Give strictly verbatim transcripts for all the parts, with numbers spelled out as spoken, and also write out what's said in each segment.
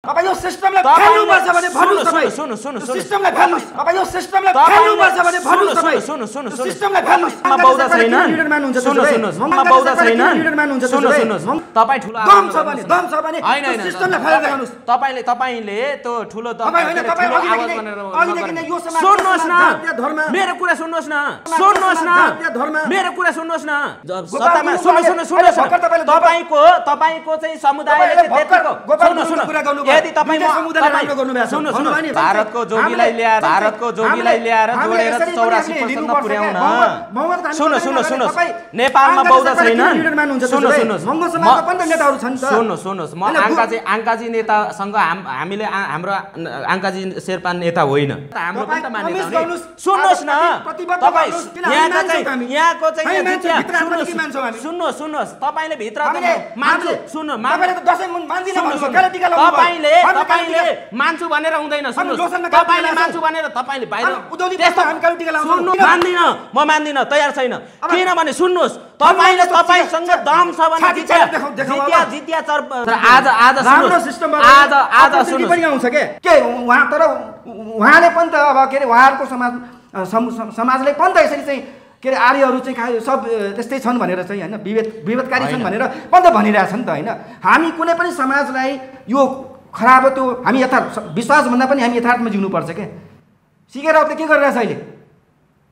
Papa, your system like Palu, soon, soon, system like Palu, Papa, your system like Palu, soon, soon, system like Palu, about us, I know, about us, I know, top I know, system like Palu, top I top I lay to Tula, top I know, Sonos now, Miracura Sonosna, Sonosna, Miracura Sonosna, Topaiko, Topaiko, Samudai, go यदि तपाईमा समुदायलाई राम्रो गर्नु भएको छ सुन्नुस् न भारतको जोगीलाई ल्याएर भारतको जोगीलाई ल्याएर जोडेर चौरासी प्रतिशत पुर्याउन सुन्नुस् सुन्नुस् नेपालमा बौद्ध छैनन् सुन्नुस् सुन्नुस् मङ्गो समाजका पनि नेताहरू छन् त सुन्नुस् सुन्नुस् म आङ्काजी आङ्काजी नेतासँग हामीले हाम्रो आङ्काजी शेर्पा नेता होइन हाम्रो पनि त मान्यता हो सुन्नुस् न तपाई यहाँको चाहिँ यहाँको चाहिँ सुन्नुस् सुन्नुस् तपाईले भित्र मान्छे सुन्नु मान्छेले त दशैं मान्दिन भन्नुस् कहिले टिका लगाउनु तपाईले तपाईले मान्छु भनेर हुँदैन सुन्नुस् तपाईले मान्छु भनेर तपाईले बाहिर त्यस्तो कामकाजी टिका लाउनु मान्दिन म मान्दिन तयार छैन किनभने सुन्नुस् तपाईले तपाईसँग दम छ भने जित्या जित्या जित्या चर आज आज सुन्नुस् आज आज सुन्नुस् पनि आउँछ के के वहा तर वहाले पनि त अब के रे वहाको समाज समाजले पनि त यसरी चाहिँ के आर्यहरु चाहिँ सब त्यस्तै छन् भनेर चाहिँ हैन विभेद विभेदकारी छन् भनेर पनि त भनिरा छन् त हैन हामी कुनै पनि समाजलाई यो खराब त्यो हामी यथार्थ विश्वास भन्दा पनि हामी यथार्थमा जिउनु पर्छ के सिकेर अब के गरिरा छ अहिले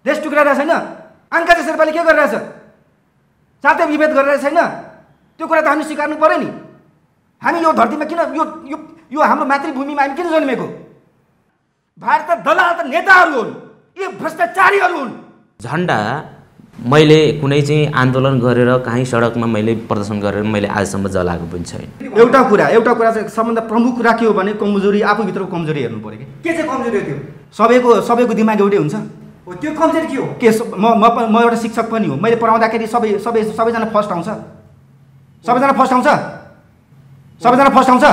देश टुक्राइरा छैन आङ्काजी शेर्पाले के गरिरा छ साथै विभेद गरिरा छैन त्यो कुरा त हामी स्वीकार्नु पर्यो नि हामी यो धरतीमा किन यो यो हाम्रो मातृभूमिमा हामी किन जन्मेको भारत दलाल त नेताहरु हुन् यो भ्रष्टाचारीहरु हुन् झण्डा मैले कुनै चाहिँ आन्दोलन गरेर कहीं सडकमा मैले प्रदर्शन गरेर मैले आजसम्म जलाएको पनि छैन एउटा कुरा एउटा कुरा चाहिँ सबभन्दा प्रमुख राख्यो भने कमजोरी आफू भित्रको कमजोरी हेर्नु पर्यो के के चाहिँ कमजोरी हो त्यो सबैको सबैको दिमाग एउटै हुन्छ हो त्यो कमजोरी के हो के म म एउटा शिक्षक पनि हो मैले पढाउँदाखेरि सबै सबै सबैजना फर्स्ट आउँछ सबैजना फर्स्ट आउँछ सबैजना फर्स्ट आउँछ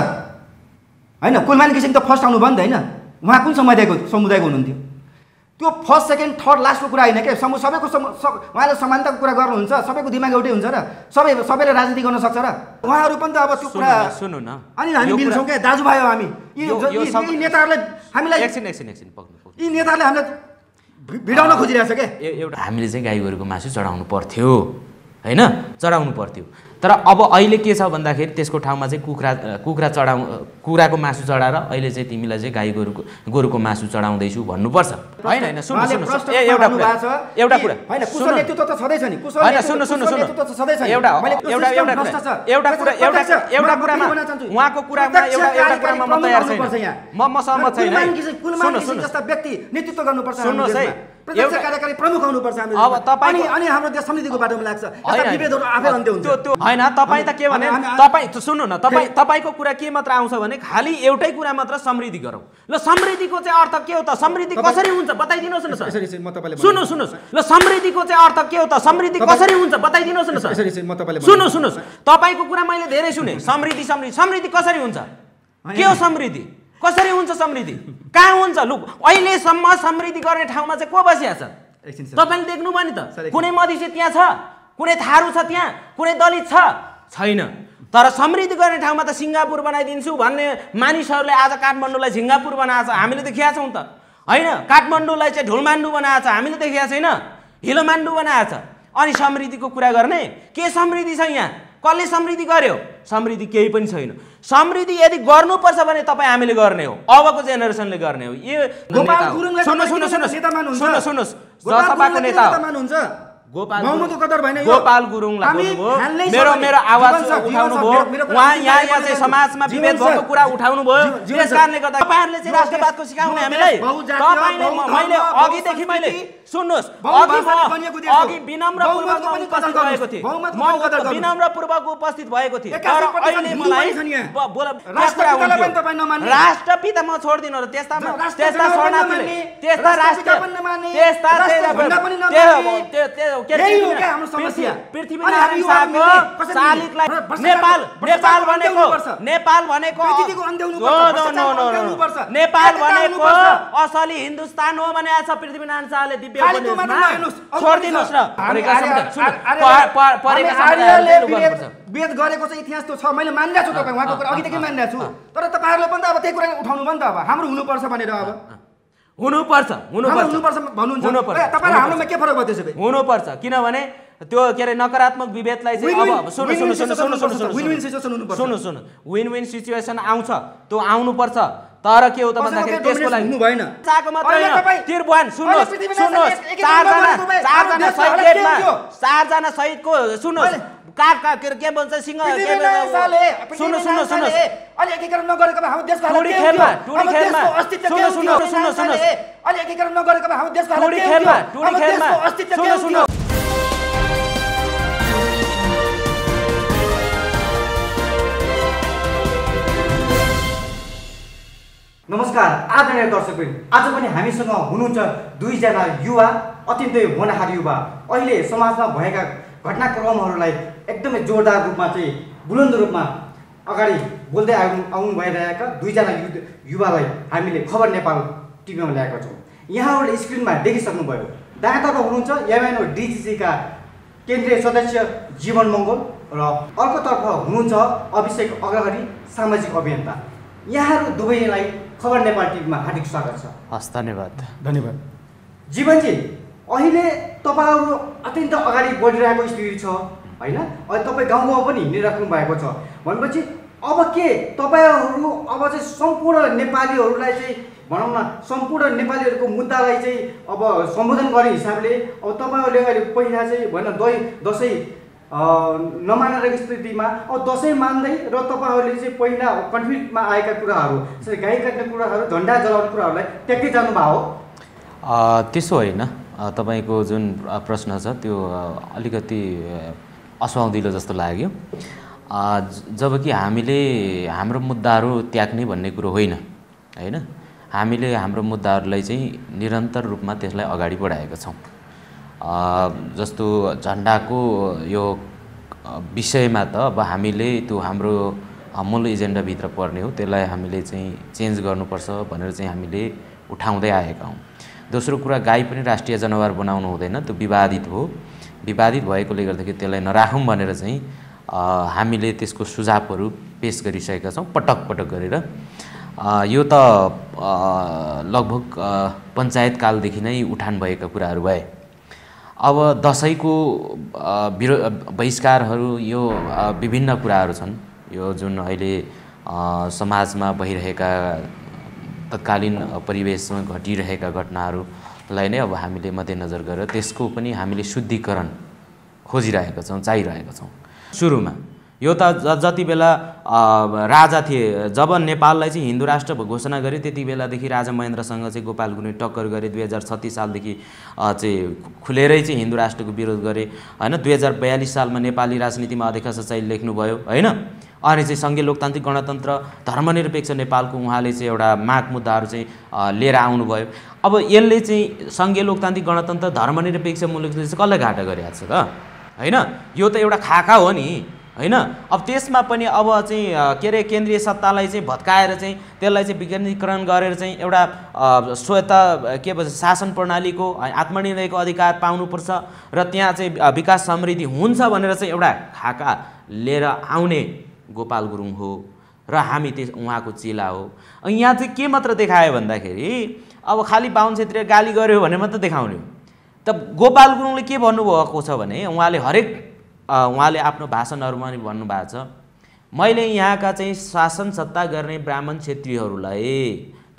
हैन कुलमान किसिम त फर्स्ट आउनु भन्दै हैन उहाँ कुन समुदायको समुदायको हुनुहुन्थ्यो त्यो फर्स्ट सेकेन्ड थर्ड लास्टको कुरा हैन के समूह सबैको उहाँले समानताको कुरा गर्नुहुन्छ सबैको दिमाग एउटै हुन्छ र सबै सबैले राजनीति गर्न सक्छ र उहाँहरु पनि त अब त्यो कुरा सुन्नु न अनि हामी मिल्छौं के दाजुभाइ हो हामी यी यी नेताहरुले हामीलाई एकछिन एकछिन एकछिन पक्नु पक्नु यी नेताहरुले हामीलाई भिडाउन खोजिरहेछ के एउटा हामीले चाहिँ गाई गोरुको मासु चढाउनु पर्थ्यो हैन चढाउनु पर्थ्यो तर अब अहिले के छ भन्दाखेरि त्यसको ठाउँमा चाहिँ कुखुरा कुखुरा चढाउ कुराको मासु चढाएर अहिले चाहिँ तिमीलाई चाहिँ गाई गोरुको गोरुको मासु चढाउँदै छु भन्नु पर्छ हैन हैन सुन्नु सुन्नु एउटा कुरा एउटा कुरा हैन कुशल नेतृत्व त सधैँ छ नि कुशल सुन्नु सुन्नु सुन्नु नेतृत्व त सधै छ एउटा एउटा एउटा एउटा कुरा एउटा एउटा कुरामा उहाँको कुरामा एउटा एउटा कुरामा म तयार छैन म म सहमत छैन सुन्नु सुन्नु जस्ता व्यक्ति नेतृत्व गर्नु पर्छ हाम्रो देशमा प्रत्यक्ष कार्यकारी प्रमुख हुनु पर्छ हामी अब तपाई अनि हाम्रो देश समृद्धिको बाटोमा लाग्छ यस्ता विभेदहरु आफै अन्त्य हुन्छ त्यो त्यो हैन तपाई त के भने तपाई सुन्नु न तपाई तपाईको कुरा के मात्र आउँछ भने खाली एउटै कुरा मात्र समृद्धि गरौ ल समृद्धिको चाहिँ अर्थ के हो त समृद्धि कसरी हुन्छ बताइदिनुस् न सर यसरी म तपाईले सुन्नु सुन्नुस् ल समृद्धिको चाहिँ अर्थ के हो त समृद्धि कसरी हुन्छ बताइदिनुस् न सर यसरी म तपाईले सुन्नु सुन्नुस् तपाईको कुरा मैले धेरै सुने समृद्धि समृद्धि समृद्धि कसरी हुन्छ के हो समृद्धि कसरी हुन्छ समृद्धि कहाँ हुन्छ लु अहिले सम्म समृद्धि गर्ने ठाउँमा चाहिँ को बसिया छ तपाईले देख्नु भनि त कुनै मधेसी त्यहाँ छ कुनै थारू छ त्यहाँ कुनै दलित छ छैन तर समृद्धि गर्ने ठाउँमा त सिंगापुर बनाइदिन्छु भन्ने मानिसहरूले आज काठमाडौँलाई सिंगापुर बनाएछ हामीले देखिया छौं त हैन काठमाडौँलाई चाहिँ ढुलमाण्डु बनाएछ हामीले देखिया छैन हिलोमाण्डु बनाएछ अनि समृद्धिको कुरा गर्ने के समृद्धि छ यहाँ कसले समृद्धि गर्यो समृद्धि केही पनि छैन समृद्धि यदि गर्नुपर्छ भने तपाई हामीले गर्ने हो अबको जेनेरेसनले गर्ने हो यो गोपाल गुरुङले सुन्नु सुन्नु सुन्नु सुन्नु जनताको नेता मान्नुहुन्छ गोपाल महमुद कदर भएन यो गोपाल गुरुङलाई बोल्नु मेरो मेरो आवाज उठाउनु भयो उहाँ यहाँ यहाँ चाहिँ समाजमा विभेद भएको कुरा उठाउनु भयो त्यसकारणले गर्दा तपाईहरुले चाहिँ राष्ट्रवादको सिकाउने हामीलाई तपाईले मैले अघि देखि मैले सुन्नुस् अघि अघि विनम्रपूर्वक उपस्थित भएको थिए म विनम्रपूर्वक उपस्थित भएको थिए तर अहिले मलाई राष्ट्रपितालाई पनि तपाई नमान्ने राष्ट्रपिता म छोड्दिन र त्यस्ता त्यस्ता शरणार्थीले त्यस्ता राष्ट्र त्यस्ता असली हिंदुस्तान हो भनेछ पृथ्वीनारायण शाहले दिव्य वेद गरेको चाहिँ इतिहास त छ, मैले मानिरहेको छु, तपाईँ उहाँको कुरा अघिदेखि मानिरहेको छु, तर तपाईहरुले पनि त अब त्यही कुरा उठाउनु भयो नि त। अब हाम्रो हुनुपर्छ भनेर अब हुनुपर्छ हुनुपर्छ हुनुपर्छ भन्नुहुन्छ, तपाईहरु हाम्रोमा के फरक भयो त्यसो भए? हुनुपर्छ किनभने त्यो के रे नकारात्मक विभेदलाई चाहिँ अब सुन्नु सुन्नु सुन्नु सुन्नु विन विन सिचुएसन हुनुपर्छ, सुन्नु सुन्नु विन विन सिचुएसन आउँछ, त्यो आउनु पर्छ। तर के हो त भन्दाखेरि त्यसको लागि हुनु भएन। चाको मात्र हैन, त्रिभुवन सुन्नुस् सुन्नुस् चार जना चार जना शहीदमा चार जना शहीदको सुन्नुस् कार का के भन्छ सिंह के सुन्नु सुन्नु सुन्नु अलि एकीकरण नगरेको भए हाम्रो देशको हालत के हुन्थ्यो? हाम्रो देशको अस्तित्व के हुन्थ्यो? सुन्नु सुन्नु सुन्नु अलि एकीकरण नगरेको भए हाम्रो देशको हालत के हुन्थ्यो? हाम्रो देशको अस्तित्व के हुन्थ्यो? नमस्कार आदरणीय दर्शकवृन्द, आज पनि हामीसँग हुनुहुन्छ दुईजना युवा, अत्यन्तै होनहार युवा। अहिले समाजमा भएका घटनाक्रमहरूलाई एकदमै जोरदार रूपमा चाहिँ बुलन्द रूपमा अगाडि बोल्दै आउनु आउनु भइरहेका दुईजना यु युवालाई हामीले खबर नेपाल टिभीमा ल्याएका छौँ। यहाँबाट स्क्रिनमा देखिसक्नुभयो, दायाँतर्फ हुनुहुन्छ एमएनओ डिजिसीका केन्द्रीय सदस्य जीवन मङ्गोल र अर्कोतर्फ हुनुहुन्छ अभिषेक अग्रहरी, सामाजिक अभियन्ता। यहाँहरू दुवैलाई खबर नेपाल टिभीमा हार्दिक स्वागत छ। हस्, धन्यवाद। धन्यवाद जीवनजी। अहिले तपाईँहरू अत्यन्त अगाडि बढिरहेको स्थिति छ होइन? अहिले तपाईँ गाउँ गाउँमा पनि हिँडिराख्नु भएको छ, भनेपछि अब के तपाईँहरू अब चाहिँ सम्पूर्ण नेपालीहरूलाई चाहिँ भनौँ न सम्पूर्ण नेपालीहरूको मुद्दालाई चाहिँ अब सम्बोधन गर्ने हिसाबले अब तपाईँहरूले अहिले पहिला चाहिँ भएन दही दसैँ नमानेको स्थितिमा अब दसैँ मान्दै र तपाईँहरूले चाहिँ पहिला कन्फ्लिक्टमा आएका कुराहरू जस्तै गाई काट्ने कुराहरू, झन्डा जलाउने कुराहरूलाई ट्याक्कै जानुभएको हो? त्यसो होइन, तपाईको जुन प्रश्न छ त्यो अलिकति असुहाउँदिलो जस्तो लाग्यो। जबकि हामीले हाम्रो मुद्दाहरू त्याग्ने भन्ने कुरो होइन होइन, हामीले हाम्रो मुद्दाहरूलाई चाहिँ निरन्तर रूपमा त्यसलाई अगाडि बढाएका छौँ। जस्तो झन्डाको यो विषयमा त अब हामीले त्यो हाम्रो मूल एजेन्डाभित्र पर्ने हो, त्यसलाई हामीले चाहिँ चेन्ज गर्नुपर्छ भनेर चाहिँ हामीले उठाउँदै आएका हौँ। दोस्रो कुरा, गाई पनि राष्ट्रिय जनावर बनाउनु हुँदैन, त्यो विवादित हो। विवादित भएकोले गर्दाखेरि त्यसलाई नराखौँ भनेर चाहिँ हामीले त्यसको सुझावहरू पेस गरिसकेका छौँ पटक पटक गरेर। यो त लगभग पञ्चायतकालदेखि नै उठान भएका कुराहरू भए। अब दसैँको विरो बहिष्कारहरू, यो विभिन्न कुराहरू छन्, यो जुन अहिले समाजमा भइरहेका तत्कालीन परिवेशमा घटिरहेका घटनाहरूलाई नै अब हामीले मध्यनजर गरेर त्यसको पनि हामीले शुद्धिकरण खोजिरहेका छौँ, चाहिरहेका छौँ। सुरुमा यो त जति बेला राजा थिए, जब नेपाललाई चाहिँ हिन्दू राष्ट्र घोषणा गरे त्यति बेलादेखि राजा महेन्द्रसँग चाहिँ गोपाल गुरुङले टक्कर गरे। दुई हजार छत्तिस सालदेखि चाहिँ खुलेरै चाहिँ हिन्दू राष्ट्रको विरोध गरे होइन। दुई हजार बयालिस सालमा नेपाली राजनीतिमा अधिकार सचाइ लेख्नुभयो होइन। अनि चाहिँ सङ्घीय लोकतान्त्रिक गणतन्त्र धर्मनिरपेक्ष नेपालको उहाँले चाहिँ एउटा माग मुद्दाहरू चाहिँ लिएर आउनुभयो। अब यसले चाहिँ सङ्घीय लोकतान्त्रिक गणतन्त्र धर्मनिरपेक्ष मुलुकले चाहिँ कसले घाटा गरेको छ त होइन? यो त एउटा खाका हो नि होइन। अब त्यसमा पनि अब चाहिँ के अरे केन्द्रीय सत्तालाई चाहिँ भत्काएर चाहिँ त्यसलाई चाहिँ विकेन्द्रीकरण गरेर चाहिँ एउटा स्वत के भन्छ शासन प्रणालीको आत्मनिर्णयको अधिकार पाउनुपर्छ र त्यहाँ चाहिँ विकास समृद्धि हुन्छ भनेर चाहिँ एउटा खाका लिएर आउने गोपाल गुरुङ हो र हामी त्यस उहाँको चेला हो। यहाँ चाहिँ के मात्र देखायो भन्दाखेरि अब खालि बाहुन क्षेत्रीय गाली गर्यो भने मात्र देखाउने हो। त गोपाल गुरुङले के भन्नुभएको छ भने उहाँले हरेक उहाँले आफ्नो भाषणहरूमा पनि भन्नुभएको छ, मैले यहाँका चाहिँ शासन सत्ता गर्ने ब्राह्मण क्षेत्रीहरूलाई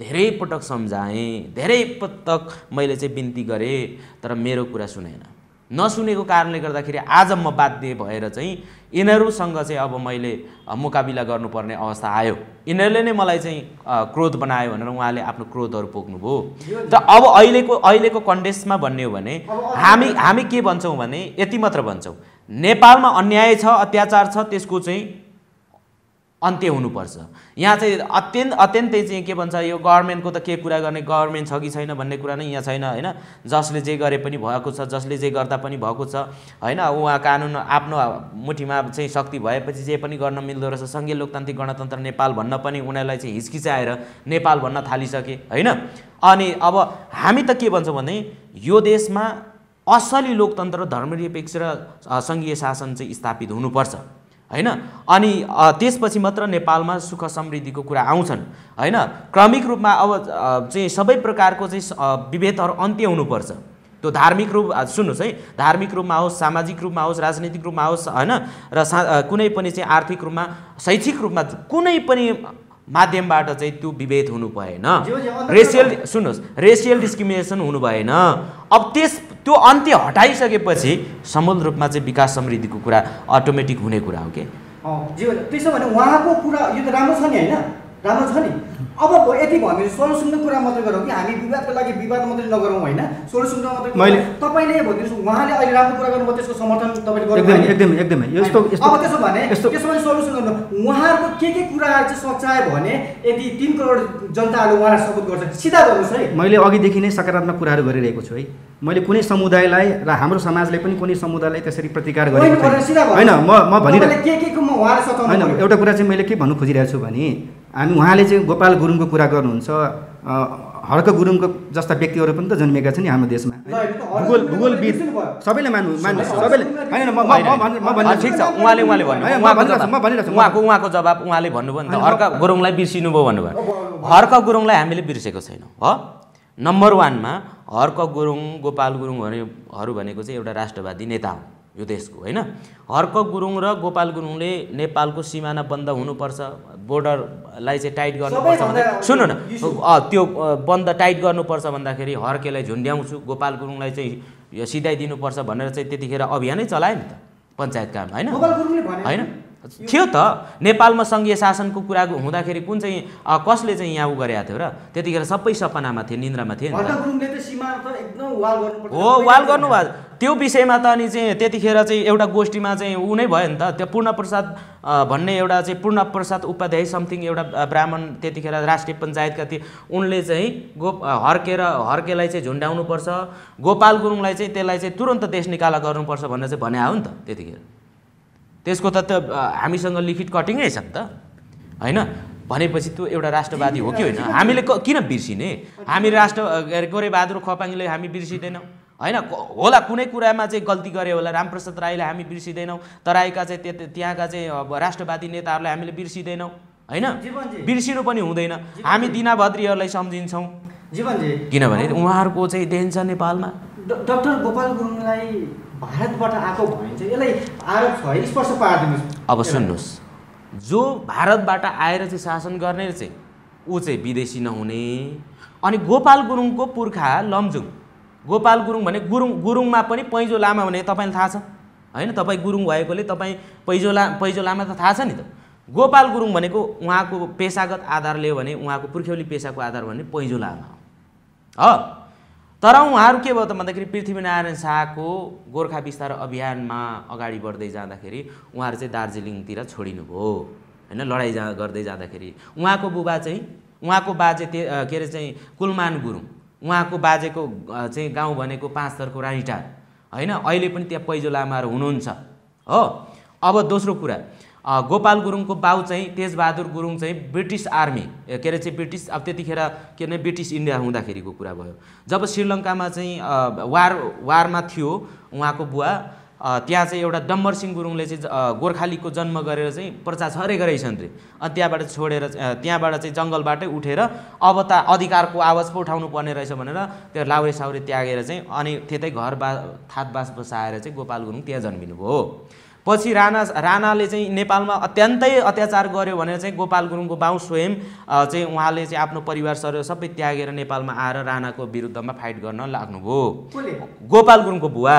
धेरै पटक सम्झाएँ, धेरै पटक मैले चाहिँ बिन्ती गरेँ, तर मेरो कुरा सुनेन। नसुनेको कारणले गर्दाखेरि आज म बाध्य भएर चाहिँ यिनीहरूसँग चाहिँ अब मैले मुकाबिला गर्नुपर्ने अवस्था आयो। यिनीहरूले नै मलाई चाहिँ क्रोध बनायो भनेर उहाँले आफ्नो क्रोधहरू पोख्नुभयो। र अब अहिलेको अहिलेको कन्टेस्टमा भन्ने हो भने हामी हामी के भन्छौँ भने यति मात्र भन्छौँ, नेपालमा अन्याय छ, अत्याचार छ, त्यसको चाहिँ अन्त्य हुनुपर्छ। यहाँ चाहिँ अत्यन्त अत्यन्तै चाहिँ के भन्छ यो गभर्नमेन्टको त के कुरा गर्ने, गभर्नमेन्ट छ कि छैन भन्ने कुरा नै यहाँ छैन हैन। जसले जे गरे पनि भएको छ, जसले जे गर्दा पनि भएको छ हैन। उहाँ कानुन आफ्नो मुठीमा चाहिँ शक्ति भएपछि जे पनि गर्न मिल्दो रहेछ। संघीय लोकतान्त्रिक गणतन्त्र नेपाल भन्न पनि उनीलाई चाहिँ हिचकिचाएर नेपाल भन्न थालिसके हैन। अनि अब हामी त के भन्छौं भने यो देशमा असली लोकतन्त्र धर्मनिरपेक्ष र संघीय शासन चाहिँ स्थापित हुनुपर्छ हैन। अनि त्यसपछि मात्र नेपालमा सुख समृद्धिको कुरा आउँछन् हैन। क्रमिक रूपमा अब चाहिँ सबै प्रकारको चाहिँ विभेदहरु अन्त्य हुनुपर्छ। त्यो धार्मिक रूप सुन्नुस् है, धार्मिक रूपमा होस्, सामाजिक रूपमा होस्, राजनीतिक रूपमा होस् हैन, र कुनै पनि चाहिँ आर्थिक रूपमा, शैक्षिक रूपमा कुनै पनि माध्यमबाट चाहिँ त्यो विभेद हुनु भएन। रेशियल सुन्नुस्, रेशियल डिस्क्रिमिनेसन हुनु भएन। अब त्यस त्यो अन्त्य हटाइसकेपछि समूल रूपमा चाहिँ विकास समृद्धिको कुरा अटोमेटिक हुने कुरा हो के। जी हजुर, त्यसो भने उहाँको कुरा यो त राम्रो छ नि हैन, राम्रो छ नि। अब यति भयो भने सोल्युसनको कुरा मात्र गरौँ कि हामी विवादको लागि विवाद मात्रै नगरौँ हैन, सोल्युसनको मात्रै। मैले तपाईले भन्छु उहाँले अहिले राम्रो कुरा गर्नुभयो, त्यसको समर्थन तपाईले गर्नुभयो, एकदमै एकदमै यस्तो यस्तो। अब त्यसो भने त्यसो भने सोल्युसन गर्नु उहाँहरुको के के कुराहरु चाहिँ सच्चाए भने यदि तीन करोड जनताले उहाँलाई सपोर्ट गर्छ, सिधा गर्नुस् है। मैले अघिदेखि नै सकारात्मक कुराहरु गरिरहेको छु है। मैले कुनै समुदायलाई र हाम्रो समाजले पनि कुनै समुदायलाई त्यसरी प्रतिकार गरेको छैन। म म भनिरहेको के के को म उहाँलाई सताउनु हैन। एउटा कुरा चाहिँ मैले के भन्नु खोजिरहेको छु भने हामी उहाँले चाहिँ गोपाल गुरुङको कुरा गर्नुहुन्छ, हर्क गुरुङको जस्ता व्यक्तिहरू पनि त जन्मेका छन् हाम्रो देशमा। भूगोल भूगोलविद सबैले मान्नु मान्नु सबैले हैन। म म भन्नु ठीक छ, उहाँले उहाँले भन्नु म भनिरहेछु उहाँको उहाँको जवाब उहाँले भन्नुभयो नि त हर्क गुरुङलाई बिर्सिनु भयो भन्नुभयो। हर्क गुरुङलाई हामीले बिर्सेको छैनौँ हो। नम्बर वानमा हर्क गुरुङ गोपाल गुरुङहरू भनेको चाहिँ एउटा राष्ट्रवादी नेता हो यो देशको हैन। हर्क गुरुङ र गोपाल गुरुङले नेपालको सिमाना बन्द हुनुपर्छ, बोर्डरलाई चाहिँ टाइट गर्नुपर्छ भन्दै सुन्नु न, त्यो बन्द टाइट गर्नुपर्छ भन्दाखेरि हर्केलाई झुन्ड्याउँछु, गोपाल गुरुङलाई चाहिँ यो सिधाइदिनुपर्छ भनेर चाहिँ त्यतिखेर अभियानै चलायो नि त पञ्चायतकामा हैन। हैन थियो त नेपालमा संघीय शासनको कुरा हुँदाखेरि कुन चाहिँ कसले चाहिँ यहाँ उ गरेको थियो र त्यतिखेर सबै सपनामा थिए, निन्द्रामा थिए नि हो। वाल गर्नुभयो त्यो विषयमा त अनि चाहिँ त्यतिखेर चाहिँ एउटा गोष्ठीमा चाहिँ उ नै भयो नि त। त्यो पूर्णप्रसाद भन्ने एउटा चाहिँ पूर्णप्रसाद उपाध्याय समथिङ एउटा ब्राह्मण त्यतिखेर राष्ट्रिय पञ्चायतका थिए। उनले चाहिँ गो हर्केर हर्केलाई चाहिँ झुन्ड्याउनुपर्छ, गोपाल गुरुङलाई चाहिँ त्यसलाई चाहिँ तुरन्त देश निकाला गर्नुपर्छ भनेर चाहिँ भन्या हो नि त त्यतिखेर। त्यसको त त्यो हामीसँग लिखित कटिङै छ नि त हैन। भनेपछि त्यो एउटा राष्ट्रवादी हो कि होइन। हामीले किन बिर्सिने, हामी राष्ट्र गोरेबहादुर खपाङ्गीले हामी बिर्सिँदैनौँ हैन। होला कुनै कुरामा चाहिँ गल्ती गरे होला, रामप्रसाद राईलाई हामी बिर्सिँदैनौँ, तराईका चाहिँ त्यहाँका चाहिँ अब राष्ट्रवादी नेताहरूलाई हामीले बिर्सिँदैनौँ हैन। बिर्सिनु पनि हुँदैन, हामी दिनाभद्रीहरूलाई सम्झिन्छौँ जीवनजी, किनभने उहाँहरूको चाहिँ देन छ नेपालमा। डाक्टर गोपाल गुरुङलाई भारतबाट आएको भनिन्छ, यसलाई आरोप छ, स्पर्श पारिदिनुहोस्। अब सुन्नुहोस्, जो भारतबाट आएर चाहिँ शासन गर्ने चाहिँ ऊ चाहिँ विदेशी नहुने। अनि गोपाल गुरुङको पुर्खा लमजुङ, गोपाल गुरुङ भने गुरुङ गुरुङमा पनि पैँजो लामा भने तपाईँलाई थाहा छ हैन। तपाईँ गुरुङ भएकोले तपाईँ पैँजो ला पैँजो लामा त थाहा छ नि त। गोपाल गुरुङ भनेको उहाँको पेसागत आधार लियो भने उहाँको पुर्ख्यौली पेसाको आधार भने पैँजो लामा हो। तर उहाँहरू के भयो त भन्दाखेरि पृथ्वीनारायण शाहको गोर्खा विस्तार अभियानमा अगाडि बढ्दै जाँदाखेरि उहाँहरू चाहिँ दार्जिलिङतिर छोडिनुभयो होइन। लडाइँ जा गर्दै जाँदाखेरि उहाँको बुबा चाहिँ उहाँको बाजे के अरे चाहिँ कुलमान गुरुङ, उहाँको बाजेको चाहिँ गाउँ भनेको पाँच थरको रानीटार हैन। अहिले पनि त्यहाँ पैँजो लामाहरू हुनुहुन्छ हो। अब दोस्रो कुरा, गोपाल गुरुङको बाउ चाहिँ तेजबहादुर गुरुङ चाहिँ ब्रिटिस आर्मी के अरे चाहिँ ब्रिटिस अब त्यतिखेर के भने ब्रिटिस इन्डिया हुँदाखेरिको कुरा भयो। जब श्रीलङ्कामा चाहिँ वार वारमा थियो उहाँको बुवा, त्यहाँ चाहिँ एउटा डम्बर सिंह गुरुङले चाहिँ गोर्खालीको जन्म गरेर चाहिँ प्रचार छरेको रहेछन् रे। अनि त्यहाँबाट छोडेर त्यहाँबाट चाहिँ जङ्गलबाटै उठेर अब त अधिकारको आवाज पो उठाउनु पर्ने रहेछ भनेर त्यो लाउरे साउरे त्यागेर चाहिँ अनि त्यतै घर बा थातबास बसाएर चाहिँ गोपाल गुरुङ त्यहाँ जन्मिनुभयो। पछि राणा राणाले चाहिँ नेपालमा अत्यन्तै अत्याचार गर्यो भनेर चाहिँ गोपाल गुरुङको बाउ स्वयं चाहिँ उहाँले चाहिँ आफ्नो परिवार सर सबै त्यागेर नेपालमा आएर राणाको विरुद्धमा फाइट गर्न लाग्नुभयो गोपाल गुरुङको बुवा।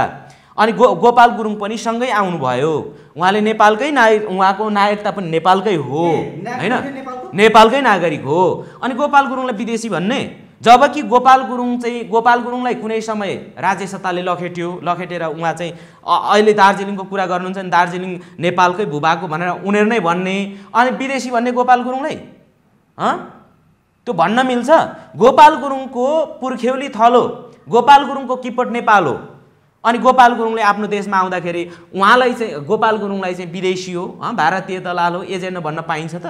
अनि गो गोपाल गुरुङ पनि सँगै आउनुभयो। उहाँले नेपालकै नागरिक, उहाँको नागरिकता पनि नेपालकै हो होइन, नेपालकै नागरिक हो। अनि गोपाल गुरुङलाई विदेशी भन्ने जबकि गोपाल गुरुङ चाहिँ गोपाल गुरुङलाई कुनै समय राज्य सत्ताले लखेट्यो लखेटेर उहाँ चाहिँ अहिले दार्जिलिङको कुरा गर्नुहुन्छ नि दार्जिलिङ नेपालकै भूभागको भनेर उनीहरु नै भन्ने अनि विदेशी भन्ने गोपाल गुरुङलाई ह त्यो भन्न मिल्छ। गोपाल गुरुङको पुर्ख्यौली थलो गोपाल गुरुङको किपट नेपाल हो अनि गोपाल गुरुङले आफ्नो देशमा आउँदाखेरि उहाँलाई चाहिँ गोपाल गुरुङलाई चाहिँ विदेशी हो ह भारतीय दलाल हो एजेन्ट भन्न पाइन्छ त।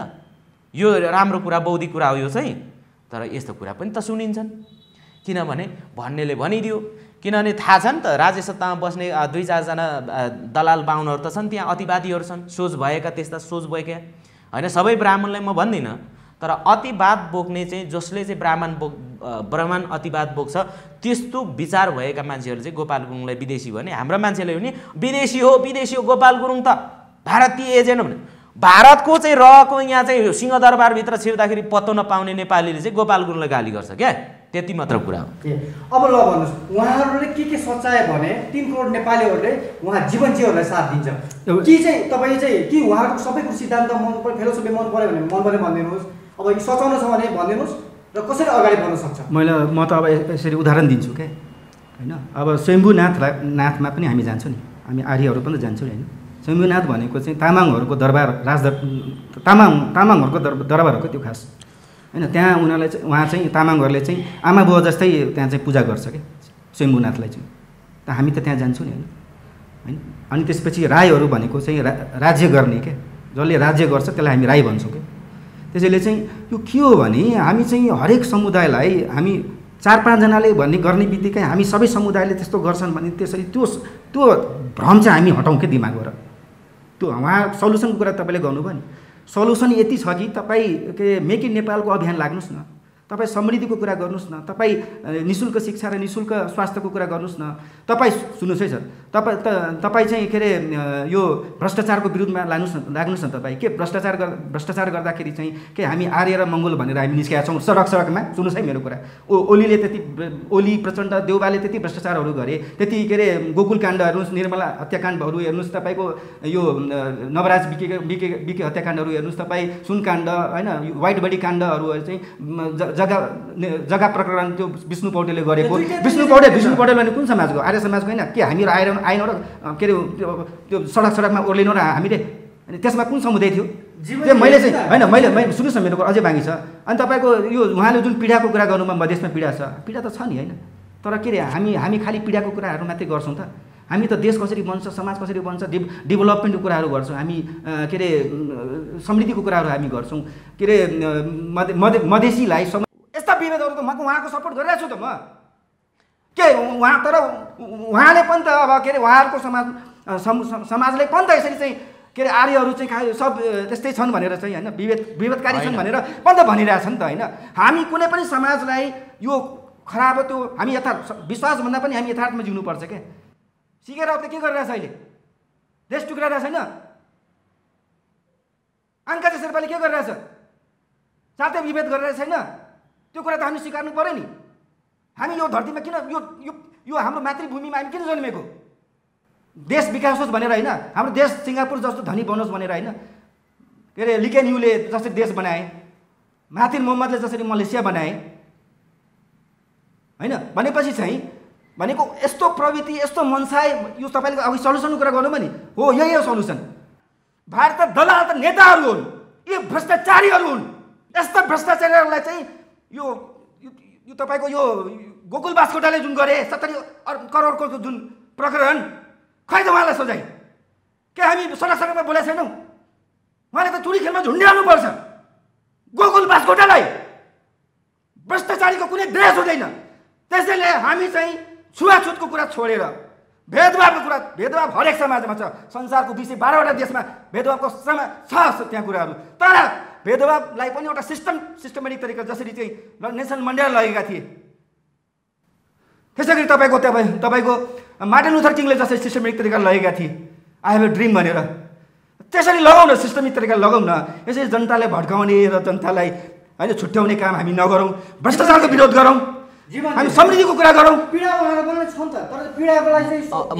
यो राम्रो कुरा बौद्धिक कुरा हो यो चाहिँ तर यस्तो कुरा पनि त सुनिन्छन् किनभने भन्नेले भनिदियो किनभने थाहा छ नि त राज्य सत्तामा बस्ने दुई चार जना दलाल बाहुनहरु त छन् त्यहाँ अतिवादीहरु छन् सोच भएका त्यस्ता सोच भएका हैन सबै ब्राह्मणलाई म भन्दिन तर अतिवाद बोक्ने चाहिँ जसले चाहिँ ब्राह्मण बोक ब्राह्मण अतिवाद बोक्छ त्यस्तो विचार भएका मान्छेहरु चाहिँ गोपाल गुरुङलाई विदेशी भने हाम्रो मान्छेले पनि विदेशी हो विदेशी हो गोपाल गुरुङ त भारतीय एजेन्ट भने भारतको चाहिँ रहेको यहाँ चाहिँ सिंहदरबार भित्र छिर्दाखेरि पत्तो नपाउने नेपालीले चाहिँ गोपाल गुरुङलाई गाली गर्छ क्या त्यति मात्र कुरा हो। अब ल भन्नुस् उहाँहरुले के के सचाए भने तीन करोड नेपालीहरुले उहाँ जीवनजीहरुलाई साथ दिन्छ के चाहिँ तपाई चाहिँ के उहाँहरुको सबै कुरो सिद्धान्त मन पर्यो फिलोसफी मन पर्यो भने मन पर्यो भन्दिनुस् अब यो सचाउनु छ भने भन्दिनुस् र कसरी अगाडि बढ्न सक्छ। मैले म त अब यसरी उदाहरण दिन्छु के हैन अब स्वयम्भुनाथ नाथमा पनि हामी जान्छौँ नि हामी आर्यहरु पनि जान्छौँ हैन स्वयम्भुनाथ भनेको चाहिँ तामाङहरुको दरबार राजदर तामाङ तामाङहरुको दरबार हो त्यो खास हैन त्यहाँ उनीहरुलाई चाहिँ उहाँ चाहिँ तामाङहरुले चाहिँ आमा बुवा जस्तै त्यहाँ चाहिँ पूजा गर्छ के स्वयम्भुनाथलाई चाहिँ त हामी त त्यहाँ जान्छौँ नि हैन। अनि त्यसपछि राईहरु भनेको चाहिँ राज्य गर्ने के जसले राज्य गर्छ त्यसलाई हामी राई भन्छौँ के। त्यसैले चाहिँ यो के हो भने हामी चाहिँ हरेक समुदायलाई हामी चार पाँच जनाले भन्ने गर्ने बित्तिकै हामी सबै समुदायले त्यस्तो गर्छन् भने त्यसरी त्यो त्यो भ्रम चाहिँ हामी हटाउँ के दिमागबाट। त्यो उहाँ सल्युसनको कुरा तपाईँले गर्नुभयो नि सल्युसन यति छ कि तपाईँ के मेक इन नेपालको अभियान लाग्नुस् न तपाईँ समृद्धिको कुरा गर्नुस् न तपाईँ निःशुल्क शिक्षा र निःशुल्क स्वास्थ्यको कुरा गर्नुहोस् न तपाईँ सुन्नुहोस् है सर तपाईँ तपाईँ चाहिँ के अरे यो भ्रष्टाचारको विरुद्धमा लाग्नुहोस् न लाग्नुहोस् न तपाईँ के भ्रष्टाचार गर् भ्रष्टाचार गर्दाखेरि चाहिँ के हामी आर्य र मङ्गोल भनेर हामी निस्केका छौँ सडक सडकमा सुन्नुहोस् है मेरो कुरा। ओ ओलीले त्यति ओली प्रचण्ड देउबाले त्यति भ्रष्टाचारहरू गरे त्यति के अरे गोकुलकाण्ड हेर्नुहोस् निर्मला हत्याकाण्डहरू हेर्नुहोस् तपाईँको यो नवराज विके विके विके हत्याकाण्डहरू हेर्नुहोस् तपाईँ सुनकाण्ड होइन वाइट बडी काण्डहरू चाहिँ जग्गा जग्गा प्रकरण त्यो विष्णु पौडेलले गरेको विष्णु पौडेल विष्णु पौडेल भने कुन समाजको आर्य समाजको होइन के हामीहरू आएर आएनौँ र के अरे त्यो सडक सडकमा ओर्लिनौँ र हामीले अनि त्यसमा कुन समुदाय थियो त्यो मैले चाहिँ होइन मैले मैले सुन्नुहोस् न मेरो अझै बाँकी छ। अनि तपाईँको यो उहाँले जुन पीडाको कुरा गर्नुभयो मधेसमा पीडा छ पीडा त छ नि होइन तर के अरे हामी हामी खालि पीडाको कुराहरू मात्रै गर्छौँ त हामी त देश कसरी बन्छ समाज कसरी बन्छ डि डेभलपमेन्टको कुराहरू गर्छौँ हामी के अरे समृद्धिको कुराहरू हामी गर्छौँ के अरे मधे मधेसीलाई यस्ता विभेदहरू त म उहाँको सपोर्ट गरिरहेको छु त म के उहाँ तर उहाँले पनि त अब के अरे उहाँहरूको समाज समाजले पनि त यसरी चाहिँ के अरे आर्यहरू चाहिँ सब त्यस्तै छन् भनेर चाहिँ होइन विभेद विभेदकारी छन् भनेर पनि त भनिरहेछ नि त होइन। हामी कुनै पनि समाजलाई यो खराब त्यो हामी यथार्थ विश्वासभन्दा पनि हामी यथार्थमा जिउनुपर्छ क्या सिकेर अब त के गरिरहेछ अहिले देश टुक्राइरहेको छैन अङ्कज शेर्पाले के गरिरहेछ साथै विभेद गरिरहेको छैन त्यो कुरा त हामी स्वीकार्नु पर्यो नि। हामी यो धरतीमा किन यो यो यो हाम्रो मातृभूमिमा हामी किन जन्मेको देश विकास होस् भनेर होइन हाम्रो देश सिङ्गापुर जस्तो धनी बनोस् भनेर होइन के अरे लिकेन्युले जसरी देश बनाए महातिर मोहम्मदले जसरी मलेसिया बनाए होइन भनेपछि चाहिँ भनेको यस्तो प्रवृत्ति यस्तो मनसाय यो तपाईँले अघि सल्युसनको कुरा गर्नुभयो नि हो यही हो सल्युसन। भारत दलाल त नेताहरू हुन् यी भ्रष्टाचारीहरू हुन् यस्ता भ्रष्टाचारीहरूलाई चाहिँ यो यो तपाईँको यो गोकुल बास्कोटाले जुन गरे सत्तरी करोडको जुन प्रकरण खै त उहाँलाई सजाय के हामी सडक सडकमा बोलेको छैनौँ उहाँले त चुरी खेलमा झुन्ड्याउनुपर्छ गोकुल बास्कोटालाई भ्रष्टाचारीको कुनै देश हुँदैन। त्यसैले हामी चाहिँ छुवाछुतको कुरा छोडेर भेदभावको कुरा भेदभाव हरेक समाजमा छ संसारको बिस सय बाह्रवटा देशमा भेदभावको समा छ त्यहाँ कुराहरू तर भेदभावलाई पनि एउटा सिस्टम सिस्टमेटिक तरिका जसरी चाहिँ नेल्सन मण्डेला लगेका थिए त्यसै गरी तपाईँको तपाईँ तपाईँको मार्टिन लुथर किङले जसरी सिस्टमेटिक तरिका लगेका थिए आई हेभ अ ड्रिम भनेर त्यसरी लगाउन सिस्टमिक तरिका लगाउन यसरी जनतालाई भड्काउने र जनतालाई होइन छुट्याउने काम हामी नगरौँ भ्रष्टाचारको विरोध गरौँ हामी समृद्धिको कुरा गरौँ।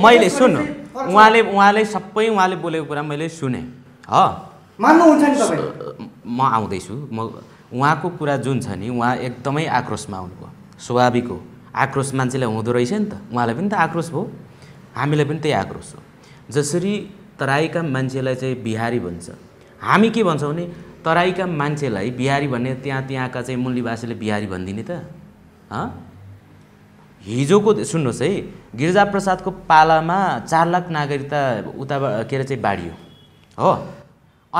मैले सुन्नु उहाँले उहाँले सबै उहाँले बोलेको कुरा मैले सुने ह मान्नुहुन्छ नि तपाईँ म आउँदैछु म उहाँको कुरा जुन छ नि उहाँ एकदमै आक्रोशमा आउनुभयो स्वाभाविक हो आक्रोश मान्छेलाई हुँदो रहेछ नि त उहाँलाई पनि त आक्रोश भयो हामीलाई पनि त्यही आक्रोश हो जसरी तराईका मान्छेलाई चाहिँ बिहारी भन्छ हामी के भन्छौं नि तराईका मान्छेलाई बिहारी भन्ने त्यहाँ त्यहाँका चाहिँ मूलनिवासीले बिहारी भन्दिने त ह हिजोको सुन्नुस् है गिरिजाप्रसादको पालामा चार लाख नागरिकता उता केरे चाहिँ बाढियो हो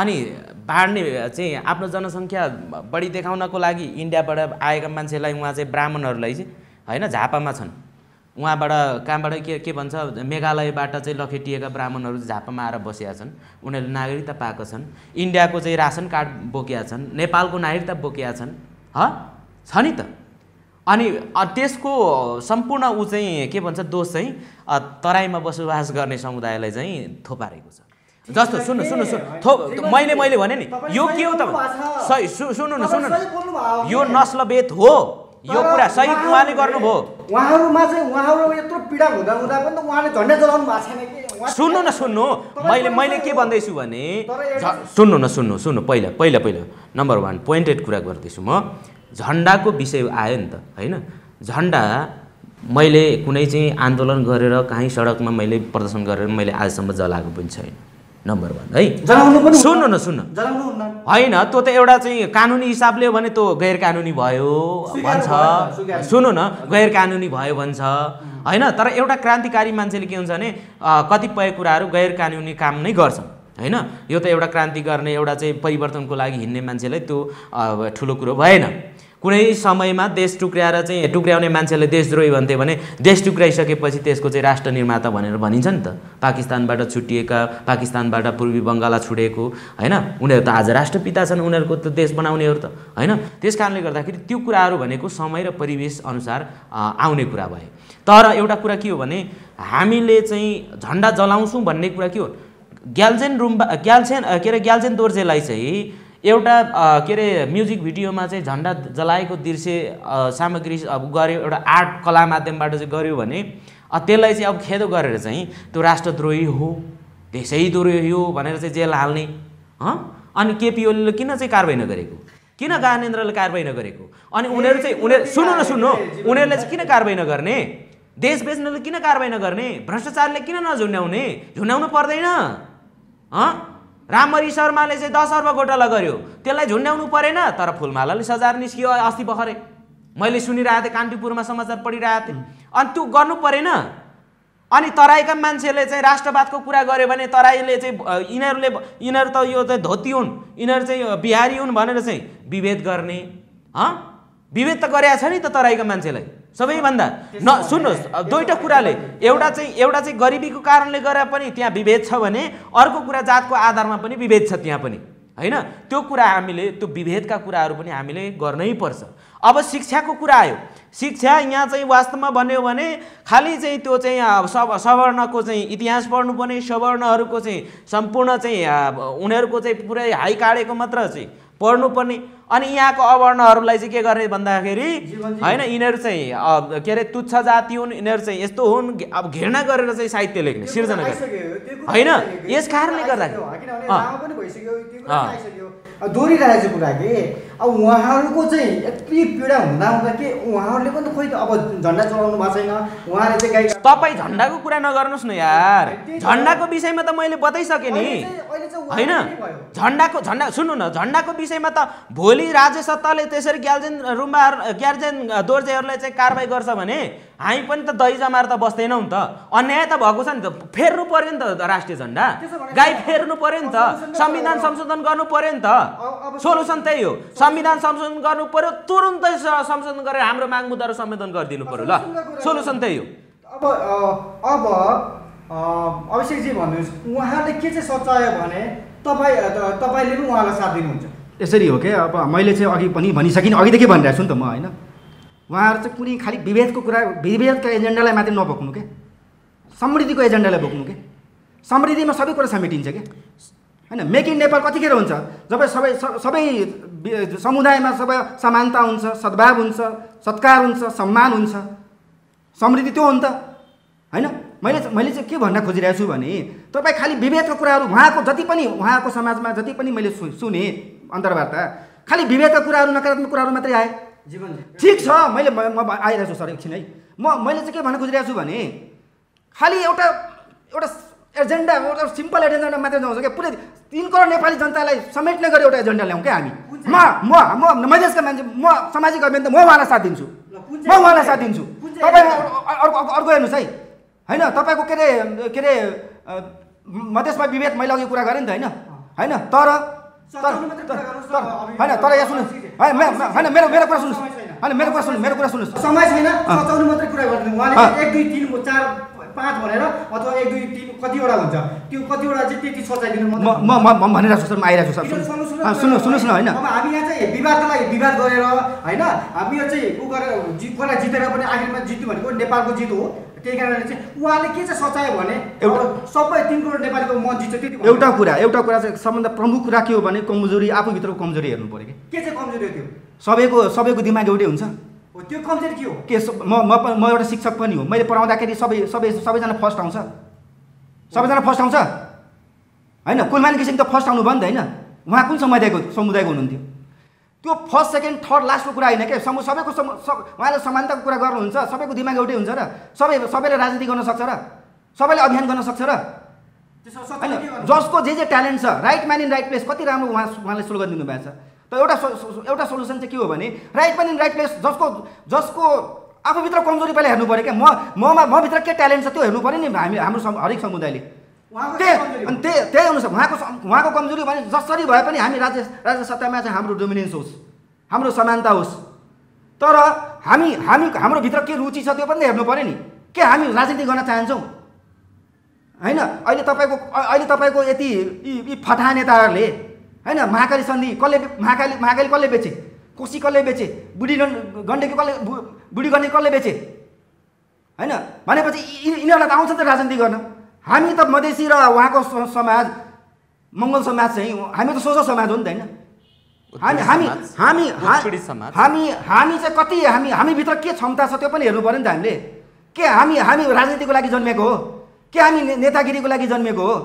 अनि बाढ्ने चाहिँ आफ्नो जनसंख्या बढी देखाउनको लागि इन्डियाबाट आएका मान्छेलाई उहाँ चाहिँ ब्राह्मणहरुलाई चाहिँ हैन झापामा छन् उहाँबाट कामबाट के के भन्छ मेघालयबाट चाहिँ लखेटिएका ब्राह्मणहरु झापामा आएर बसेका छन् उनीहरुले नागरिकता पाएका छन् इन्डियाको चाहिँ राशन कार्ड बोकेका छन् नेपालको नागरिकता बोकेका छन् ह छ नि त अनि त्यसको सम्पूर्ण उ चाहिँ के भन्छ दोष चाहिँ तराईमा बसोबास गर्ने समुदायलाई चाहिँ थोपारेको छ जस्तो सुन्नु सुन्नु सुन्नु मैले मैले भने नि यो के हो त सही सुन्नु न सुन्नु यो नस्लभेद हो यो कुरा सही उहाँले गर्नुभयो उहाँहरुमा चाहिँ उहाँहरु यत्रो पीडा हुँदा हुँदा पनि त उहाँले झण्डा चलाउनु भएको छैन के सुन्नु न सुन्नु मैले मैले के भन्दै छु भने सुन्नु न सुन्नु सुन्नु पहिला पहिला पहिला नम्बर एक पोइन्टेड कुरा गर्दै छु म झण्डाको विषय आयो नि त हैन झण्डा मैले कुनै चाहिँ आन्दोलन गरेर कहीं सडकमा मैले प्रदर्शन गरेर मैले आजसम्म जलाएको पनि छैन नम्बर एक है जलाउनु पनि सुन्नु न सुन्नु जलाउनु हुन्न हैन त्यो त एउटा चाहिँ कानुनी हिसाबले हो भने त्यो गैरकानुनी भयो भन्छ सुन्नु न गैरकानुनी भयो भन्छ हैन तर एउटा क्रान्तिकारी मान्छेले के हुन्छ भने कतिपय कुराहरु गैरकानुनी काम नै गर्छन् हैन यो त एउटा क्रान्ति गर्ने एउटा चाहिँ परिवर्तनको लागि हिन्ने मान्छेलाई त्यो ठूलो कुरा भएन कुनै समयमा देश टुक्राएर चाहिँ टुक्राउने मान्छेले देशद्रोही भन्थे भने देश टुक्राइसकेपछि त्यसको चाहिँ राष्ट्र निर्माता भनेर भनिन्छ नि त पाकिस्तानबाट छुटिएका पाकिस्तानबाट पूर्वी बंगाललाई छुडेको हैन उनीहरु त आज राष्ट्रपिता छन् उनीहरुको त देश बनाउनेहरु त हैन त्यसकारणले गर्दाखेरि त्यो कुराहरु भनेको समय र परिवेश अनुसार आउने कुरा भए तर एउटा कुरा के हो भने हामीले चाहिँ झण्डा जलाउँछौं भन्ने कुरा के हो ग्याल्जेन रुम्बा ग्याल्जेन केरे ग्याल्जेन दोर्जेलाई चाहिँ एउटा केरे म्युजिक भिडियोमा चाहिँ झण्डा जलाएको दृश्य सामग्री अब गर्यो एउटा आर्ट कला माध्यमबाट चाहिँ गर्यो भने त्यसलाई चाहिँ अब खेदो गरेर चाहिँ त्यो राष्ट्रद्रोही हो देशद्रोही हो भनेर चाहिँ जेल हाल्ने ह अनि केपी ओलीले किन चाहिँ कारबाही नगरेको किन गानेन्द्रले कारबाही नगरेको अनि उनीहरु चाहिँ उनीहरु सुन्नु न सुन्नु उनीहरुले चाहिँ किन कारबाही नगर्ने देश बेच्नेले किन कारबाही नगर्ने भ्रष्टाचारले किन नझुन्याउने झुन्याउनु पर्दैन ह रामरी शर्माले चाहिँ दस अर्ब घोटाला गर्यो त्यसलाई झुन्ड्याउनु परेन तर फुलमालाले सजार निस्कियो अस्ति भखरै मैले सुनिरहेथे कान्तिपुरमा समाचार पढिरहेथे अनि त्यो गर्नु परेन अनि तराईका मान्छेले चाहिँ राष्ट्रवादको कुरा गर्यो भने तराईले चाहिँ इनीहरुले इनीहरु त यो चाहिँ धोती हुन् इनीहरु चाहिँ बिहारी हुन् भनेर चाहिँ विभेद गर्ने ह विभेद त गरेछ नि त तराईका मान्छेलाई सबैभन्दा न सुन्नुस् दुईटा कुराले एउटा चाहिँ एउटा चाहिँ गरिबीको कारणले गरे पनि त्यहाँ विभेद छ भने अर्को कुरा जातको आधारमा पनि विभेद छ त्यहाँ पनि हैन त्यो कुरा हामीले त्यो विभेदका कुराहरु पनि हामीले गर्नै पर्छ अब शिक्षाको कुरा आयो शिक्षा यहाँ चाहिँ वास्तवमा भन्यो भने खाली चाहिँ त्यो चाहिँ सब सवर्णको चाहिँ इतिहास पढ्नु पर्ने सवर्णहरुको चाहिँ सम्पूर्ण चाहिँ उनीहरुको चाहिँ पुरै हाई काडेको मात्र चाहिँ पढ्नु पर्ने अनि यहाँको अवर्णहरुलाई चाहिँ के गर्ने भन्दाखेरि हैन इनीहरु चाहिँ केरे तुच्छ जाति हुन् इनीहरु चाहिँ यस्तो हुन् अब घेर्ना गरेर चाहिँ साहित्य लेख्ने सिर्जना गर्ने हैन यस कारणले गर्दा किनभने लामो पनि भइसक्यो त्यो कुरा आइसक्यो अब दोरिरहेको छ कुरा के अब उहाँहरुको चाहिँ यति पीडा हुँदा हुँदा के उहाँहरुले पनि खोइ अब झण्डा चलाउनु भएको छैन उहाँले चाहिँ गाई तपाई झण्डाको कुरा नगर्नुस् न यार झण्डाको विषयमा त मैले बताइसके नि हैन झण्डाको झण्डा सुन्नु न झण्डाको विषयमा त भोलि राज्य सत्ताले त्यसरी ग्याल्जेन रुम्बा ग्याल्जेन दोर्जेहरुलाई चाहिँ कारबाही गर्छ भने हामी पनि त दही जमाएर त बस्दैनौ नि त अन्याय त भएको छ नि त फेर्नु पर्यो नि त राष्ट्रिय झण्डा गाई फेर्नु पर्यो नि त संविधान संशोधन गर्नु पर्यो नि त सोलुसन त्यही हो संविधान संशोधन गर्नु पर्यो तुरुन्तै संशोधन गरेर हाम्रो माग मुद्दाहरु संशोधन गरिदिनु पर्यो ल सोलुसन त्यही हो अब अब अभिषेक जी भन्नुस् उहाँले के चाहिँ सच्चायो भने तपाई तपाईले पनि उहाँलाई साथ दिनुहुन्छ यसरी हो के अब मैले चाहिँ अघि पनि भनिसकिन अघिदेखि भनिरहेको छु नि त म हैन उहाँहरु चाहिँ कुनै खाली विभेदको कुरा विभेदका एजेन्डालाई मात्र नबोक्नु के समृद्धिको एजेन्डालाई बोक्नु के समृद्धिमा सबै कुरा समेटिन्छ के हैन मेक इन नेपाल कतिखेर हुन्छ जब सबै सबै समुदायमा सबै समानता हुन्छ सद्भाव हुन्छ सत्कार हुन्छ सम्मान हुन्छ समृद्धि त्यो हो नि त हैन मैले मैले चाहिँ के भन्न खोजिरहेको छु भने तपाई खाली विभेदको कुराहरु उहाँको जति पनि उहाँको समाजमा जति पनि मैले सुने अन्तर्वार्ता खाली विभेदका कुराहरु नकारात्मक कुराहरु मात्रै आए जीवन ठीक छ मैले म आइरहेको छु सर एकछिन है म मैले चाहिँ के भन्न खोजिरहेको छु भने खाली एउटा एउटा एजेन्डा एउटा सिम्पल एजेन्डा मात्र जाउँछ के पुरै तीन करोड नेपाली जनतालाई समेट्ने गरी एउटा एजेन्डा ल्याउँ के हामी म म म मधेसका मान्छे म सामाजिक अभियन्ता म उहाँलाई साथ दिन्छु म उहाँलाई साथ दिन्छु तपाईँ अर्को अर्को हेर्नुस् है हैन तपाईको के रे के रे मधेसमा विभेद मैले अघि कुरा गरे नि त हैन हैन तर तर हैन तर यहाँ सुन्नु है हैन मेरो मेरो कुरा सुन्नुस् हैन मेरो कुरा सुन्नु मेरो कुरा सुन्नुस् समाज हैन सचाउनु मात्र कुरा गर्दैन उहाँले एक दुई तीन चार पाँच भनेर अथवा एक दुई तीन कतिवटा हुन्छ त्यो कतिवटा चाहिँ त्यति सचाइदिनु म म भनिरहेको छु सर म आइरहेको छु सर सुन्नु सुन्नुस् न हैन अब हामी यहाँ चाहिँ विवादलाई विवाद गरेर हैन हामी यो चाहिँ उ गरेर जितकोलाई जितेर पनि आखिरमा जित्यो भनेको नेपालको जित हो त्यही कारणले चाहिँ उहाँले के चाहिँ सचायो भने सबै तीन करोड नेपालीको मन जित्छ त्यति एउटा कुरा एउटा कुरा चाहिँ सबभन्दा प्रमुख कुरा के हो भने कमजोरी आफूभित्रको कमजोरी हेर्नु पर्यो के चाहिँ कमजोरी हो त्यो सबैको सबैको दिमाग एउटै हुन्छ हो त्यो कमजोरी के हो के म म एउटा शिक्षक पनि हो मैले पढाउँदाखेरि सबै सबै सबैजना फर्स्ट आउँछ सबैजना फर्स्ट आउँछ हैन कुलमान घिसिङ त फर्स्ट आउनु भयो नि त हैन उहाँ कुन समुदायको समुदायको हुनुहुन्थ्यो त्यो फर्स्ट सेकेन्ड थर्ड लास्टको कुरा हैन के समूह सबैको उहाँले समानताको कुरा गर्नुहुन्छ सबैको दिमाग एउटै हुन्छ र सबै सबैले राजनीति गर्न सक्छ र सबैले अभियान गर्न सक्छ र जसको जे जे ट्यालेन्ट छ right man in right place कति राम्रो उहाँ उहाँले स्लोगन दिनुभएको छ त एउटा एउटा सोलुसन चाहिँ के हो भने right man in right place जसको जसको आफूभित्र कमजोरी पहिला हेर्नु पर्यो क्या म ममा मभित्र के ट्यालेन्ट छ त्यो हेर्नु पर्यो नि हामी हाम्रो हरेक समुदायले अनि त्यही त्यही अनुसार उहाँको उहाँको कमजोरी भने जसरी भए पनि हामी राज्य राज्य सत्तामा चाहिँ हाम्रो डोमिनेन्स होस् हाम्रो समानता होस् तर हामी हामी हाम्रो भित्र के रुचि छ त्यो पनि हेर्नु पर्यो नि के हामी राजनीति गर्न चाहन्छौँ हैन अहिले तपाईको अहिले तपाईको यति यी फटा नेताहरूले हैन महाकाली सन्धि कसले महाकाली महाकाली कसले बेचे कोशी कसले बेचे बुढी गण्डकी कसले बुढी गण्डकी कसले बेचे हैन भनेपछि यिनीहरूलाई त आउँछ त राजनीति गर्न हामी त मधेसी र उहाँको समाज मङ्गल समाज चाहिँ हामी त सोझो समाज हो नि त हैन हामी हामी हामी हामी हामी चाहिँ कति हामी हामीभित्र के क्षमता छ त्यो पनि हेर्नु पर्यो नि त हामीले के हामी हामी राजनीतिको लागि जन्मेको हो के हामी नेतागिरीको लागि जन्मेको हो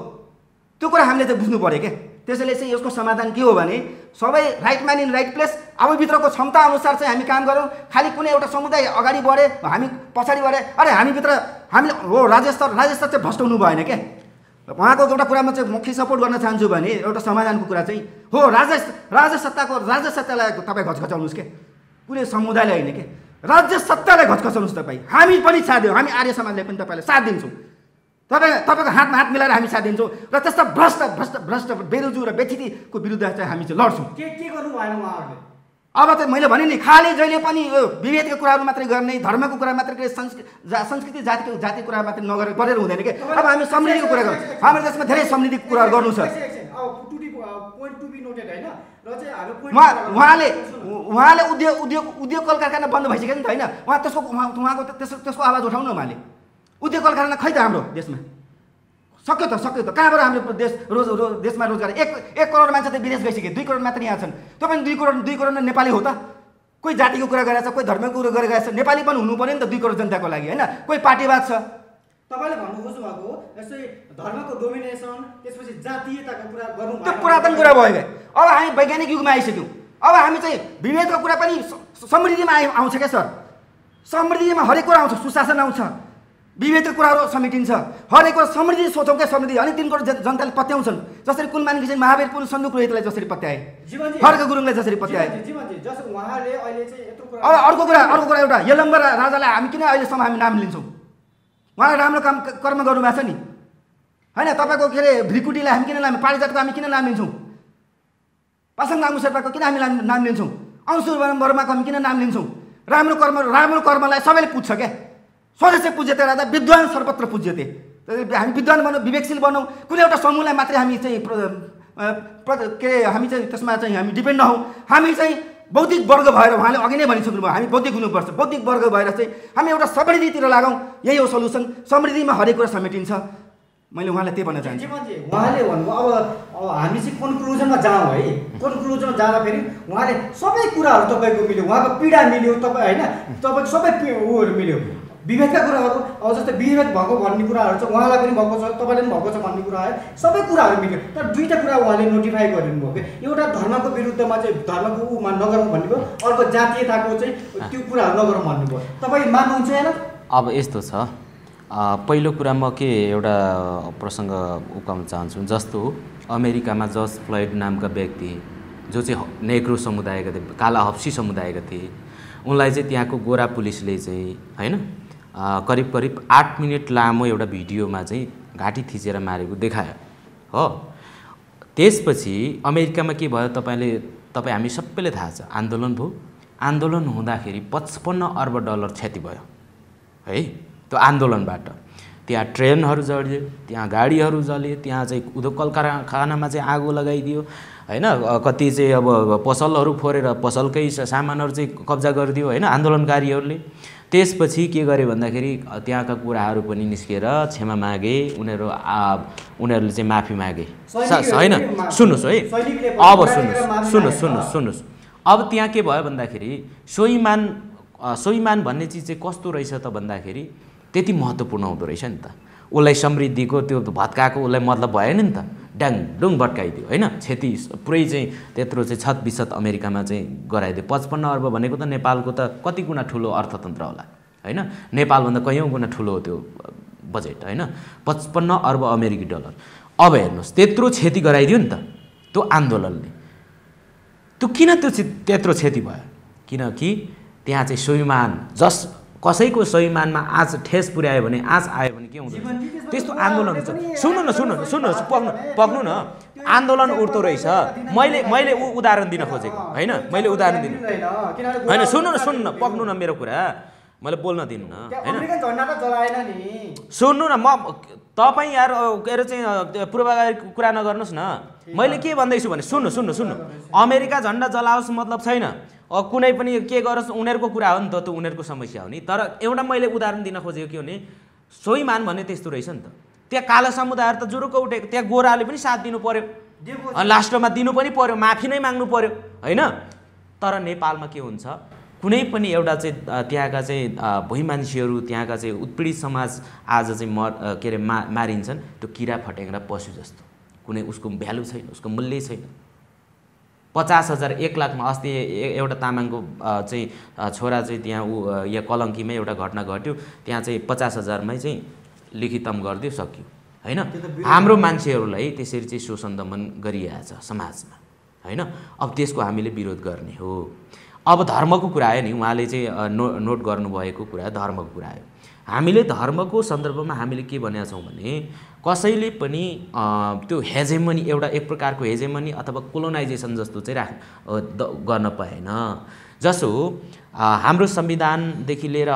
त्यो कुरा हामीले चाहिँ बुझ्नु पर्यो के त्यसैले चाहिँ यसको समाधान के हो भने सबै right man in right place आफूभित्रको क्षमता अनुसार चाहिँ हामी काम गरौँ खालि कुनै एउटा समुदाय अगाडि बढे हामी पछाडि बढे अरे हामीभित्र हामीले हो राज्य स्तर राज्य स्तर चाहिँ भस्टाउनु भएन के उहाँको एउटा कुरामा चाहिँ मुख्य सपोर्ट गर्न चाहन्छु भने एउटा समाधानको कुरा चाहिँ हो राज्य राज्य सत्ताको राज्य सत्तालाई तपाईँ घचघचाउनुहोस् के कुनै समुदायले होइन के राज्य सत्तालाई घचघचाउनुहोस् तपाईँ हामी पनि साथ दियौँ हामी आर्य समाजले पनि तपाईँलाई साथ दिन्छौँ तपाईँ तपाईँको हातमा हात मिलाएर हामी साथ दिन्छौँ र त्यस्ता भ्रष्ट भ्रष्ट भ्रष्ट बेरुजु र व्यथितिको विरुद्ध चाहिँ हामी चाहिँ लड्छौँ के के गर्नु भएन उहाँहरूले अब त मैले भने नि खालि जहिले पनि यो विभेदको कुराहरू मात्रै गर्ने धर्मको कुरा मात्रै संस्कृति संस्कृति जातिको जाति कुरा मात्रै नगरेर गरेर हुँदैन कि अब हामी समृद्धिको कुरा गर्छौँ हाम्रो देशमा धेरै समृद्धिको कुराहरू गर्नु छ उहाँले उहाँले उद्योग उद्योग उद्योग कल कारखाना बन्द भइसक्यो नि त होइन उहाँ त्यसको उहाँको त्यस त्यसको आवाज उठाउनु उहाँले उद्योग कल कारखाना खै त हाम्रो देशमा सक्यो त सक्यो त कहाँबाट हाम्रो देश रोज रोज देशमा रोजगार एक एक करोड मान्छे त विदेश गइसके दुई करोड मात्र यहाँ छन् त्यो पनि दुई करोड दुई करोड नेपाली हो त कोही जातिको कुरा गरेछ कोही धर्मको कुरा गरेछ नेपाली पनि हुनु पर्यो नि त दुई करोड जनताको लागि होइन कोही पार्टीवाद छ तपाईले भन्नु खोज्नु भएको यसै धर्मको डोमिनेसन त्यसपछि जातीयताको कुरा गर्नु त्यो पुरातन कुरा भयो के अब हामी वैज्ञानिक युगमा आइसक्यौँ अब हामी चाहिँ विभेदको कुरा पनि समृद्धिमा आउँछ क्या सर समृद्धिमा हरेक कुरा आउँछ सुशासन आउँछ विभेदको कुराहरू समेटिन्छ हरेक कुरा समृद्धि सोचौँ क्या समृद्धि अनि तिनको जनताले पत्याउँछन् जसरी कुलमान घिसिङ महावीर पुन सन्दुक रोहितलाई जसरी पत्याए खड्का गुरुङलाई जसरी पत्याए अब अर्को कुरा अर्को कुरा एउटा यलम्बर राजालाई हामी किन अहिलेसम्म हामी नाम लिन्छौँ उहाँलाई राम्रो काम कर्म गर्नुभएको छ नि होइन तपाईँको के अरे भ्रिकुटीलाई हामी किन नाम पारिजातको हामी किन नाम लिन्छौँ पासाङ लामु शेर्पाको किन हामी नाम लिन्छौँ अंशुर वर्माको हामी किन नाम लिन्छौँ राम्रो कर्म राम्रो कर्मलाई सबैले पुज्छ क्या स्वदेश पूज्यते राजा विद्वान सर्वत्र पूज्यते हामी विद्वान बनाऊ विवेकशील बनाऊ कुनै एउटा समूहलाई मात्रै हामी चाहिँ के अरे हामी चाहिँ त्यसमा चाहिँ हामी डिपेन्ड नहौँ हामी चाहिँ बौद्धिक वर्ग भएर उहाँले अघि नै भनिसक्नुभयो हामी बौद्धिक हुनुपर्छ बौद्धिक वर्ग भएर चाहिँ हामी एउटा समृद्धितिर लागौँ यही हो सल्युसन समृद्धिमा हरेक कुरा समेटिन्छ मैले उहाँलाई त्यही भन्न चाहन्छु उहाँले भन्नुभयो अब हामी चाहिँ कन्क्लुजनमा जाउँ है कन्क्लुजनमा जाँदाखेरि उहाँले सबै कुराहरू तपाईँको मिल्यो उहाँको पीडा मिल्यो तपाईँ होइन तपाईँको सबै उयोहरू मिल्यो विभेदका कुराहरु अब जस्तै विभेद भएको भन्ने कुराहरु छ उहाँलाई पनि भएको छ तपाईले पनि भएको छ भन्ने कुरा आयो सबै कुराहरु मिल्यो तर दुईटा कुरा उहाँले नोटिफाई गरिनु भयो के एउटा धर्मको विरुद्धमा चाहिँ धर्मको उमा नगरौं भन्नुभयो अर्को जातीयताको चाहिँ त्यो कुराहरु नगरौं भन्नुभयो तपाई मान्नुहुन्छ हैन अब यस्तो छ पहिलो कुरा म के एउटा प्रसंग उकाउन चाहन्छु जस्तो अमेरिकामा जर्ज फ्लोयड नामका व्यक्ति जो चाहिँ नेग्रो समुदायका थिए काला हप्सी समुदायका थिए उनलाई चाहिँ त्यहाँको गोरा पुलिसले चाहिँ हैन करीब करीब आठ मिनेट लामो एउटा भिडियोमा चाहिँ घाटी थिचेर मारेको देखायो हो त्यसपछि अमेरिकामा के भयो तपाईले तपाई हामी सबैले थाहा छ आन्दोलन भयो आन्दोलन हुँदाखेरि पचपन्न अर्ब डलर क्षति भयो है त्यो आन्दोलनबाट त्यहाँ ट्रेनहरु जडिए त्यहाँ गाडीहरु जले त्यहाँ चाहिँ उद्योग कलकारखानामा चाहिँ आगो लगाइदियो हैन कति चाहिँ अब पसलहरु फोरेर पसलकै सामानहरु चाहिँ कब्जा गर्दियो हैन आन्दोलनकारीहरुले त्यसपछि के गरे भन्दाखेरि त्यहाँका कुराहरु पनि निस्केर क्षमा मागे उनीहरु उनीहरुले चाहिँ माफी मागे हैन सुन्नुस् है अब सुन्नुस् सुन्नुस् सुन्नुस् सुन्नुस् अब त्यहाँ के भयो भन्दाखेरि सोइमान सोइमान भन्ने चीज चाहिँ कस्तो रहेछ त भन्दाखेरि त्यति महत्त्वपूर्ण हुँदो रहेछ नि त उलाई समृद्धिको त्यो भत्काको उलाई मतलब भएन नि त ड्याङ डुङ भत्काइदियो हैन क्षति पुरै चाहिँ त्यत्रो चाहिँ छत बिसत अमेरिकामा चाहिँ गराइदियो पचपन्न अर्ब भनेको त नेपालको त कति गुणा ठूलो अर्थतन्त्र होला हैन नेपाल भन्दा कयौं गुणा ठूलो हो त्यो बजेट हैन पचपन्न अर्ब अमेरिकी डलर अब हेर्नुस् त्यत्रो क्षति गराइदियो नि त त्यो आन्दोलनले त्यो किन त्यो त्यत्रो क्षति भयो किनकि त्यहाँ चाहिँ सोइमान जस कसैको सोइमानमा आज ठेस पुर्यायो भने आज आयो भने के हुन्छ त्यस्तो आन्दोलन हुन्छ सुन्नु न सुन्नु सुन्नु पक्नु पक्नु न आन्दोलन उठ्दो रहेछ मैले मैले उदाहरण दिन खोजेको हैन मैले उदाहरण दिन हैन सुन्नु न सुन्नु न पक्नु न मेरो कुरा मैले बोल्न दिनु न हैन अमेरिकन झण्डा त जलाएन नि सुन्नु न म तपाई यार केरे चाहिँ पूर्वाधार कुरा नगर्नुस् न मैले के भन्दै छु भने सुन्नु सुन्नु सुन्नु अमेरिका झण्डा जलाओस् मतलब छैन अब कुनै पनि के गरोस् उनीहरुको कुरा हो नि त त्यो उनीहरुको समस्या हो नि तर एउटा मैले उदाहरण दिन खोजेको के हो नि सोइमान भन्ने त्यस्तो रहेछ नि त त्यहाँ काला समुदाय त जुरुक उठेको त्यहाँ गोराले पनि साथ दिनु पर्यो अनि लास्टमा दिनु पनि पर्यो माफी नै माग्नु पर्यो हैन तर नेपालमा के हुन्छ कुनै पनि एउटा चाहिँ त्यहाँका चाहिँ भुई मान्छेहरु त्यहाँका चाहिँ उत्पीडित समाज आज चाहिँ मर केरे मारिन्छन् त्यो किरा फटेंगरा पशु जस्तो कुनै उसको भ्यालु छैन उसको मूल्य छैन पचास हजार एक लाख में अस्ति एउटा तामाङको चाहिँ छोरा चाहिँ त्यहाँ उ या कलंकीमै एउटा घटना घट्यो त्यहाँ चाहिँ पचास हजार मै चाहिँ लिखितम गर्दियो सक्यो हैन हाम्रो मान्छेहरुलाई त्यसरी चाहिँ शोषण दमन गरिरहेछ समाजमा हैन अब त्यसको हामीले विरोध गर्ने हो अब धर्मको कुरा आयो नि उहाँले चाहिँ नोट गर्नु भएको कुरा धर्मको कुरा आयो हामीले धर्मको सन्दर्भमा हामीले के भनेका छौं भने कसैले पनि त्यो हेजेमनी एउटा एक प्रकारको हेजेमनी अथवा कोलोनाइजेसन जस्तो चाहिँ राख गर्न पाएन जसो हाम्रो संविधानदेखि लिएर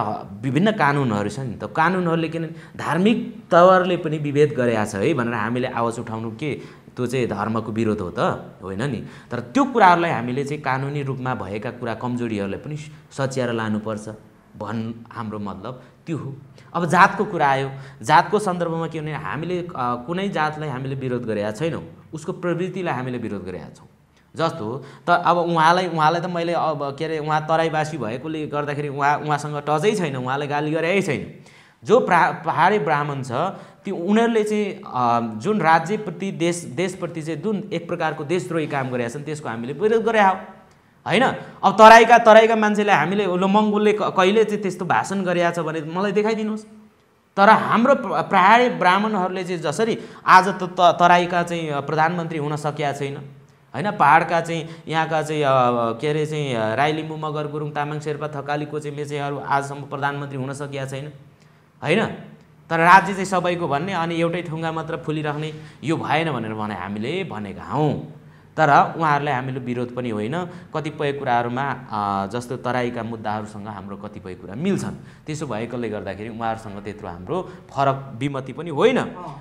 विभिन्न कानूनहरु छन् नि त कानूनहरुले किन धार्मिक तवरले पनि विभेद गरेका छ है भनेर हामीले आवाज उठाउनु के त्यो चाहिँ धर्मको विरोध हो त होइन नि तर त्यो कुराहरुलाई हामीले चाहिँ कानूनी रूपमा भएका कुरा कमजोरीहरुलाई पनि सच्याएर लानुपर्छ भन् हाम्रो मतलब त्यो हो अब जातको कुरा आयो जातको सन्दर्भमा के भने हामीले कुनै जातलाई हामीले विरोध गरेका छैनौं उसको प्रवृत्तिलाई हामीले विरोध गरेका छौं जस्तो त अब उहाँलाई उहाँलाई त मैले अब केरे उहाँ तराईवासी भएकोले गर्दाखेरि उहाँ उहाँसँग टचै छैन उहाँले गाली गरेकै छैन जो पहाडी ब्राह्मण छ ती उनीहरुले चाहिँ जुन राज्यप्रति देश देशप्रति चाहिँ जुन एक प्रकारको देशद्रोही काम गरेका छन् त्यसको हामीले विरोध गरेका हौ हैन अब तराईका तराईका मान्छेले हामीले लोमङ्गुले कहिले चाहिँ त्यस्तो भाषण गरेका छ भने मलाई देखाइदिनुस् तर हाम्रो पहाडी ब्राह्मणहरुले चाहिँ जसरी आज त तराईका चाहिँ प्रधानमन्त्री हुन सकेका छैन हैन पहाडका चाहिँ यहाँका चाहिँ केरे चाहिँ राई लिम्बू मगर गुरुङ तामाङ शेर्पा थकालीको चाहिँ मेचेहरु आजसम्म प्रधानमन्त्री हुन सकेका छैन हैन तर राज्य चाहिँ सबैको भन्ने अनि एउटै ठुंगा मात्र फुलिराख्ने यो भएन भनेर भने हामीले भनेका हौं तर उहाँहरुलाई हामीले विरोध पनि होइन कतिपय कुराहरुमा जस्तो तराईका मुद्दाहरुसँग हाम्रो कतिपय कुरा मिल्छन् त्यसो भएकोले गर्दाखेरि उहाँहरुसँग त्यत्रो हाम्रो फरक विमति पनि होइन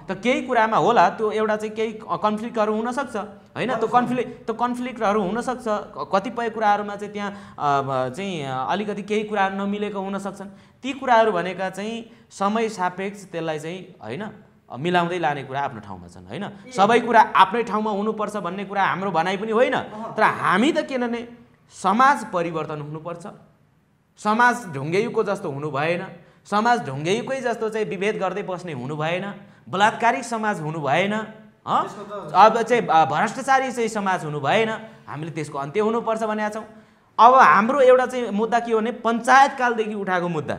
त केही कुरामा होला त्यो एउटा चाहिँ केही कन्फ्लिक्टहरु हुन सक्छ हैन त्यो कन्फ्लिक्ट त्यो कन्फ्लिक्टहरु हुन सक्छ कतिपय कुराहरुमा चाहिँ त्यहाँ चाहिँ अलिकति केही कुरा नमिलेको हुन सक्छन् ती कुराहरु भनेका चाहिँ समय सापेक्ष त्यसलाई चाहिँ हैन मिलाउँदै लाने कुरा आफ्नो ठाउँमा छन् हैन सबै कुरा आफ्नै ठाउँमा हुनुपर्छ भन्ने कुरा हाम्रो भनाइ पनि होइन तर हामी त किनने समाज परिवर्तन हुनुपर्छ समाज ढुङ्गेयुको जस्तो हुनु भएन समाज ढुङ्गेकै जस्तो चाहिँ विभेद गर्दै बस्ने हुनु भएन, बलात्कारिक समाज हुनु भएन, अब चाहिँ भ्रष्टाचारी चाहिँ समाज हुनु भएन। हामीले त्यसको अन्त्य हुनुपर्छ भनेका छौँ। अब हाम्रो एउटा चाहिँ मुद्दा के हो भने पंचायत कालदेखि उठाएको मुद्दा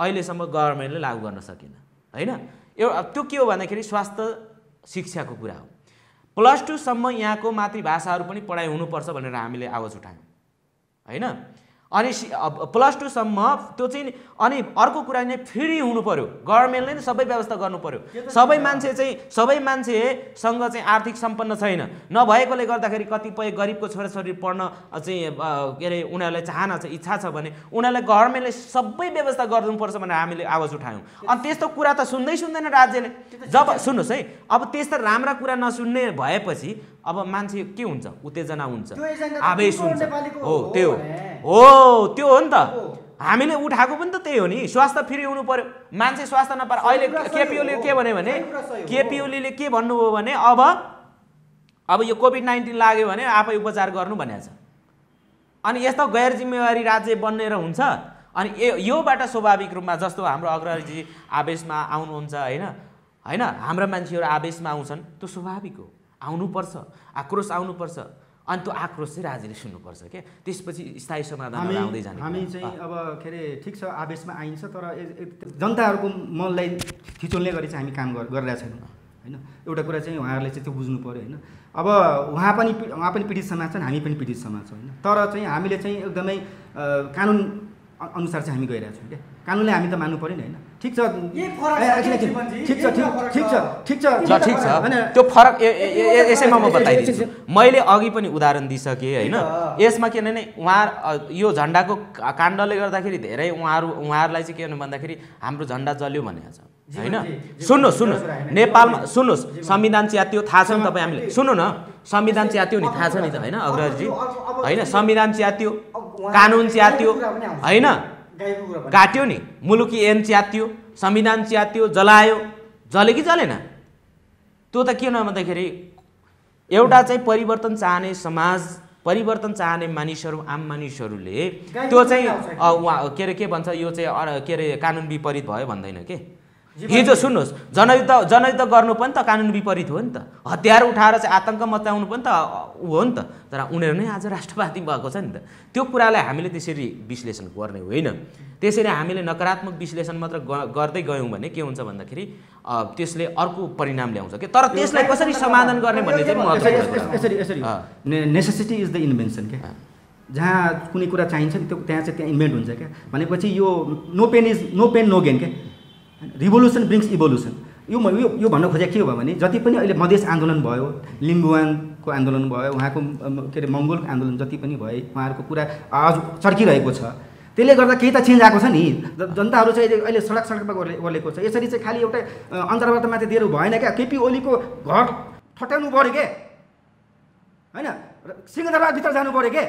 अहिलेसम्म गभर्नमेन्टले लागू गर्न सकेन, हैन? एउटा त्यो के हो भन्दाखेरि स्वास्थ्य शिक्षाको कुरा हो। प्लस टू सम्म यहाँको मातृभाषाहरु पनि पढाइ हुनुपर्छ भनेर हामीले आवाज उठायौं, हैन? अनि प्लस टू सम्म त्यो चाहिँ अनि अर्को कुरा नै फ्री हुनु पर्यो। गभर्नमेन्टले नै सबै व्यवस्था गर्नु पर्यो। सबै मान्छे चाहिँ सबै मान्छेसँग चाहिँ आर्थिक सम्पन्न छैन, नभएकोले गर्दाखेरि कतिपय गरिबको छोराछोरी पढ्न चाहिँ के अरे उनीहरुलाई चाहना छ, इच्छा छ भने उनीहरुलाई गभर्नमेन्टले सबै व्यवस्था गर्नुपर्छ भनेर हामीले आवाज उठायौं। अनि त्यस्तो कुरा त सुन्दै सुन्दैन राज्यले। जब सुन्नुस् है, अब त्यस्ता राम्रा कुरा नसुन्ने भएपछि अब मान्छे के हुन्छ? उत्तेजना हुन्छ, आवेश हुन्छ। हो त्यो हो त्यो हो नि त। हामीले उठाएको पनि त त्यही हो नि, स्वास्थ्य फ्री हुनु पर्यो, मान्छे स्वास्थ्य नपाएर। अहिले केपिओलीले के भन्यो भने केपिओलीले के भन्नुभयो भने अब अब यो कोभिड नाइन्टिन लाग्यो भने आफै उपचार गर्नु भनेको छ। अनि यस्तो गैर जिम्मेवारी राज्य बनेर हुन्छ। अनि योबाट स्वाभाविक रूपमा जस्तो हाम्रो अग्रजी आवेशमा आउनुहुन्छ, होइन होइन हाम्रा मान्छेहरू आवेशमा आउँछन्, त्यो स्वाभाविक हो, आउनुपर्छ, आक्रोश आउनुपर्छ। अनि त्यो आक्रोश चाहिँ राज्यले सुन्नुपर्छ क्या। त्यसपछि स्थायी समाधान आउँदै जान्छ। हामी चाहिँ अब के अरे ठिक छ आवेशमा आइन्छ, तर जनताहरूको मनलाई थिचोल्ने गरी चाहिँ हामी काम गरिरहेका छैनौँ, होइन? एउटा कुरा चाहिँ उहाँहरूले चाहिँ त्यो बुझ्नु पऱ्यो, होइन? अब उहाँ पनि उहाँ पनि पीडित समाज छन्, हामी पनि पीडित समाज छौँ, होइन? तर चाहिँ हामीले चाहिँ एकदमै कानुन अनुसार चाहिँ हामी गइरहेका छौँ क्या। कानुनले हामी त मान्नु पऱ्यो नि, होइन? ठिक छ ठिक छ ठिक छ ठिक छ ठिक छ त्यो फरक यसैमा म बताइदिन्छु। मैले अघि पनि उदाहरण दिइसकेँ, होइन? यसमा किन नै उहाँ यो झन्डाको काण्डले गर्दाखेरि धेरै उहाँहरू उहाँहरूलाई चाहिँ के भन्नु भन्दाखेरि हाम्रो झन्डा जल्यो भनेको छ, होइन? सुन्नुहोस् सुन्नुहोस् नेपालमा सुन्नुहोस् संविधान च्यातियो, थाहा छ नि तपाईँ? हामीले सुन्नु न, संविधान च्यातियो नि, थाहा छ नि त, होइन अग्रजी? होइन संविधान च्यातियो, कानुन च्यातियो, होइन काट्यो नि, मुलुकी ऐन च्यात्यो, संविधान च्यात्यो, जलायो। जले कि जलेन त्यो त किन भन्दाखेरि एउटा चाहिँ परिवर्तन चाहने समाज, परिवर्तन चाहने मानिसहरू, आम मानिसहरूले त्यो चाहिँ के अरे के भन्छ यो चाहिँ के अरे कानुन विपरीत भयो भन्दैन के। हिजो सुन्नुहोस् जनयुद्ध जनयुद्ध गर्नु पनि त कानुन विपरीत हो नि त। हतियार उठाएर चाहिँ आतंक मचाउनु पनि त ऊ हो नि त। तर उनीहरू नै आज राष्ट्रवादी भएको छ नि त। त्यो कुरालाई हामीले त्यसरी विश्लेषण गर्ने होइन। त्यसरी हामीले नकारात्मक विश्लेषण मात्र गर्दै गयौँ भने के हुन्छ भन्दाखेरि त्यसले अर्को परिणाम ल्याउँछ के। तर त्यसलाई कसरी समाधान गर्ने भन्ने चाहिँ महत्त्वपूर्ण। नेसेसिटी इज द इन्भेन्सन के। जहाँ कुनै कुरा चाहिन्छ नि त्यहाँ चाहिँ त्यहाँ इन्भेन्ट हुन्छ क्या। भनेपछि यो no pain is no pain no gain के। Revolution brings evolution. यो म यो यो भन्न खोजेको के हो भने जति पनि अहिले मधेस आन्दोलन भयो, लिम्बुवानको आन्दोलन भयो, उहाँको के अरे मङ्गोलको आन्दोलन जति पनि भए, उहाँहरूको कुरा आज चर्किरहेको छ। त्यसले गर्दा केही त चेन्ज आएको छ नि। जनताहरू चाहिँ अहिले सडक सडकमा ओर्लेको छ। यसरी चाहिँ खालि एउटा अन्तर्वार्ता माथि दिएर भएन क्या। केपी ओलीको घर ठट्याउनु पऱ्यो के, होइन? सिंहदरबारभित्र जानु पऱ्यो के।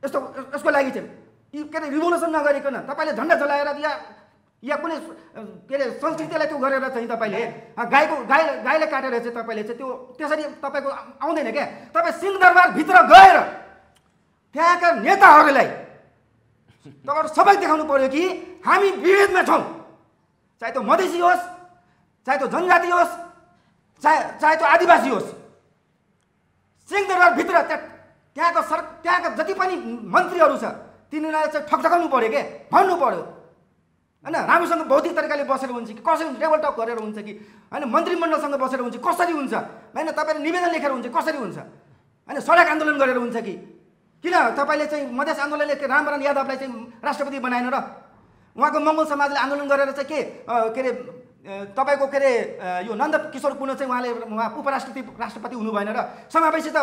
यस्तो यसको लागि चाहिँ के अरे रिभोल्युसन नगरिकन तपाईँले झन्डा जलाएर या या कुनै के अरे संस्कृतिलाई त्यो गरेर चाहिँ तपाईँले गाईको गाई गाईलाई काटेर चाहिँ तपाईँले चाहिँ त्यो त्यसरी तपाईँको आउँदैन क्या। तपाईँ सिंहदरबारभित्र गएर त्यहाँका नेताहरूलाई तपाईँहरू सबैले देखाउनु पऱ्यो कि हामी विभेदमा छौँ। चाहे त्यो मधेसी होस्, चाहे त्यो जनजाति होस्, चाहे चाहे त्यो आदिवासी होस्, सिंहदरबारभित्र त्यहाँ त्यहाँको सर त्यहाँका जति पनि मन्त्रीहरू छ तिनीहरूलाई चाहिँ ठकठकाउनु पऱ्यो के, भन्नु पऱ्यो, होइन? राम्रोसँग बौद्धिक तरिकाले बसेर हुन्छ कि कसरी हुन्छ? टेबल टक गरेर हुन्छ कि, होइन? मन्त्रीमण्डलसँग बसेर हुन्छ कसरी हुन्छ? होइन तपाईँले निवेदन लेखेर हुन्छ कसरी हुन्छ? होइन सडक आन्दोलन गरेर हुन्छ कि? किन तपाईँले चाहिँ मधेस आन्दोलनले रामराम यादवलाई चाहिँ राष्ट्रपति बनाएन र? उहाँको मङ्गोल समाजले आन्दोलन गरेर चाहिँ के के अरे तपाईँको के अरे यो नन्द किशोर पुन चाहिँ उहाँले उहाँ उपराष्ट्रपति राष्ट्रपति हुनु भएन र? समावेशी त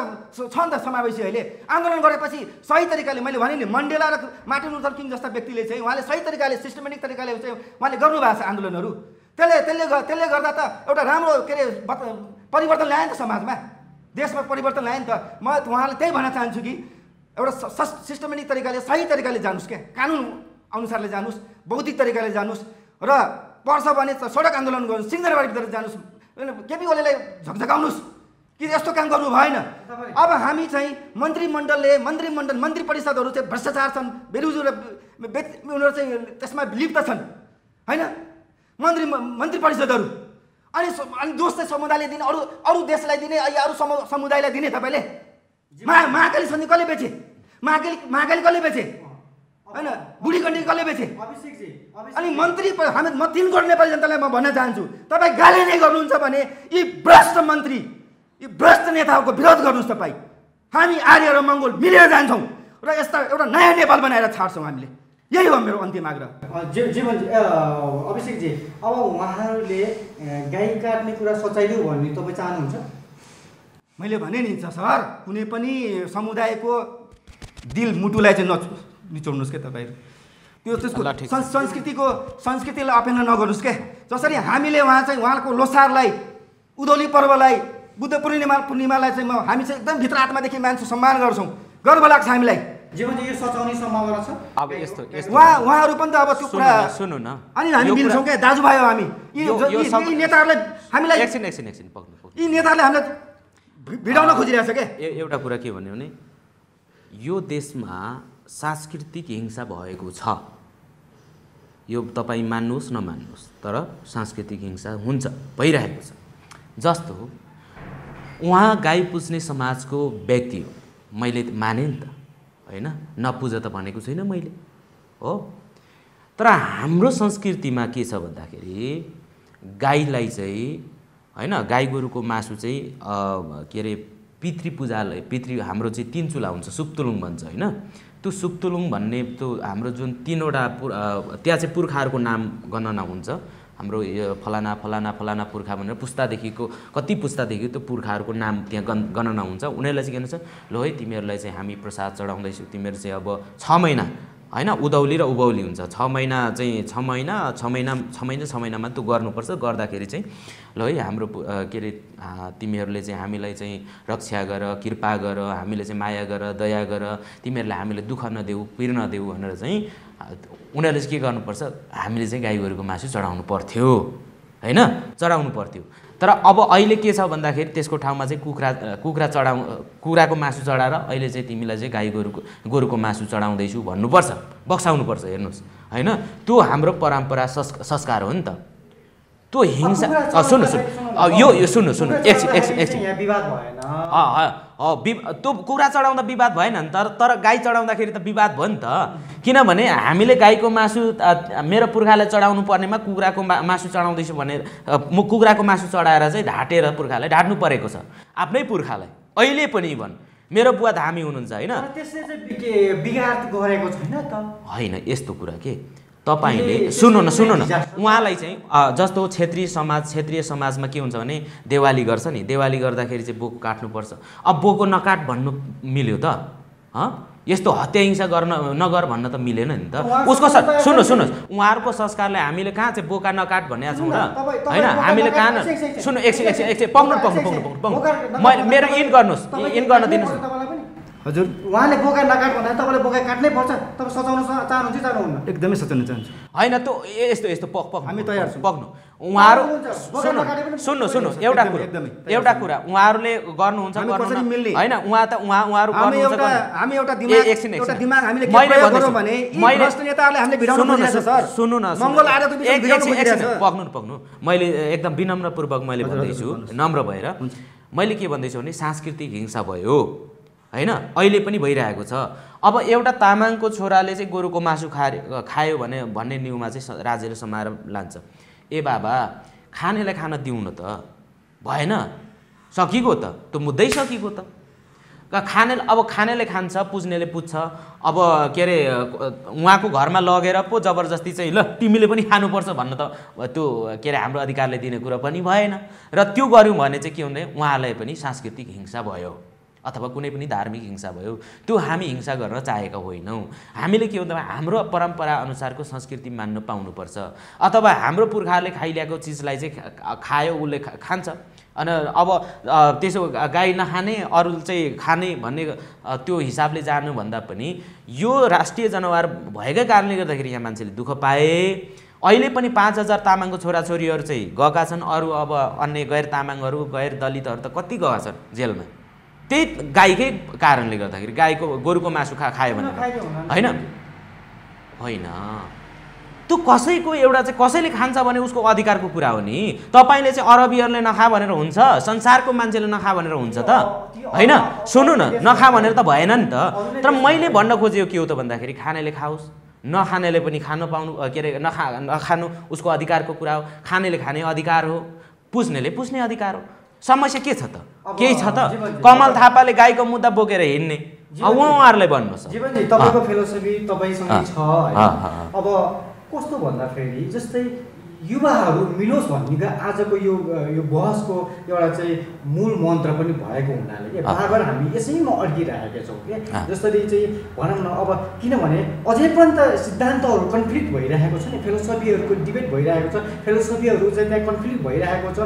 छ नि त। समावेशी अहिले आन्दोलन गरेपछि सही तरिकाले मैले भने नि मण्डेला र मार्टिन लुथर किङ जस्ता व्यक्तिले चाहिँ उहाँले सही तरिकाले सिस्टमेटिक तरिकाले चाहिँ उहाँले गर्नुभएको छ आन्दोलनहरू। त्यसले त्यसले त्यसले गर्दा त एउटा राम्रो के अरे परिवर्तन ल्यायो नि त समाजमा, देशमा परिवर्तन ल्यायो नि त। म उहाँले त्यही भन्न चाहन्छु कि एउटा सिस्टमेटिक तरिकाले सही तरिकाले जानुस् क्या, कानुन अनुसारले जानुस्, बौद्धिक तरिकाले जानुस् र पर्छ भने सडक आन्दोलन गर्नु, सिंहदरबारभित्र जानुहोस्, केपी ओलीलाई झकझकाउनुहोस् कि यस्तो काम गर्नु भएन। अब हामी चाहिँ मन्त्रीमण्डलले मन्त्रीमण्डल मन्त्री परिषदहरू चाहिँ भ्रष्टाचार छन्, बेरुजु र उनीहरू चाहिँ त्यसमा लिप्त छन्, है ना मंत्री मंत्री परिषद हरु अनि अनि दोस्रो समुदायले दिने अरु अरु देशलाई दिने अरु समुदायलाई दिने तपाईले महाकाली सन्धि कसले बेचे महाकाली महाकाली कसले बेचे हैन बुढी कण्डी कसले बेचे अभिषेक जी अनि मन्त्री हामी मतिन गर्ने नेपाली जनतालाई म भन्न चाहन्छु तपाई गाली नै गर्नुहुन्छ भने यी भ्रष्ट मन्त्री यी भ्रष्ट नेताहरुको विरोध गर्नुस् तपाई हामी आर्य र मंगोल मिलेर जान्छौं र यस्ता एउटा नयाँ नेपाल बनाएर छाड्छौं हामीले यही हो मेरो अन्तिम आग्रह जी जीवन जी अभिषेक जी अब उहाँहरुले गाई काट्ने कुरा सचाइदिउ भन्ने तपाई चाहनुहुन्छ मैले भने नि सर कुनै पनि समुदायको दिल मुटुलाई चाहिँ ननिचोड्नुस् के तपाईहरु त्यो त्यसको संस्कृतिको संस्कृतिलाई अपेक्षा नगर्नुस् के जसरी हामीले वहाँ चाहिँ वहाँको लोसारलाई उदौली पर्वलाई बुद्ध पूर्णिमा पूर्णिमालाई चाहिँ म हामी चाहिँ एकदम भित्र आत्मादेखि मान्छौं सम्मान गर्छौं गर्व लाग्छ हामीलाई जीवन जी यो सचाउने सम्भावना छ अब यस्तो यस्तो वहा वहाहरु पनि त अब त्यो कुरा सुन्नु न अनि हामी मिल्छौं के दाजुभाइ हो हामी यी नेताहरुले हामीलाई एकछिन एकछिन एकछिन पक्नु पक्नु यी नेताहरुले हामीलाई भिडाउन खोजिरहेछ के एउटा कुरा के भन्ने हो नि यो देशमा सांस्कृतिक हिंसा भएको छ यो तपाई मान्नुस् नमान्नुस् तर सांस्कृतिक हिंसा हुन्छ भइरहेको छ जस्तो उहाँ गाई पुज्ने समाजको व्यक्ति हो मैले माने नि त हैन नपूजा त भनेको छैन मैले हो तर हाम्रो संस्कृतिमा के छ भन्दाखेरि गाईलाई चाहिँ हैन गाई गोरुको मासु चाहिँ के रे पितृ पूजाले पितृ हाम्रो चाहिँ तीन चुला हुन्छ सुप्तुलुङ भन्छ हैन त्यो सुप्तुलुङ भन्ने त्यो हाम्रो जुन तीनवटा त्यहाँ चाहिँ पुर्खाहरुको नाम गणना हुन्छ हाम्रो फलाना फलाना फलाना पुर्खा भनेर पुस्तादेखिको कति पुस्तादेखि त्यो पुर्खाहरुको नाम त्यहाँ गन गणना हुन्छ उनीहरुलाई चाहिँ के भन्छ ल है तिमीहरुलाई चाहिँ हामी प्रसाद चढाउँदैछौ तिमीहरु चाहिँ अब छ महिना हैन उदौली र उबौली हुन्छ छ महिना चाहिँ छ महिना छ महिना छ महिना छ महिनामा त्यो गर्नुपर्छ गर्दाखेरि चाहिँ ल है हाम्रो के रे तिमीहरुले चाहिँ हामीलाई चाहिँ रक्षा गर कृपा गर हामीले चाहिँ माया गर दया गर तिमीहरुले हामीलाई दुख नदेऊ पीर नदेऊ भनेर चाहिँ उनीहरुले चाहिँ के गर्नुपर्छ हामीले चाहिँ गाई गोरुको मासु चढाउनु पर्थ्यो हैन चढाउनु पर्थ्यो तर अब अहिले के छ भन्दाखेरि त्यसको ठाउँमा चाहिँ कुखुरा कुखुरा चढाउ कुखुराको मासु चढाएर अहिले चाहिँ तिमीलाई चाहिँ गाई गोरुको गोरुको मासु चढाउँदै छु भन्नुपर्छ बक्साउनु पर्छ हेर्नुस् हैन त्यो हाम्रो परम्परा संस्कार हो नि त त्यो हिंसा सुन्नु सुन्नु यो यो सुन्नु सुन्नु एकछिन एकछिन एकछिन यहाँ विवाद भएन अ अ त्यो कुखुरा चढाउँदा विवाद भएन नि तर तर गाई चढाउँदाखेरि त विवाद भयो नि त किनभने हामीले गाईको मासु मेरो पुर्खाले चढाउनु पर्नेमा कुखुराको मासु चढाउँदैछु भनेर म कुखुराको मासु चढाएर चाहिँ ढाटेर पुर्खालाई ढाट्नु परेको छ आफ्नै पुर्खालाई अहिले पनि भन् मेरो बुवा धामी हुनुहुन्छ हैन होइन यस्तो कुरा के तपाईले सुन्नु न सुन्नु न उहाँलाई चाहिँ जस्तो क्षेत्रीय समाज क्षेत्रीय समाजमा के हुन्छ भने देवाली गर्छ नि देवाली गर्दाखेरि चाहिँ बोको काट्नुपर्छ अब बोको नकाट भन्नु मिल्यो त ह यस्तो हत्या हिंसा गर्न नगर भन्न त मिलेन नि त उसको सुन्नु सुन्नु उहाँहरुको संस्कारले हामीले कहाँ चाहिँ बोका नकाट भन्या छौं र हैन हामीले कहाँ सुन्नु एकछिन एकछिन एकछिन पक्नु पक्नु पक्नु मैले मेरो इन गर्नुस् इन गर्न दिनुस् हजुर उहाँले बोका नकाट भन्दा तपाईले बोका काट्नै पर्छ तब सचाउन चाहनुहुन्छ चाहनुहुन्न एकदमै सचाउन चाहन्छु हैन त्यो यस्तो यस्तो पक पक हामी तयार छौं पक्नु उहाँहरु सुन्नु सुन्नु एउटा कुरा एउटा कुरा उहाँहरुले गर्नुहुन्छ गर्नुहुन्छ हैन उहाँ त उहाँ उहाँहरु गर्नुहुन्छ हामी एउटा दिमाग एउटा दिमाग हामीले के गर्छौं भने यी भ्रष्ट नेताहरुले हामीले भिडाउनु खोजिरहेछ सर सुन्नु न मंगल आर्यको बिचमा भिडाउनु खोजिरहेछ पक्नु पक्नु मैले एकदम विनम्रपूर्वक मैले भन्दै छु नम्र भएर मैले के भन्दै छु भने सांस्कृतिक हिंसा भयो हैन अहिले पनि भइरहेको छ अब एउटा तामाङको छोराले चाहिँ गोरुको मासु खायो खायो भने भन्ने न्यूमा चाहिँ राज्यले समाएर लान्छ ए बाबा खानेलाई खान दिउन त भएन सकिको त त्यो मुद्दै सकिको त खाने अब खानेले खान्छ पुज्नेले पुज्छ अब के अरे उहाँको घरमा लगेर पो जबरजस्ती चाहिँ ल तिमीले पनि खानुपर्छ भन्न त त्यो के अरे हाम्रो अधिकारले दिने कुरा पनि भएन र त्यो गर्यौँ भने चाहिँ के हुने उहाँलाई पनि सांस्कृतिक हिंसा भयो अथवा कुनै पनि धार्मिक हिंसा भयो त्यो हामी हिंसा गर्न चाहेका होइनौं हामीले के भन्दा हाम्रो परम्परा अनुसारको संस्कृति मान्न पाउनुपर्छ अथवा हाम्रो पुर्खाहरूले खाइल्याएको चीजलाई चाहिँ खायो उले खान्छ अनि अब त्यसो गाई नखाने अरु चाहिँ खाने भन्ने त्यो हिसाबले जानु भन्दा पनि यो राष्ट्रिय जनावर भएकै कारणले गर्दाखेरि यहाँ मान्छेले दुःख पाए अहिले पनि पाँच हजार तामाङको छोराछोरीहरु चाहिँ गएका छन् अरु अब अन्य गैर तामाङहरु गैर दलितहरु त कति गएका छन् जेलमा त्यही गाईकै कारणले गर्दाखेरि गाईको गोरुको मासु खा खायो भने हैन हैन त्यो कसैको एउटा चाहिँ कसैले खान्छ भने उसको अधिकारको कुरा हो नि। तपाईले चाहिँ अरबीहरुले नखा भनेर हुन्छ, संसारको मान्छेले नखा भनेर हुन्छ त हैन। सुन्नु न, नखा भनेर त भएन नि त। तर मैले भन्न खोजेको के हो त भन्दाखेरि खानेले खाओस्, नखानेले पनि खान पाउनु के रे नखा नखानु उसको अधिकारको कुरा हो। खानेले खाने अधिकार हो, पुज्नेले पुज्ने अधिकार हो। समस्या के छ त? केही छ त? कमल थापाले गाईको मुद्दा बोकेर हिड्ने उहाँहरुलाई भन्नुस्। जीवनजी तपाईको फिलोसफी तपाईसँग छ हैन। अब कस्तो भन्दा फेरि जस्तै युवाहरु मिलोस् भन्ने आजको यो यो बहसको एउटा चाहिँ मूल मन्त्र पनि भएको हुनाले के बारम्बार हामी यसैमा अड्किरहेका छौँ के। जसरी चाहिँ भनौँ न अब किनभने अझै पनि त सिद्धान्तहरु कन्फ्लिक्ट भइरहेको छ नि, फिलोसफीहरुको डिबेट भइरहेको छ, फिलोसफीहरु चाहिँ त्यहाँ कन्फ्लिक्ट भइरहेको छ,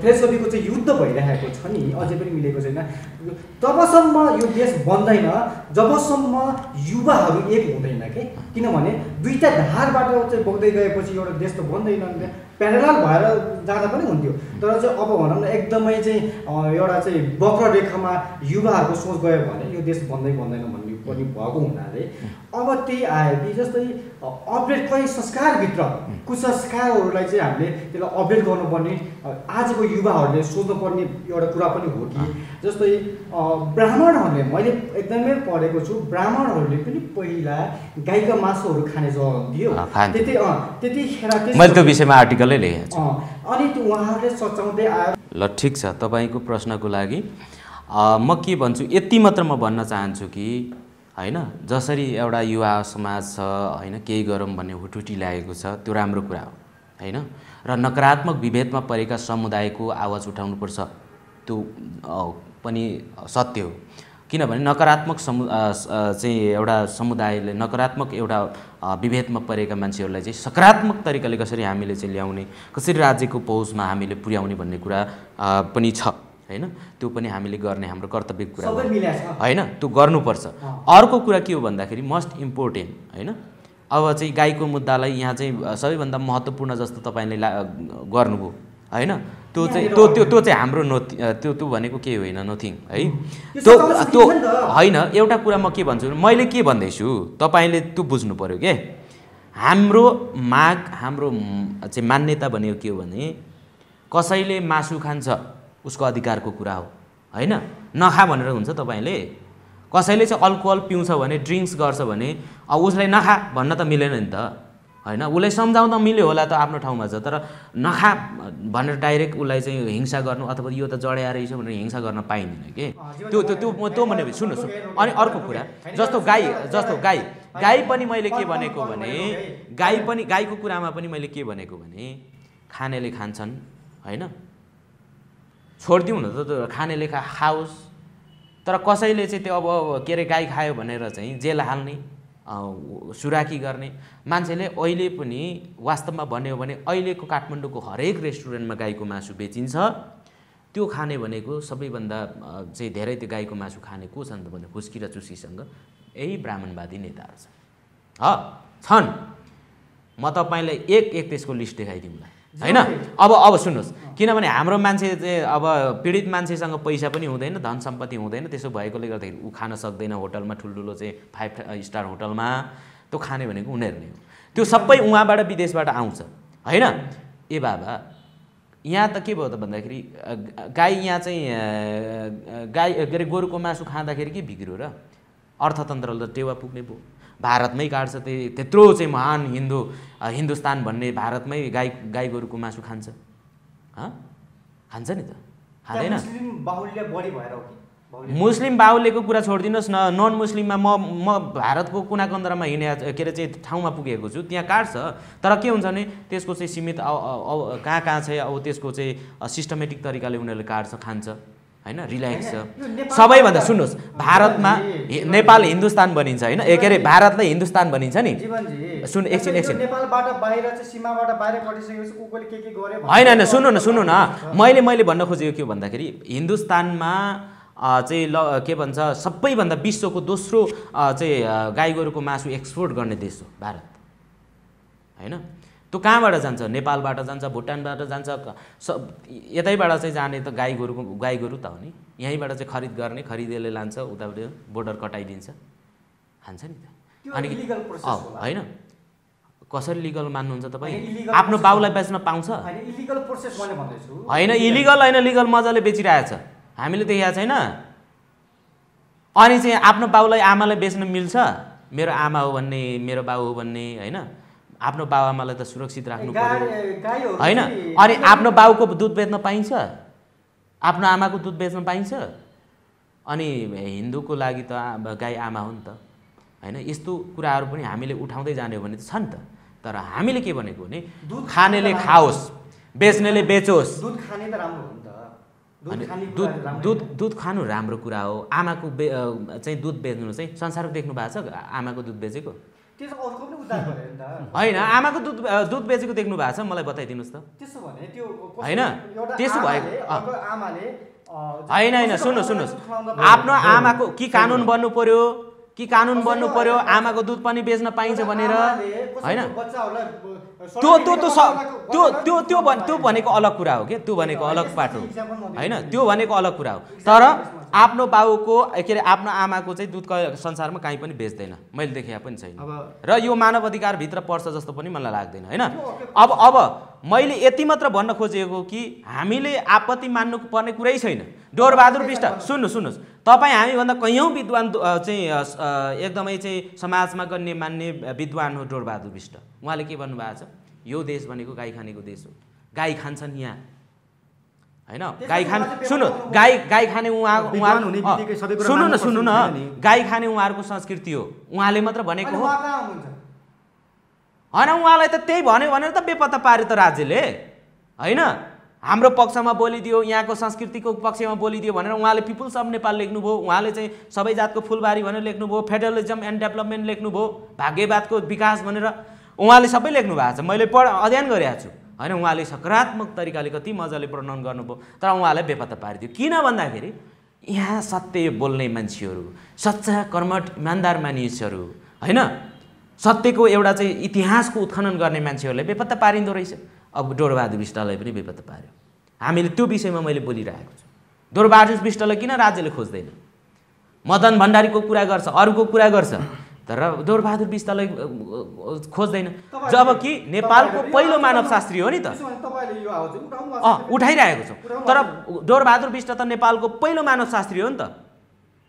फिलोसफीको चाहिँ युद्ध भइरहेको छ नि, अझै पनि मिलेको छैन। तबसम्म यो देश बन्दैन जबसम्म युवाहरु एक हुँदैन के। किनभने दुईटा धारबाट चाहिँ बग्दै गएपछि एउटा देश त बन्दैन नि, प्यारेलल भएर जाँदा पनि हुन्थ्यो। तर चाहिँ अब भनौँ न एकदमै चाहिँ एउटा चाहिँ वक्र रेखामा युवाहरुको सोच गयो भने यो देश बन्दै बन्दैन भन्ने पनि भएको हुनाले अब त्यही आयो कि जस्तै अपडेट कहीँ संस्कारभित्र कुसंस्कारहरूलाई चाहिँ हामीले त्यसलाई अपडेट गर्नुपर्ने आजको युवाहरूले सोच्नुपर्ने एउटा कुरा पनि हो कि जस्तै ब्राह्मणहरूले, मैले एकदमै पढेको छु, ब्राह्मणहरूले पनि पहिला गाईका मासुहरू खाने जवाब दियो। त्यति त्यतिखेर मैले त्यो विषयमा आर्टिकलै लेखेको छु। अनि त्यो उहाँहरूले सचाउँदै आयो। ल ठिक छ, तपाईँको प्रश्नको लागि म के भन्छु, यति मात्र म भन्न चाहन्छु कि हैन जसरी एउटा युवा समाज छ हैन, केही गरौँ भन्ने हुटुटी लागेको छ, त्यो राम्रो कुरा हो हैन। र नकारात्मक विभेदमा परेका समुदायको आवाज उठाउनुपर्छ, त्यो पनि सत्य हो। किनभने नकारात्मक समु चाहिँ एउटा समुदायले नकारात्मक एउटा विभेदमा परेका मान्छेहरूलाई चाहिँ सकारात्मक तरिकाले कसरी हामीले चाहिँ ल्याउने, कसरी राज्यको पहुँचमा हामीले पुर्याउने भन्ने कुरा पनि छ हैन। त्यो पनि हामीले गर्ने हाम्रो कर्तव्यको कुरा हैन, त्यो गर्नुपर्छ। अर्को कुरा के हो भन्दाखेरि मोस्ट इम्पोर्टेन्ट हैन, अब चाहिँ गाईको मुद्दालाई यहाँ चाहिँ सबैभन्दा महत्त्वपूर्ण जस्तो तपाईले गर्नुभयो हैन। त्यो चाहिँ त्यो त्यो त्यो चाहिँ हाम्रो नो त्यो त्यो भनेको के होइन, नथिङ है। त्यो त्यो हैन, एउटा कुरा म के भन्छु, मैले के भन्दैछु तपाईले त्यो बुझ्नु पर्यो के। हाम्रो माग, हाम्रो चाहिँ मान्यता भनेको के हो भने कसैले मासु खान्छ उसको अधिकारको कुरा हो हैन, नखा भनेर हुन्छ। तपाईले कसैले चाहिँ अल्कोहल पिउँछ भने, ड्रिंक्स गर्छ भने अब उसलाई नखा भन्न त मिलेन नि त हैन। उलाई सम्झाउँदा मिल्यो होला त आफ्नो ठाउँमा छ, तर नखा भनेर डाइरेक्ट उसलाई चाहिँ हिंसा गर्नु अथवा यो त जड्या रहेछ भनेर हिंसा गर्न पाइँदैन के। त्यो त्यो त्यो त्यो भने सुन्नु सुन्नु। अनि अर्को कुरा जस्तो गाई, जस्तो गाई गाई पनि मैले के भनेको भने गाई पनि गाईको कुरामा पनि मैले के भनेको भने खानेले खान्छन् हैन, छोडिदिउँ न त, खानेले खा खाओस्। तर कसैले चाहिँ त्यो अब के अरे गाई खायो भनेर चाहिँ जेल हाल्ने, सुराकी गर्ने मान्छेले अहिले पनि वास्तवमा भन्यो भने अहिलेको काठमाडौँको हरेक रेस्टुरेन्टमा गाईको मासु बेचिन्छ। त्यो खाने भनेको सबैभन्दा चाहिँ धेरै त्यो गाईको मासु खाने को छन् त भन्दा खुस्की र चुस्कीसँग यही ब्राह्मणवादी नेताहरू छन्। ह छन्, म तपाईँलाई एक एक त्यसको लिस्ट देखाइदिउँला हैन। अब अब सुन्नुहोस्, किनभने हाम्रो मान्छे चाहिँ अब पीडित मान्छेसँग पैसा पनि हुँदैन, धन सम्पत्ति हुँदैन, त्यसो भएकोले गर्दाखेरि ऊ खान सक्दैन होटलमा, ठुल्ठुलो चाहिँ फाइभ स्टार होटलमा। त्यो खाने भनेको उनीहरू नै हो, त्यो सबै उहाँबाट विदेशबाट आउँछ हैन। ए बाबा, यहाँ त के भयो त भन्दाखेरि गाई यहाँ चाहिँ गाई के अरे गोरुको मासु खाँदाखेरि के बिग्रियो र? अर्थतन्त्रले त टेवा पुग्ने भयो, भारतमै काट्छ। त्यही त्यत्रो चाहिँ महान हिन्दू हिन्दुस्तान भन्ने भारतमै गाई गाई गोरुको मासु खान्छ। ह खान्छ नि त, खाँदैन? मुस्लिम बाहुल्यको कुरा छोडिदिनुहोस् न, नन मुस्लिममा म म भारतको कुना कन्दरमा हिँडे के अरे चाहिँ ठाउँमा पुगेको छु, त्यहाँ काट्छ। तर के हुन्छ भने त्यसको चाहिँ सीमित कहाँ कहाँ चाहिँ अब त्यसको चाहिँ सिस्टमेटिक तरिकाले उनीहरूले काट्छ, खान्छ हैन, रिल्याक्स छ सबैभन्दा। सुन्नुहोस्, भारतमा नेपाल हिन्दुस्तान बनिन्छ हैन, के अरे भारतलाई हिन्दुस्तान बनिन्छ नि। सुन एकछिन एकछिन, नेपालबाट बाहिर चाहिँ सीमाबाट बाहिर पटिसकेपछि कोकोले के के गर्यो हैन हैन सुन्नु न सुन्नु न, मैले मैले भन्न खोजेको के हो भन्दाखेरि हिन्दुस्तानमा चाहिँ ल के भन्छ सबैभन्दा विश्वको दोस्रो चाहिँ गाई गोरुको मासु एक्सपोर्ट गर्ने देश हो भारत हैन। त्यो कहाँबाट जान्छ? नेपालबाट जान्छ, भुटानबाट जान्छ, सब यतैबाट चाहिँ जाने त गाई गोरुको गाई गोरु त हो नि। यहीँबाट चाहिँ खरिद गर्ने, खरिदेले लान्छ, उताबाट बोर्डर कटाइदिन्छ, खान्छ नि त। अनि हैन कसरी लीगल मान्नुहुन्छ तपाई आफ्नो बाउलाई बेच्न पाउँछ हैन इलिगल प्रोसेस भने भन्दै छु हैन इलिगल हैन लीगल मजाले बेचिराछ हामीले देखिया छैन अनि चाहिँ आफ्नो बाउलाई आमालाई बेच्न मिल्छ मेरो आमा हो भन्ने मेरो बाउ हो भन्ने हैन आफ्नो बाउ आमालाई त सुरक्षित राख्नु पर्यो हैन अनि आफ्नो बाउको दूध बेच्न पाइन्छ आफ्नो आमाको दूध बेच्न पाइन्छ अनि हिन्दूको लागि त गाई आमा हो नि त हैन यस्तो कुराहरु पनि हामीले उठाउँदै जाने हो भने त छ नि त तर हामीले के भनेको नि दूध खानेले खाओस् बेच्नेले बेचोस् दूध खाने त राम्रो हो नि त दूध खाने कुरा दूध दूध खानु राम्रो कुरा हो आमाको चाहिँ दूध बेच्नु चाहिँ संसार देख्नु भएको छ आमाको दूध बेचेको त्यसो अरुको पनि उद्धार गरे नि त हैन आमाको दूध दूध बेचेको देख्नु भएको छ मलाई बताइदिनुस् त त्यसो भने त्यो हैन त्यसो भएको आमाले हैन हैन सुन्नु सुन्नुस् आफ्नो आमाको के कानुन बन्नु पर्यो कि कानुन बन्नु पर्यो आमाको दूध पनि बेच्न पाइन्छ भनेर हैन त्यो त्यो त्यो त्यो त्यो त्यो भनेको अलग कुरा हो के त्यो भनेको अलग पार्ट हो हैन त्यो भनेको अलग कुरा हो तर आफ्नो बाबुको के अरे आफ्नो आमाको चाहिँ दूध संसारमा कहीं पनि बेच्दैन मैले देखेको पनि छैन र यो मानव अधिकार भित्र पर्छ जस्तो पनि मलाई लाग्दैन हैन अब अब मैले यति मात्र भन्न खोजेको कि हामीले आपत्ति मान्नु पर्ने कुरै छैन डोर बहादुर बिष्ट सुन्नु सुन्नुस् तपाई हामी भन्दा कयौं विद्वान चाहिँ एकदमै चाहिँ समाजमा गर्ने मान्ने विद्वान हो डोर बहादुर बिष्ट उहाँले के भन्नु भएको छ यो देश भनेको गाई खानेको देश हो गाई खान्छन् यहाँ हैन गाई खान सुन्नु गाई गाई खाने उहाँ उहाँ सुन्नु न सुन्नु न गाई खाने उहाँहरुको संस्कृति हो उहाँले मात्र भनेको हो हैन उहाँलाई त त्यही भन्यो भनेर त बेपत्ता पार्यो त राज्यले हैन हाम्रो पक्षमा बोलिदियो यहाँको संस्कृतिको पक्षमा बोलिदियो भनेर उहाँले पीपुल्स अफ नेपाल लेख्नुभयो उहाँले चाहिँ सबै जातको फुलबारी भनेर लेख्नुभयो फेडरलिज्म एन्ड डेभलपमेन्ट लेख्नुभयो भाग्यवादको विकास भनेर उहाँले सबै लेख्नु भएको छ मैले पढ अध्ययन गरेछु हैन उहाँले सकारात्मक तरिकाले कति मजाले प्रणन गर्नुभयो तर उहाँलाई बेपत्ता पारिदियो किन भन्दाखेरि यहाँ सत्य बोल्ने मान्छेहरू सच्चा कर्मठ इमानदार मानिसहरू हैन सत्यको एउटा चाहिँ इतिहासको उत्खनन गर्ने मान्छेहरूले बेपत्ता पारिन्दो रहेछ अब डोर बहादुर बिष्टलाई पनि बेपत्ता पार्यो हामीले त्यो विषयमा मैले बोलिरहेको छु डोर बहादुर बिष्टलाई किन राज्यले खोज्दैन मदन भण्डारीको कुरा गर्छ अरुको कुरा गर्छ तर डोर बहादुर बिष्टलाई खोज्दैन जबकि नेपालको पहिलो मानव शास्त्री हो नि त तपाईले यो आवाज उठाउनु अ उठाइरहेको छु तर डोर बहादुर बिष्ट त नेपालको पहिलो मानव शास्त्री हो नि त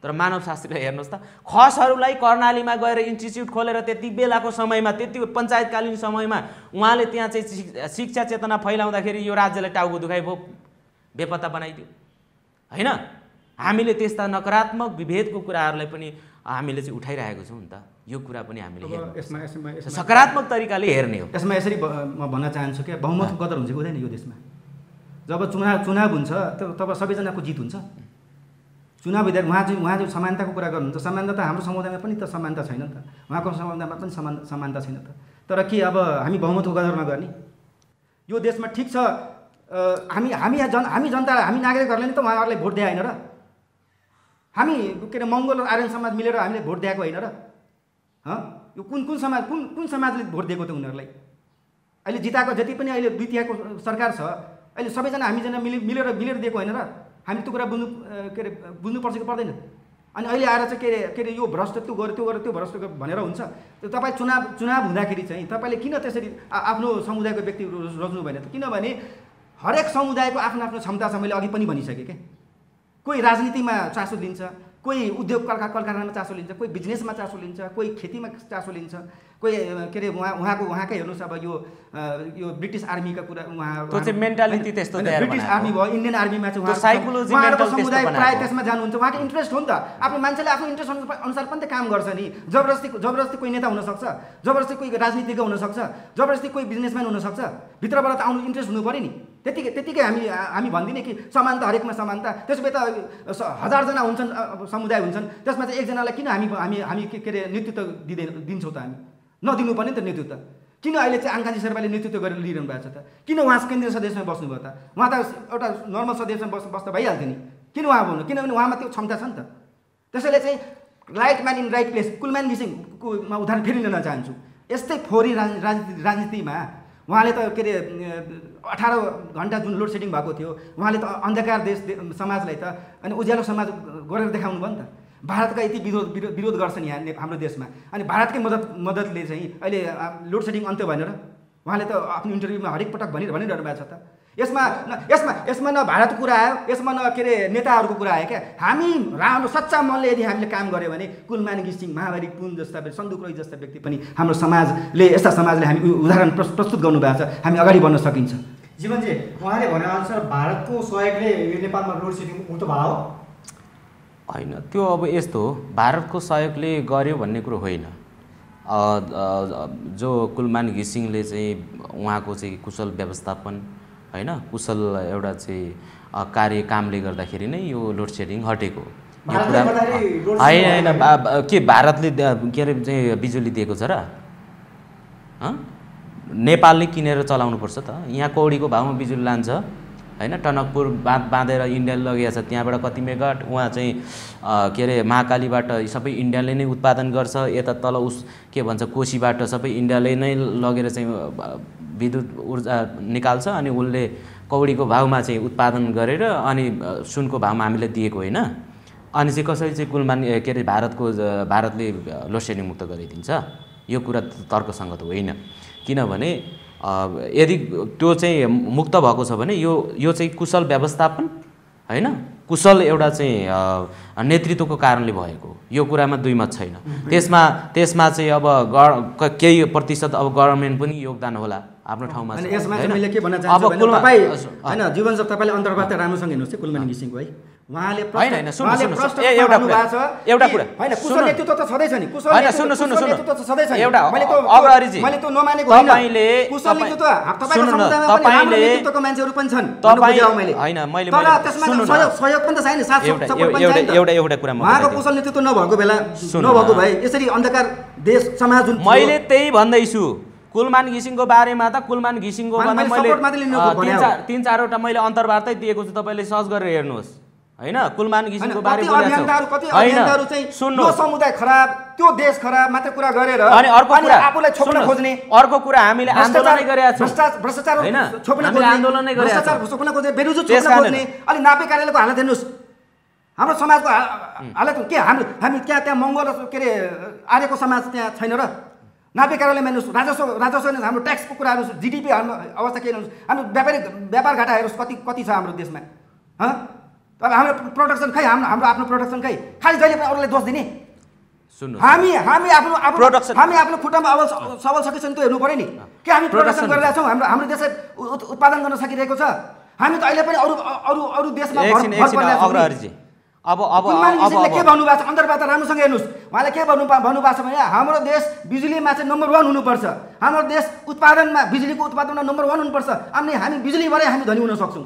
तर मानव शास्त्रीलाई हेर्नुस् त खसहरुलाई कर्णालीमा गएर इन्स्टिट्युट खोलेर त्यति बेलाको समयमा त्यति पञ्चायतकालीन समयमा उहाँले त्यहाँ चाहिँ शिक्षा चेतना फैलाउँदाखेरि यो राज्यले टाउको दुखाइ भो बेपत्ता बनाइदियो हैन हामीले त्यस्ता नकारात्मक विभेदको कुराहरुलाई पनि हामीले चाहिँ उठाइरहेको छौं नि त यो कुरा पनि हामीले हेर्नु सकारात्मक तरिकाले हेर्ने हो यसमा यसरी म भन्न चाहन्छु के बहुमतको कदर हुन्छ कि हुँदैन यो देशमा जब चुनाव चुनाव हुन्छ तब सबैजनाको जित हुन्छ चुनाव विधेयक वहाँ चाहिँ वहाँ चाहिँ समानताको कुरा गर्नुहुन्छ समानता त हाम्रो समुदायमा पनि त समानता छैन नि त वहाँको समुदायमा पनि समान समानता छैन त तर के अब हामी बहुमतको गदरमा गर्ने यो देशमा ठिक छ हामी हामी जन हामी जनता हामी नागरिकहरूले नि त उहाँहरूलाई भोट दिए हैन र हामी के अरे मङ्गोल र आर्यन समाज मिलेर हामीले भोट दिएको हैन र ह यो कुन कुन समाज कुन कुन समाजले भोट दिएको त उनीहरूलाई अहिले जिताएको जति पनि अहिले दुई तिहाईको सरकार छ अहिले सबैजना हामीजना मिले मिलेर मिलेर दिएको हैन र हामी त्यो कुरा बुझ्नु के अरे बुझ्नुपर्छ कि पर्दैन अनि अहिले आएर चाहिँ के अरे के अरे यो भ्रष्ट त्यो गर्यो त्यो गर्यो त्यो भ्रष्ट भनेर हुन्छ तपाईँ चुनाव चुनाव हुँदाखेरि चाहिँ तपाईँले किन त्यसरी आफ्नो समुदायको व्यक्ति रोज्नु भएन त किनभने हरेक समुदायको आफ्नो आफ्नो क्षमता छ मैले अघि पनि भनिसकेँ के कोही राजनीतिमा चासो लिन्छ कोही उद्योग कल कारखानामा चासो लिन्छ कोही बिजनेसमा चासो लिन्छ कोही खेतीमा चासो लिन्छ कोही के अरे उहाँ उहाँको उहाँकै हेर्नुहोस् अब यो यो ब्रिटिस आर्मीका कुरा उहाँ त्यो चाहिँ मेन्टालिटी त्यस्तो तयार ब्रिटिस आर्मी भयो इन्डियन आर्मीमा चाहिँ उहाँ साइकोलोजी मेन्टल समुदाय प्राय त्यसमा जानुहुन्छ उहाँको इन्ट्रेस्ट हो नि त आफ्नो मान्छेले आफ्नो इन्ट्रेस्ट अनुसार पनि त काम गर्छ नि जबरजस्ती जबरजस्ती कोही नेता हुनसक्छ जबरजस्ती कोही राजनीतिज्ञ हुनसक्छ जबरजस्ती कोही बिजनेसम्यान हुनसक्छ भित्रबाट त आउनु इन्ट्रेस्ट हुनु पर्यो नि त्यतिकै त्यतिकै हामी हामी भन्दिने कि समानता हरेकमा समानता त्यसो भए त हजारजना हुन्छन् समुदाय हुन्छन् त्यसमा चाहिँ एकजनालाई किन हामी हामी हामी के अरे नेतृत्व दिँदैन दिन्छौँ त हामी नदिनु पर्ने नि त नेतृत्व किन अहिले चाहिँ आङ्काजी शेर्पाले नेतृत्व गरेर लिइरहनु भएको छ त किन उहाँ केन्द्रीय सदस्यमा बस्नुभयो त उहाँ त एउटा नर्मल सदस्यमा बस् बस्दा भइहाल्थ्यो नि किन उहाँ हुनु किनभने उहाँमा त्यो क्षमता छ नि त त्यसैले चाहिँ right man in right place Kulman घिसिङको म उदाहरण फेरि लिन चाहन्छु यस्तै फोहोरी राजनीति राजनीतिमा उहाँले त के अरे अठार घन्टा जुन लोड सेडिङ भएको थियो उहाँले त अन्धकार देश समाजलाई त अनि उज्यालो समाज गरेर देखाउनु भयो नि त भारतका यति विरोध विरोध गर्छन् यहाँ हाम्रो देशमा अनि भारतकै मद्दत मद्दतले चाहिँ अहिले लोड सेडिङ अन्त्य भनेर उहाँले त आफ्नो इन्टरभ्यूमा हरेक पटक भनि भनिरहनु भएको छ त यसमा यसमा यसमा न भारतको कुरा आयो यसमा न के रे नेताहरूको कुरा आयो के हामी राम्रो सच्चा मनले यदि हामीले काम गर्यो भने कुलमान घिसिङ महामारी पुन जस्ता सन्दुक रोही जस्ता व्यक्ति पनि हाम्रो समाजले यस्ता समाजले हामी उदाहरण प्रस्तुत गर्नु भएको छ हामी अगाडि बढ्न सकिन्छ जीवनजी उहाँले भने अनुसार भारतको सहयोगले यो नेपालमा रोड सेडिङ उठ्नु भयो हैन त्यो अब यस्तो हो भारतको सहयोगले गर्यो भन्ने कुरा होइन जो कुलमान घिसिङले चाहिँ उहाँको चाहिँ कुशल व्यवस्थापन हैन कुशल एउटा चाहिँ कार्य कामले गर्दाखेरि नै यो लोड सेडिङ हटेको यो कुरा हैन हैन के भारतले के अरे चाहिँ बिजुली दिएको छ र ह नेपालले किनेर चलाउनु पर्छ त यहाँ कौडीको भावमा बिजुली लान्छ हैन टनकपुर बाँध बाँधेर इन्डियन लगेछ त्यहाँबाट कति मेगावाट उहाँ चाहिँ के अरे महाकालीबाट सबै इन्डियाले नै उत्पादन गर्छ यता तल उस के भन्छ कोशीबाट सबै इन्डियाले नै लगेर चाहिँ विद्युत ऊर्जा निकाल्छ अनि उले कौडीको भावमा चाहिँ उत्पादन गरेर अनि सुनको भावमा हामीले दिएको होइन अनि चाहिँ कसरी चाहिँ कुलमान के अरे भारतको भारतले लोड सेडिङ मुक्त गरिदिन्छ यो कुरा तर्कसङ्गत होइन किनभने यदि त्यो चाहिँ मुक्त भएको छ भने यो यो चाहिँ कुशल व्यवस्थापन हैन कुशल एउटा चाहिँ नेतृत्वको कारणले भएको यो कुरामा दुई मत छैन त्यसमा त्यसमा चाहिँ अब केही प्रतिशत अब गभर्नमेन्ट पनि योगदान होला आफ्नो ठाउँमा यसमा चाहिँ मैले के भन्न चाहन्छु भने तपाई हैन जीवन जब तपाईले अन्तर्वार्ता राम्रोसँग हेर्नुस् है कुलमान घिसिङ भाइ उहाँले प्रश्न उहाँले प्रश्न एउटा कुरा एउटा कुरा हैन कुशल नेतृत्व त छदै छ नि कुशल नेतृत्व त छदै छ नि एउटा मैले त अग्रहरी जी मैले त नमानेको हैन तपाईले कुशल नेतृत्व तपाईको समुदायमा तपाईले नेतृत्वको मान्छेहरु पनि छन् तपाईले हैन मैले मैले तर त्यसमा सहयोग सहयोग पनि त छैन साथ सपोर्ट पनि छैन एउटा एउटा कुरा म उहाँको कुशल नेतृत्व नभएको बेला नभएको भए यसरी अन्धकार देश समाज जुन मैले त्यही भन्दैछु कुलमान घिसिङको बारेमा त कुलमान घिसिङको भन्दा मैले तीन चार तीन चारवटा मैले अन्तर्वार्तै दिएको छु तपाईले सर्च गरेर हेर्नुहोस् हैन कुलमान घिसिङको बारेमा कति अभियन्ताहरु चाहिँ यो समुदाय खराब त्यो देश खराब मात्र कुरा गरेर अनि अर्को कुरा आफुलाई छोप्न खोज्ने अर्को कुरा हामीले आन्दोलनै गरेका छौं भ्रष्टाचार छोप्न खोज्ने आन्दोलनै गरेका छौं भ्रष्टाचार छोप्न खोज्ने बेरोजगारी छोप्न खोज्ने अनि नापे कार्यालयको हालत हेर्नुस् हाम्रो समाजको हालत के हामी हामी त्यहाँ त्यहाँ मंगोल के रे आर्यको समाज त्यहाँ छैन र नापे कार्यालयमा हेर्नुहोस् राजस्व राजस्व हाम्रो ट्याक्सको कुरा हेर्नुहोस् जीडीपी हाम्रो अवस्था के हेर्नुहोस् हाम्रो व्यापारिक व्यापार घाटा हेर्नुहोस् कति कति छ हाम्रो देशमा ह अब हाम्रो प्रोडक्सन खै हाम्रो हाम्रो आफ्नो प्रोडक्सन खै खाली जहिले पनि अरूलाई दोष दिने सुन्नु हामी हामी आफ्नो आफ्नो हामी आफ्नो खुट्टामा अब सबल सकिन्छ नि त हेर्नु पर्यो नि के हामी प्रोडक्सन गरिरहेका छौँ हाम्रो हाम्रो देशले उत्पादन गर्न सकिरहेको छ हामी त अहिले पनि अरू अरू अरू देशमा भर अब अब अब के भन्नुभएको छ अन्तर्वार्ता राम्रोसँग हेर्नुस् उहाँले के भन्नु भन्नुभएको छ भने हाम्रो देश बिजुलीमा चाहिँ नम्बर वान हुनुपर्छ हाम्रो देश उत्पादनमा बिजुलीको उत्पादनमा नम्बर वान हुनुपर्छ अनि हामी बिजुलीबाटै हामी धनी हुन सक्छौँ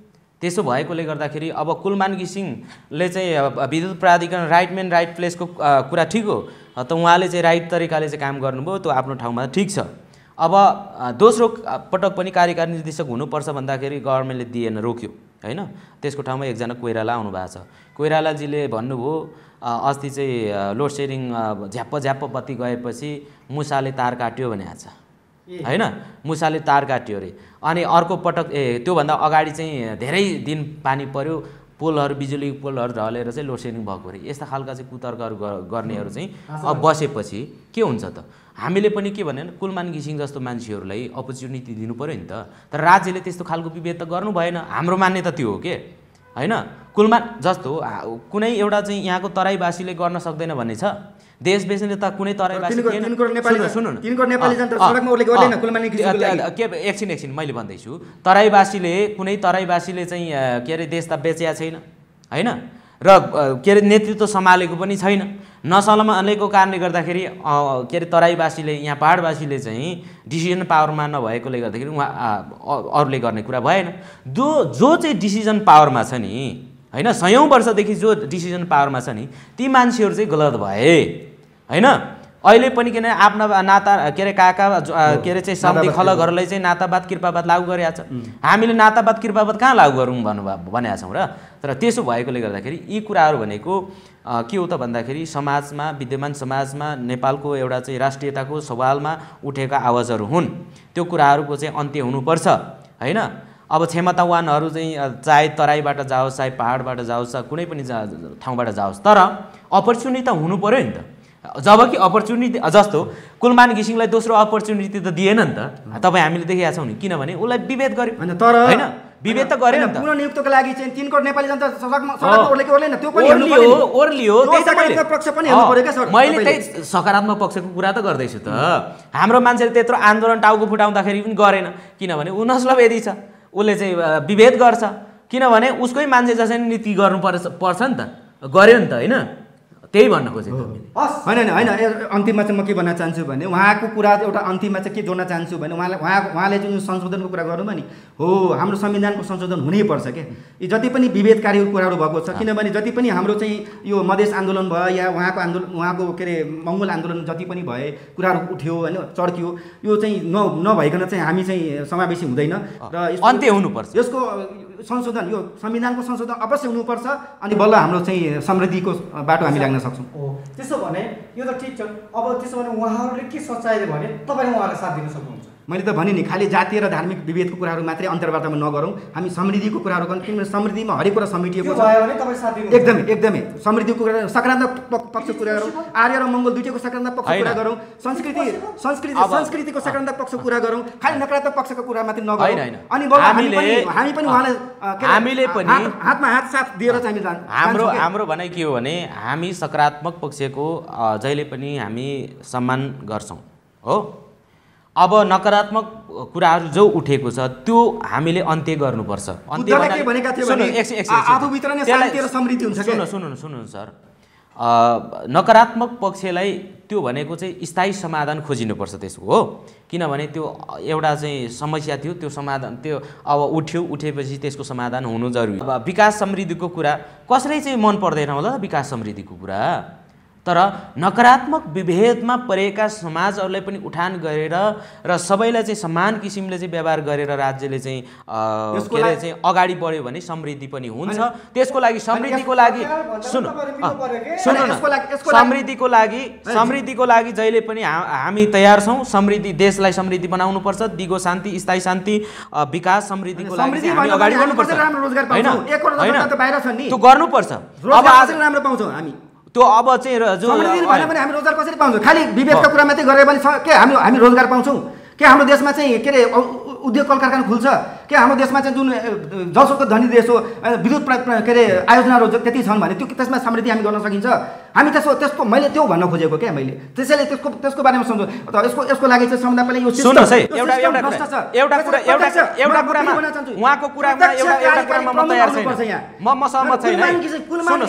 त्यसो भएकोले गर्दाखेरि अब कुलमान घिसिङले चाहिँ विद्युत प्राधिकरण राइट मेन राइट प्लेसको कुरा ठिक हो त उहाँले चाहिँ राइट तरिकाले चाहिँ काम गर्नुभयो त्यो आफ्नो ठाउँमा ठिक छ अब दोस्रो पटक पनि कार्यकारी निर्देशक हुनुपर्छ भन्दाखेरि गभर्नमेन्टले दिएन रोक्यो हैन त्यसको ठाउँमा एकजना कोइराला आउनु भएको छ कोइरालाजीले भन्नुभयो अस्ति चाहिँ लोड सेडिङ झ्याप्प झ्याप्प बत्ती गएपछि मुसाले तार काट्यो भनेको छ हैन मुसाले तार काट्यो अरे अनि अर्को पटक ए त्योभन्दा अगाडि चाहिँ धेरै दिन पानी पर्यो पोलहरू बिजुली पोलहरू ढलेर चाहिँ लोड सेडिङ भएको अरे यस्ता खालका चाहिँ कुतर्कहरू गर्नेहरू चाहिँ अब बसेपछि के हुन्छ त हामीले पनि के भन्यो भने कुलमान घिसिङ जस्तो मान्छेहरूलाई अपर्च्युनिटी दिनु पर्यो नि त तर राज्यले त्यस्तो खालको विभेद त गर्नु भएन हाम्रो मान्यता त्यो हो के हैन कुलमान जस्तो कुनै एउटा चाहिँ यहाँको तराईवासीले गर्न सक्दैन भन्ने छ देश बेच्ने त कुनै तराईवासी के एकछिन एकछिन मैले भन्दैछु तराईवासीले कुनै तराईवासीले चाहिँ के अरे देश त बेचेको छैन हैन र के अरे नेतृत्व सम्हालेको पनि छैन नसम्हालेको कारणले गर्दाखेरि के अरे तराईवासीले यहाँ पहाडवासीले चाहिँ डिसिजन पावरमा नभएकोले गर्दाखेरि उहाँ अरूले गर्ने कुरा भएन जो जो चाहिँ डिसिजन पावरमा छ नि हैन सयौं वर्षदेखि जो डिसिजन पावरमा छ नि ती मान्छेहरु चाहिँ गलत भए हैन अहिले पनि किन आफ्नो नाता के रे काका के रे चाहिँ सम्धि खलघरले चाहिँ नातावाद कृपावाद लागू गरेछ हामीले नातावाद कृपावाद कहाँ लागू गरौँ भन्नु भनेका छौं र तर त्यसो भएकोले गर्दाखेरि यी कुराहरु भनेको के हो त भन्दाखेरि समाजमा विद्यमान समाजमा नेपालको एउटा चाहिँ राष्ट्रियताको सवालमा उठेका आवाजहरु हुन् त्यो कुराहरुको चाहिँ अन्त्य हुनुपर्छ हैन अब क्षमतावानहरु चाहिँ चाहे तराईबाट जाओस् चाहे पहाडबाट जाओस् कुनै पनि ठाउँबाट जाओस् तर अपर्च्युनिटी त हुनु पर्यो नि त जबकि अपर्च्युनिटी जस्तो कुलमान घिसिङलाई दोस्रो अपर्च्युनिटी त दिएन नि त तपाई हामीले देखेका छौं नि किनभने उलाई विभेद गर्यो हैन तर हैन विभेद त गरेन नि त पुनर्नियुक्तको लागि चाहिँ तीन करोड नेपाली जनता सडकमा सडकमा ओर्लेको ओर्लेन त्यो पनि हेर्नु पर्यो ओर्लियो त्यही सकारात्मक पक्ष पनि हेर्नु पर्यो के सर मैले त्यही सकारात्मक पक्षको कुरा त गर्दैछु त हाम्रो मान्छेले त्यत्रो आन्दोलन टाउको फुटाउँदाखेरि पनि गरेन किनभने उ नस्लभेदी छ उले चाहिँ विभेद गर्छ किनभने उसकै मान्छे जसै नीति गर्नु पर्छ नि त गर्यो नि त हैन त्यही भन्न खोजेको मैले हैन हैन अन्तिममा चाहिँ म के भन्न चाहन्छु भने उहाँको कुरा एउटा अन्तिममा चाहिँ के जोड्न चाहन्छु भने उहाँले उहाँले जुन संशोधनको कुरा गर्नुभयो नि हो हाम्रो संविधानको संशोधन हुनै पर्छ के यो जति पनि विभेदकारी कुराहरु भएको छ किनभने जति पनि हाम्रो चाहिँ यो मधेस आन्दोलन भयो या उहाँको आन्दोलन उहाँको के रे मंगोल आन्दोलन जति पनि भए कुराहरु उठ्यो हैन चर्कियो यो चाहिँ न नभइकन चाहिँ हामी चाहिँ समावेशी हुँदैन र अन्त्य हुनुपर्छ यसको संशोधन यो संविधानको संशोधन अवश्य हुनुपर्छ अनि बल्ल हाम्रो चाहिँ समृद्धिको बाटो हामी लाग्न सक्छौं हो त्यसो भने यो त ठीक छ अब त्यसो भने उहाँहरुले के सोचाइले भने तपाईले उहाँलाई साथ दिन सक्नुहुन्छ मैले त भने नि खाली जातीय र धार्मिक विभेदको कुराहरु मात्रै अन्तर्वार्तामा नगरौं हामी समृद्धिको कुराहरु गर्नु किनभने समृद्धिमा हरेक कुरा समेटिएको छ भने तपाई साथ दिनु एकदमै एकदमै समृद्धिको कुरा सकारात्मक पक्षको कुरा गरौं आर्य र मंगोल दुईटैको सकारात्मक पक्षको कुरा गरौं संस्कृति संस्कृति संस्कृतिको सकारात्मक पक्षको कुरा गरौं खाली नकारात्मक पक्षको कुरा मात्रै नगरौं अनि बल्ल हामी पनि हामी पनि उहाँलाई हामीले पनि हातमा हात साथ दिएर चाहिँ हामी जान्छौं हाम्रो हाम्रो भनाइ के हो भने हामी सकारात्मक पक्षको जहिले पनि हामी सम्मान गर्छौं हो अब नकारात्मक कुराहरु जो उठेको छ त्यो हामीले अन्त्य गर्नुपर्छ अन्त्य भनेका थिए भने आफूभित्र नै शान्ति र समृद्धि हुन्छ के सुन्नु सुन्नु सर नकारात्मक पक्षलाई त्यो भनेको चाहिँ स्थायी समाधान खोजिनुपर्छ त्यसको हो किनभने त्यो एउटा चाहिँ समस्या थियो त्यो समाधान त्यो अब उठ्यो उठेपछि त्यसको समाधान हुनु जरुरी अब विकास समृद्धिको कुरा कसरी चाहिँ मन पर्दैन होला विकास समृद्धिको कुरा तर नकारात्मक विभेदमा परेका समाजहरुलाई पनि उठान गरेर र सबैलाई चाहिँ समान किसिमले चाहिँ व्यवहार गरेर राज्यले चाहिँ के रे चाहिँ अगाडि बढ्यो भने समृद्धि पनि हुन्छ त्यसको लागि समृद्धिको लागि सुन सुन समृद्धिको लागि समृद्धिको लागि जहिले पनि हामी तयार छौं समृद्धि देशलाई समृद्धि बनाउनु पर्छ दिगो शान्ति स्थायी शान्ति विकास समृद्धिको लागि हामी अगाडि बढ्नु पर्छ राम्रो रोजगार पाउँछौं एक करोड जनता त बाहिर छन् नि त्यो गर्नु पर्छ अब आज राम्रो पाउँछौं हामी त्यो अब चाहिँ समृद्धि भने पनि हामी रोजगार कसरी पाउँछौँ खाली विभेदका कुरा मात्रै गरे पनि के हामी हामी रोजगार पाउँछौँ के हाम्रो देशमा चाहिँ के अरे उद्योग कल कारखाना खुल्छ के हाम्रो देशमा चाहिँ जुन जसको धनी देश हो विद्युत के अरे आयोजनाहरू त्यति छन् भने त्यो त्यसमा समृद्धि हामी गर्न सकिन्छ हामी त्यसो त्यसको मैले त्यो भन्न खोजेको क्या मैले त्यसैले त्यसको त्यसको बारेमा सम्झौँ यसको यसको लागि चाहिँ सम्झना पहिले यो सुन्नुस् है एउटा एउटा कुरा एउटा एउटा कुरामा उहाँको कुरामा एउटा एउटा कुरामा म तयार छैन म म सहमत छैन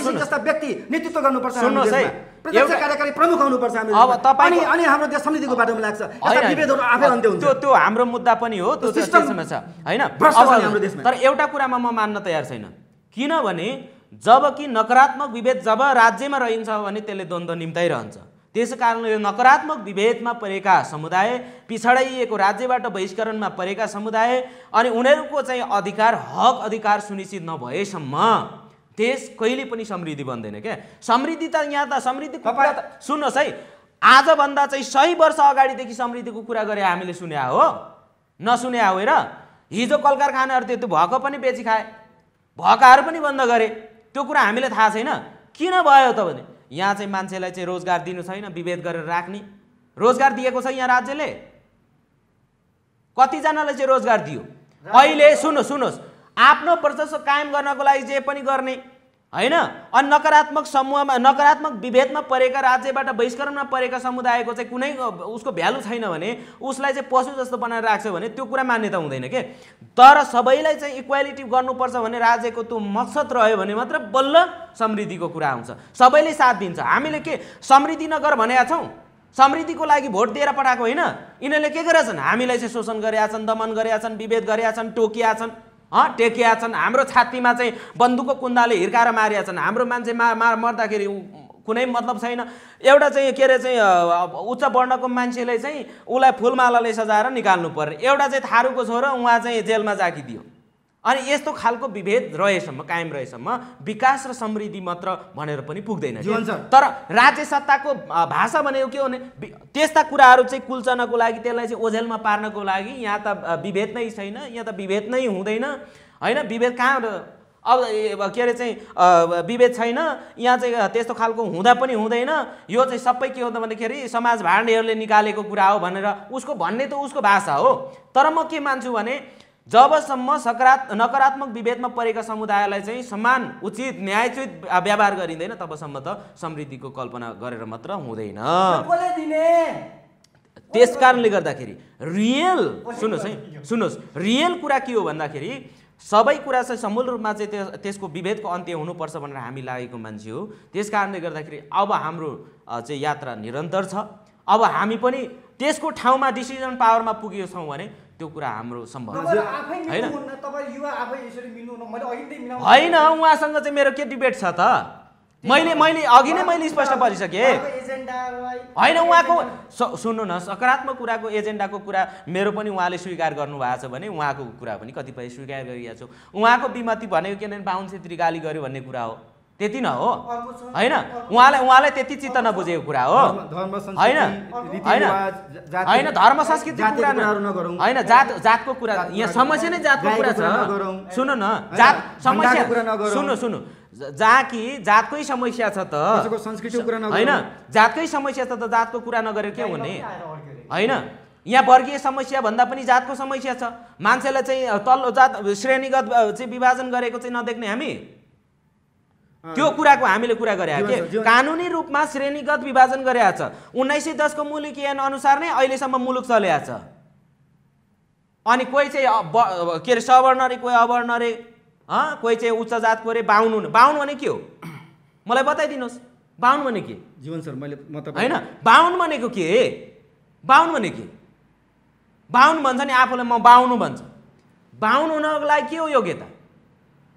सुन्नुस् जस्ता व्यक्ति नेतृत्व गर्नुपर्छ सुन्नुस् है एउटा कार्यकारी प्रमुख हुनुपर्छ हामी अब तपाईं अनि हाम्रो देश समृद्धिको बाटोमा लाग्छ यस्ता विभेदहरु आफै अन्त्य हुन्छ त्यो त्यो हाम्रो मुद्दा पनि हो त्यो सिस्टममा छ हैन तर एउटा कुरामा म मान्न तयार छैन किनभने जबकि नकारात्मक विभेद जब राज्यमा रहिन्छ भने त्यसले द्वन्द्व निम्ताइ रहन्छ त्यसकारणले नकारात्मक विभेदमा परेका समुदाय पिछडाइएको राज्यबाट बहिष्करणमा परेका समुदाय अनि उनीहरुको चाहिँ अधिकार हक अधिकार सुनिश्चित नभएसम्म देश कहिले पनि समृद्धि बन्दैन के समृद्धि त यहाँ त समृद्धिको कुरा त सुन्नुस् है आजभन्दा चाहिँ सय वर्ष अगाडिदेखि समृद्धिको कुरा गरे हामीले सुन्या हो नसुन्या होइन हिजो कल कारखानाहरु त्यो भएको पनि बेची खाए भकाहरु पनि बन्द गरे त्यो कुरा हामीले थाहा छैन किन भयो त भने यहाँ चाहिँ मान्छेलाई चाहिँ रोजगार दिनु छैन विभेद गरेर राख्ने रोजगार दिएको छ यहाँ राज्यले कति जनालाई चाहिँ रोजगार दियो अहिले सुन्नु सुन्नुस् आफ्नो वर्चस्व कायम गर्नको लागि जे पनि गर्ने हैन अनि नकारात्मक समूहमा नकारात्मक विभेदमा परेका राज्यबाट बहिष्करणमा परेका समुदायको चाहिँ कुनै उसको भ्यालु छैन भने उसलाई चाहिँ पशु जस्तो बनाएर राख्छ भने त्यो कुरा मान्यता हुँदैन के तर सबैलाई चाहिँ इक्वालिटी गर्नुपर्छ भने राज्यको त्यो मकसद रह्यो भने मात्र बल्ल समृद्धिको कुरा आउँछ सबैले साथ दिन्छ हामीले के समृद्धि नगर भनेका छौं समृद्धिको लागि भोट दिएर पठाएको हैन इनेले के गरेछन् हामीलाई चाहिँ शोषण गरेका छन् दमन गरेका छन् विभेद गरेका छन् टोकिया छन् अ टेकिया छन् हाम्रो छातीमा चाहिँ बन्दुकको कुन्दाले हिर्काएर मारिया छन् हाम्रो मान्छे मा, मा, मर्दाखेरि कुनै मतलब छैन। एउटा चाहिँ के रे चाहिँ उच्च वर्णको मान्छेले चाहिँ उलाई फूलमालाले सजाएर निकाल्नु पर्यो, एउटा चाहिँ थारुको छोरो उहाँ चाहिँ जेलमा जाकिदियो। अनि यस्तो खालको विभेद रहेसम्म कायम रहेसम्म विकास र समृद्धि मात्र भनेर पनि पुग्दैन। तर राज्य सत्ताको भाषा भनेको के हो भने त्यस्ता कुराहरू चाहिँ कुल्चनको लागि त्यसलाई चाहिँ ओझेलमा पार्नको लागि यहाँ त विभेद नै छैन, यहाँ त विभेद नै हुँदैन हैन। विभेद कहाँ अब के रे चाहिँ विभेद छैन, यहाँ चाहिँ त्यस्तो खालको हुँदा पनि हुँदैन। यो चाहिँ सबै के हो त भन्दाखेरि समाज भाण्डेहरूले निकालेको कुरा हो भनेर उसको भन्ने त उसको भाषा हो। तर म के मान्छु भने जबसम्म सकारात्मक नकारात्मक विभेदमा परेका समुदायलाई चाहिँ समान उचित न्यायोचित व्यवहार गरिँदैन तबसम्म त समृद्धिको कल्पना गरेर मात्र हुँदैन। त्यस कारणले गर्दाखेरि रियल सुन्नुहोस् है सुन्नुहोस् रियल कुरा के हो भन्दाखेरि सबै कुरा चाहिँ समूल रूपमा चाहिँ त्यसको विभेदको अन्त्य हुनुपर्छ भनेर हामी लागेको मान्छे हो। त्यस कारणले गर्दाखेरि अब हाम्रो चाहिँ यात्रा निरन्तर छ। अब हामी पनि त्यसको ठाउँमा डिसिजन पावरमा पुगेको छौँ भने त्यो कुरा हाम्रो सम्भव होइन। उहाँसँग चाहिँ मेरो के डिबेट छ त? मैले मैले अघि नै मैले स्पष्ट गरिसकेँ होइन। उहाँको सुन्नु न सकारात्मक कुराको एजेन्डाको कुरा मेरो पनि उहाँले स्वीकार गर्नुभएको छ भने उहाँको कुरा पनि कतिपय स्वीकार गरिरहेको छु। उहाँको विमति भनेको के भने बाहुन क्षेत्री गाली गर्यो भन्ने कुरा हो, त्यति न हो होइन। उहाँलाई उहाँलाई त्यति चित्त नबुझेको कुरा हो होइन होइन धर्म संस्कृति होइन जात जातको कुरा। यहाँ समस्या नै जातको कुरा छ। सुन्नु न जात समस्या सुन्नु सुन्नु जहाँ कि जातकै समस्या छ त होइन जातकै समस्या छ त जातको कुरा नगरेर के हुने होइन। यहाँ वर्गीय समस्या भन्दा पनि जातको समस्या छ। मान्छेलाई चाहिँ तल्लो जात श्रेणीगत चाहिँ विभाजन गरेको चाहिँ नदेख्ने हामी, त्यो कुराको हामीले कुरा गरे के कानुनी रूपमा श्रेणीगत विभाजन गरे छ। उन्नाइस सौ दस को मूलिक ऐन अनुसार नै अहिलेसम्म मुलुक चलेछ। अनि कोही चाहिँ के अरे सवर्ण रे कोही अवर्ण रे कोही चाहिँ उच्च जातको रे बाहुन बाहुन भने के हो मलाई बताइदिनुहोस्। बाहुन भने के जीवन सर? मैले मतलब हैन बाहुन भनेको के बाहुन भने के बाहुन भन्छ नि आफूले म बाहुन भन्छ। बाहुन हुनको लागि के हो योग्यता?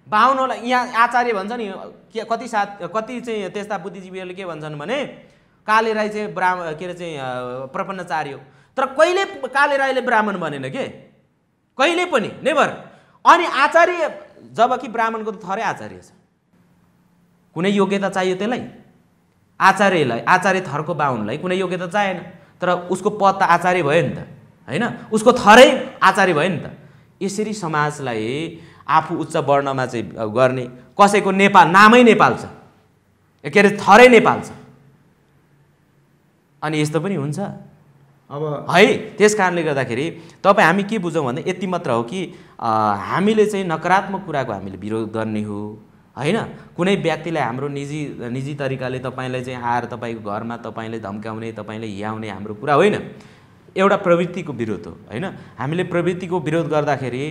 बाहुनलाई यहाँ आचार्य भन्छ नि के कति साथ कति चाहिँ त्यस्ता बुद्धिजीवीहरूले के भन्छन् भने काले राई चाहिँ ब्राह्मण के अरे चाहिँ प्रपन्नचार्य हो। तर कहिले काले राईले ब्राह्मण भनेन के, कहिले पनि नेभर। अनि आचार्य जबकि ब्राह्मणको त थरै आचार्य छ। कुनै योग्यता चाहियो त्यसलाई? आचार्यलाई आचार्य थरको बाहुनलाई कुनै योग्यता चाहिएन, तर उसको पद त आचार्य भयो नि त होइन, उसको थरै आचार्य भयो नि त। यसरी समाजलाई आफू उच्च वर्णमा चाहिँ गर्ने कसैको नेपाल नामै नेपाल छ के अरे थरै नेपाल छ। अनि यस्तो पनि हुन्छ अब है। त्यस कारणले गर्दाखेरि तपाईँ हामी के बुझौँ भन्दा यति मात्र हो कि हामीले चाहिँ नकारात्मक कुराको हामीले विरोध गर्ने हो होइन। कुनै व्यक्तिलाई हाम्रो निजी निजी तरिकाले तपाईँलाई चाहिँ आएर तपाईँको घरमा तपाईँले धम्काउने तपाईँले हियाउने हाम्रो कुरा होइन, एउटा प्रवृत्तिको विरोध हो होइन। हामीले प्रवृत्तिको विरोध गर्दाखेरि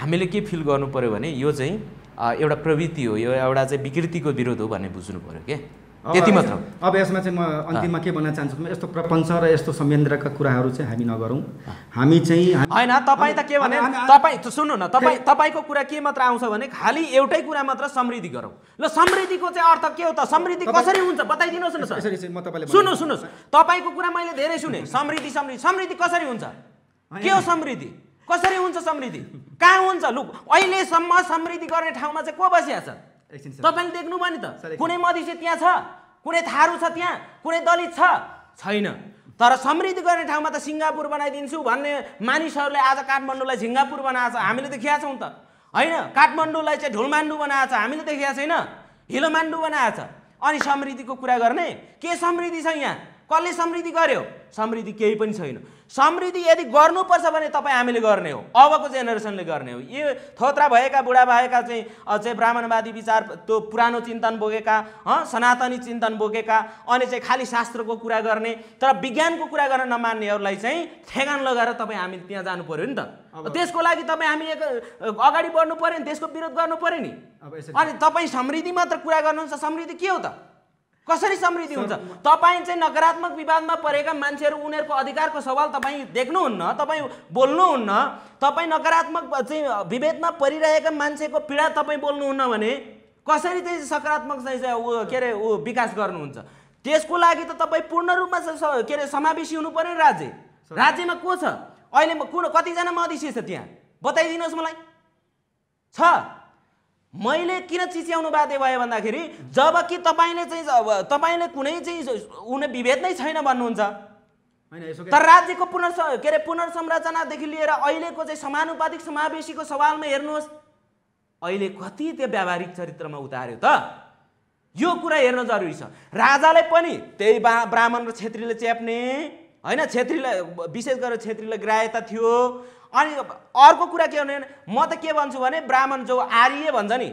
हामीले के फिल गर्नु पर्यो भने यो चाहिँ एउटा प्रवृत्ति हो, यो एउटा चाहिँ विकृतिको विरोध हो भन्ने बुझ्नु पर्यो के, त्यति मात्र। अब यसमा चाहिँ म अन्तिममा के भन्न चाहन्छु भने यस्तो प्रपञ्च र यस्तो संयन्त्रका कुराहरू चाहिँ हामी नगरौँ। हामी चाहिँ हैन तपाईँ त के भने तपाईँ सुन्नु न तपाईँ तपाईँको कुरा के मात्र आउँछ भने खालि एउटै कुरा मात्र समृद्धि गरौँ। ल समृद्धिको चाहिँ अर्थ के हो त? समृद्धि कसरी हुन्छ बताइदिनुहोस् न सर। सुन्नु सुन्नुहोस् तपाईँको कुरा मैले धेरै सुने। समृद्धि समृद्धि समृद्धि कसरी हुन्छ? के हो समृद्धि? कसरी हुन्छ समृद्धि? कहाँ हुन्छ? लु अहिलेसम्म समृद्धि गर्ने ठाउँमा चाहिँ को बसिया छ? तपाईँले देख्नुभयो नि त कुनै मधेसी त्यहाँ छ, कुनै थारू छ त्यहाँ, कुनै दलित छ छैन। तर समृद्धि गर्ने ठाउँमा त सिङ्गापुर बनाइदिन्छु भन्ने मानिसहरूले आज काठमाडौँलाई सिङ्गापुर बनाएछ, हामीले देखेका छौँ त होइन। काठमाडौँलाई चाहिँ ढुलमाण्डु बनाएछ, हामीले देखेका छैन, हिलोमाण्डु बनाएछ। अनि समृद्धिको कुरा गर्ने के समृद्धि छ यहाँ? कसले समृद्धि गर्यो? समृद्धि केही पनि छैन। समृद्धि यदि गर्नुपर्छ भने तपाईँ हामीले गर्ने हो, अबको जेनेरेसनले गर्ने हो। यो थोत्रा भएका बुढाभएका चाहिँ चाहिँ ब्राह्मणवादी विचार त्यो पुरानो चिन्तन बोकेका सनातनी चिन्तन बोकेका अनि चाहिँ खालि शास्त्रको कुरा गर्ने तर विज्ञानको कुरा गर्न नमान्नेहरूलाई चाहिँ ठेगान लगाएर तपाईँ हामी त्यहाँ जानु पर्यो नि त। त्यसको लागि तपाईँ हामी अगाडि बढ्नु पर्यो नि, त्यसको विरोध गर्नु पर्यो नि। अनि तपाईँ समृद्धि मात्र कुरा गर्नुहुन्छ, समृद्धि के हो त? कसरी समृद्धि हुन्छ? तपाईँ चाहिँ नकारात्मक विवादमा परेका मान्छेहरू उनीहरूको अधिकारको सवाल तपाईँ देख्नुहुन्न, तपाईँ बोल्नुहुन्न। तपाईँ नकारात्मक चाहिँ विभेदमा परिरहेका मान्छेको पीडा तपाईँ बोल्नुहुन्न भने कसरी चाहिँ सकारात्मक चाहिँ के अरे विकास गर्नुहुन्छ? त्यसको लागि त तपाई पूर्ण रूपमा के रे समावेशी हुनु पर्यो राज्य राज्यमा को छ अहिले कुन कति जना मधेसी छ त्यहाँ बताइदिनुस् मलाई छ मैले किन चिच्याउनु बाध्य भए भन्दाखेरि जबकि तपाईले चाहिँ तपाईले कुनै चाहिँ उनी विभेद नै छैन भन्नुहुन्छ हैन यसो तर राज्यको पुनर् के रे पुनर्संरचना देखि लिएर अहिलेको चाहिँ समानुपातिक समावेशीको सवालमा हेर्नुहोस् अहिले कति त्यो व्यावहारिक चरित्रमा उतार्यो त यो कुरा हेर्न जरुरी छ राजाले पनि त्यही ब्राह्मण र क्षेत्रीले च्याप्ने हैन क्षेत्रीले विशेष गरेर क्षेत्रीले ग्राह्यता थियो अनि अर्को कुरा के भने म त के भन्छु भने ब्राह्मण जो आर्य भन्छ नि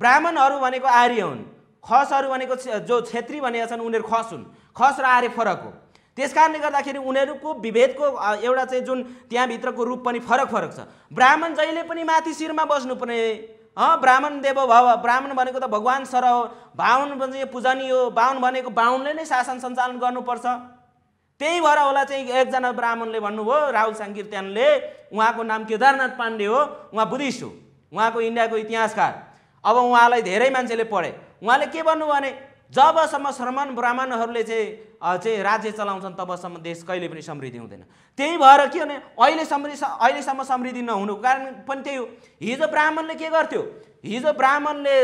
ब्राह्मणहरु भनेको आर्य हुन् खसहरु भनेको जो क्षेत्री भनेका छन् उनीहरु खस हुन् खस र आर्य फरक हो त्यसकारणले गर्दाखेरि उनीहरुको विभेदको एउटा चाहिँ जुन त्यहाँ भित्रको रूप पनि फरक फरक छ ब्राह्मण जहिले पनि माथि शिरमा बस्नुपर्ने अ ब्राह्मण देव भव ब्राह्मण भनेको त भगवान सर हो बाहुन भने पूजनीय हो बाहुन भनेको बाहुनले नै शासन सञ्चालन गर्नुपर्छ त्यही भएर होला चाहिँ एकजना ब्राह्मणले भन्नुभयो राहुल साङ्गीर्त्यानले उहाँको नाम केदारनाथ पाण्डे हो उहाँ बुद्धिस्ट हो उहाँको इन्डियाको इतिहासकार अब उहाँलाई धेरै मान्छेले पढे उहाँले के भन्नु भने जबसम्म श्रमण ब्राह्मणहरूले चाहिँ चाहिँ राज्य चलाउँछन् तबसम्म देश कहिले पनि समृद्धि हुँदैन त्यही भएर के भने अहिले समृद्धि अहिलेसम्म समृद्धि नहुनुको कारण पनि त्यही हो हिजो ब्राह्मणले के गर्थ्यो हिजो ब्राह्मणले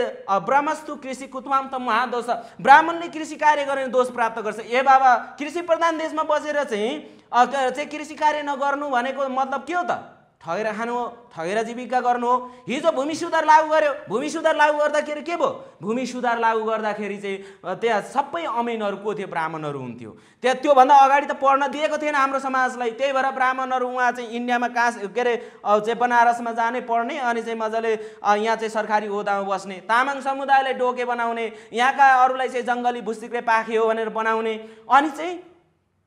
ब्रह्मस्तु कृषि कुत्वाम त महादोष ब्राह्मणले कृषि कार्य गर्ने दोष प्राप्त गर्छ ए बाबा कृषि प्रधान देशमा बसेर चाहिँ चाहिँ कृषि कार्य नगर्नु भनेको मतलब के हो त ठगेर खानु हो ठगेर जीविका गर्नु हो हिजो भूमि सुधार लागू गर्यो भूमि सुधार लागू गर्दाखेरि के भयो भूमि सुधार लागू गर्दाखेरि चाहिँ त्यहाँ सबै अमीनहरु को थियो ब्राह्मणहरु हुन्थ्यो त्यहाँ त्यो भन्दा अगाडि त पढ्न दिएको थिएन हाम्रो समाजलाई त्यही भएर ब्राह्मणहरु उहाँ चाहिँ इन्डियामा कास के रे चाहिँ बनारसमा जाने पढ्ने अनि चाहिँ मजाले यहाँ चाहिँ सरकारी ओहदामा बस्ने तामाङ समुदायलाई डोके बनाउने यहाँका अरुलाई चाहिँ जंगली भुस्टिक्रे पाखे हो भनेर बनाउने अनि चाहिँ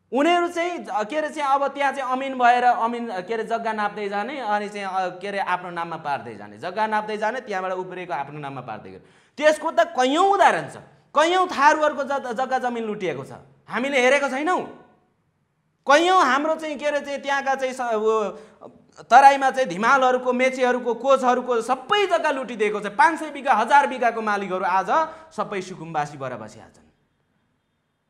उनीहरु चाहिँ के रे चाहिँ अब त्यहाँ चाहिँ अमीन भएर अमीन के रे जग्गा नाप्दै जाने अनि चाहिँ के रे आफ्नो नाममा पार्दै जाने जग्गा नाप्दै जाने त्यहाँबाट उब्रेको आफ्नो नाममा पार्दै गयो त्यसको त कयौं उदाहरण छ कयौं थारूहरुको जग्गा जमिन लुटिएको छ हामीले हेरेको छैनौ कयौं हाम्रो चाहिँ के रे चाहिँ त्यहाँका चाहिँ तराईमा चाहिँ धिमालहरुको मेचेहरुको कोचहरुको सबै जग्गा लुटिदिएको छ पाँच सय बिघा हजार बिघाको मालिकहरु आज सबै सुकुम्बासी भएर बसेका छन्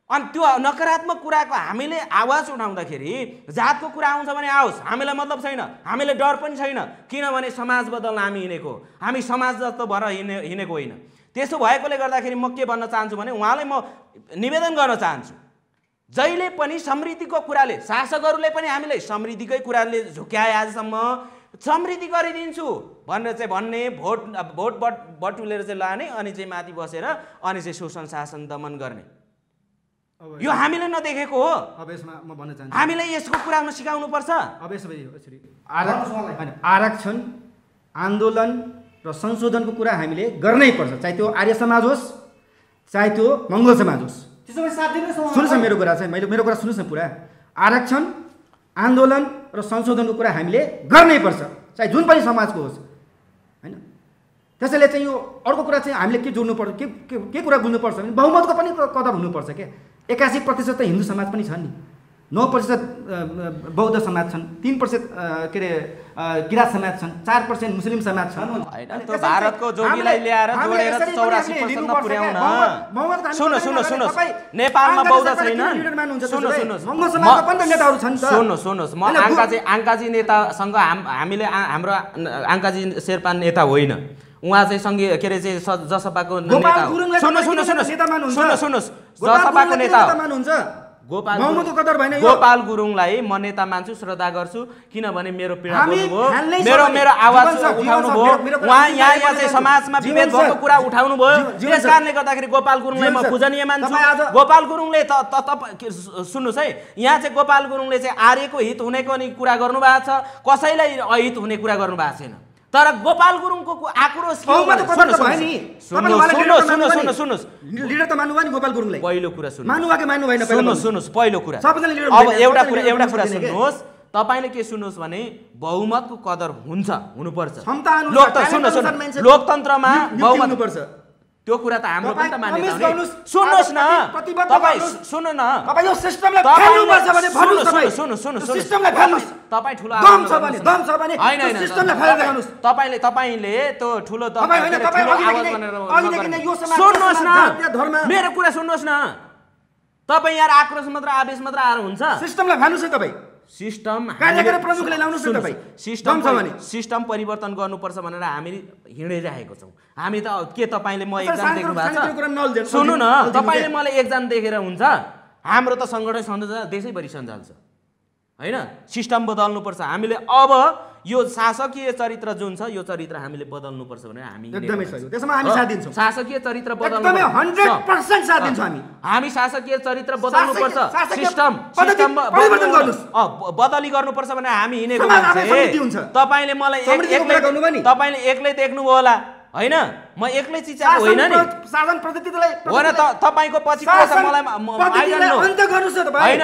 अनि त्यो नकारात्मक कुराको हामीले आवाज उठाउँदाखेरि जातको कुरा आउँछ भने आओस् हामीलाई मतलब छैन हामीले डर पनि छैन किनभने समाज बदल्न हामी हिनेको हामी समाज जस्तो भएर हिने हिनेको होइन त्यसो भएकोले गर्दाखेरि म के भन्न चाहन्छु भने उहाँलाई म निवेदन गर्न चाहन्छु जहिले पनि समृद्धिको कुराले शासकहरूले पनि हामीलाई समृद्धिकै कुराले झुक्याए आजसम्म समृद्धि गरिदिन्छु भनेर चाहिँ भन्ने भोट भोट बटुलेर चाहिँ लाने अनि चाहिँ माथि बसेर अनि चाहिँ शोषण शासन दमन गर्ने यो हामीले नदेखेको हो अब यसमा म भन्न चाहन्छु हामीले यसको कुरामा सिकाउनु पर्छ अब यसरी आरक्षण आन्दोलन र संशोधनको कुरा हामीले गर्नै पर्छ चाहे त्यो आर्य समाज होस् चाहे त्यो मंगल समाज होस् त्यसैले साथ दिनुस् सुन्नुस् मेरो कुरा चाहिँ मैले मेरो कुरा सुन्नुस् न पुरा आरक्षण आन्दोलन र संशोधनको कुरा हामीले गर्नै पर्छ चाहे जुन पनि समाजको होस् हैन त्यसैले चाहिँ यो अर्को कुरा चाहिँ हामीले के जोड्नु पर्छ के के कुरा बुझ्नु पर्छ भने बहुमतको पनि कदम हुनु पर्छ के एकासी प्रतिशत त हिन्दू समाज पनि छन् नि नौ प्रतिशत बौद्ध समाज छन् तीन प्रतिशत के अरे किराँत समाज छन् चार प्रतिशत मुस्लिम समाज छन् भारतको जोगीलाई ल्याएर जोडेर चौरासी प्रतिशत पुर्याउन सुन्नु सुन्नु सुन्नु नेपालमा बौद्ध छैनन् सुन्नु सुन्नु मङ्गो समाजको पनि त नेताहरू छन् त सुन्नु सुन्नु म आङ्काजी आङ्काजी नेतासँग हामीले हाम्रो आङ्काजी शेर्पा नेता होइन उहाँ चाहिँ सँगै के अरे चाहिँ जसपाको नेता सुन्नु सुन्नु सुन्नु सुन्नु जसपाको नेता मान्नुहुन्छ गोपाल महमुदको कदर भएन यो गोपाल गुरुङलाई म नेता मान्छु श्रद्धा गर्छु किनभने मेरो पीडा गर्नुभयो मेरो मेरो आवाज उठाउनु भयो उहाँ यहाँ यहाँ चाहिँ समाजमा विभेद भएको कुरा उठाउनु भयो त्यसकारणले गर्दाखेरि गोपाल गुरुङलाई म पूजनीय मान्छु गोपाल गुरुङले त सुन्नुस् है यहाँ चाहिँ गोपाल गुरुङले चाहिँ आर्यको हित हुनेको नि कुरा गर्नु भएको छ कसैलाई अहित हुने कुरा गर्नु भएको छैन तर गोपाल गुरुङको आक्रोश के हो पहिलो कुरा सुन्नुहोस् पहिलो कुरा अब एउटा कुरा एउटा कुरा सुन्नुहोस् तपाईले के सुन्नुहोस् भने बहुमतको कदर हुन्छ हुनुपर्छ लोकतन्त्रमा बहुमत हुनुपर्छ त्यो कुरा त हाम्रो पनि त मान्यता हो सुन्नुस् न तपाई सुन्नु न तपाई यो सिस्टमलाई फेल्नु पर्छ भने भन्नुस् तपाई सुन्नु सुन्नु सिस्टमलाई फेल्नुस् तपाई ठुलो दम छ भने दम छ भने सिस्टमलाई फेलेर गर्नुस् तपाईले तपाईले त्यो ठुलो दम तपाईले तपाईले अघि देखिन यो समाज सुन्नुस् न मेरो कुरा सुन्नुस् न तपाईं यार आक्रोश मात्र आवेश मात्र आएर हुन्छ सिस्टमलाई भन्नुस् है तपाई सिस्टम कार्यक्रम प्रमुखले लाउनुस् है तपाई सिस्टम छ भने सिस्टम परिवर्तन गर्नुपर्छ भनेर हामी हिँडिरहेको छौँ हामी त के तपाईले म एक्जाम देख्नु भएको छ सुन्नु न तपाईले मलाई एक्जाम देखेर हुन्छ हाम्रो त संगठन सञ्जाल देशैभरि सञ्जाल छ हैन सिस्टम बदल्नुपर्छ हामीले अब यो शासकीय चरित्र जुन छ यो चरित्र हामीले बदल्नुपर्छ भनेर हामी एकदमै सही त्यसमा हामी साथ दिन्छौँ शासकीय चरित्र बदल्नु एकदमै सय प्रतिशत साथ दिन्छौँ हामी हामी शासकीय चरित्र बदल्नुपर्छ सिस्टम सिस्टम परिवर्तन गर्नुस् अ बदली गर्नुपर्छ भने हामी हिनेको हुन्छ तपाईले मलाई एक्लै गर्नु भनी तपाईले एक्लै देख्नु भयो होला हैन म एक्लै चिचाको होइन नि शासन प्रतितिलाई हो र तपाईको पछि को छ मलाई आइडन्नो अन्त गर्नुस् त भाइ हैन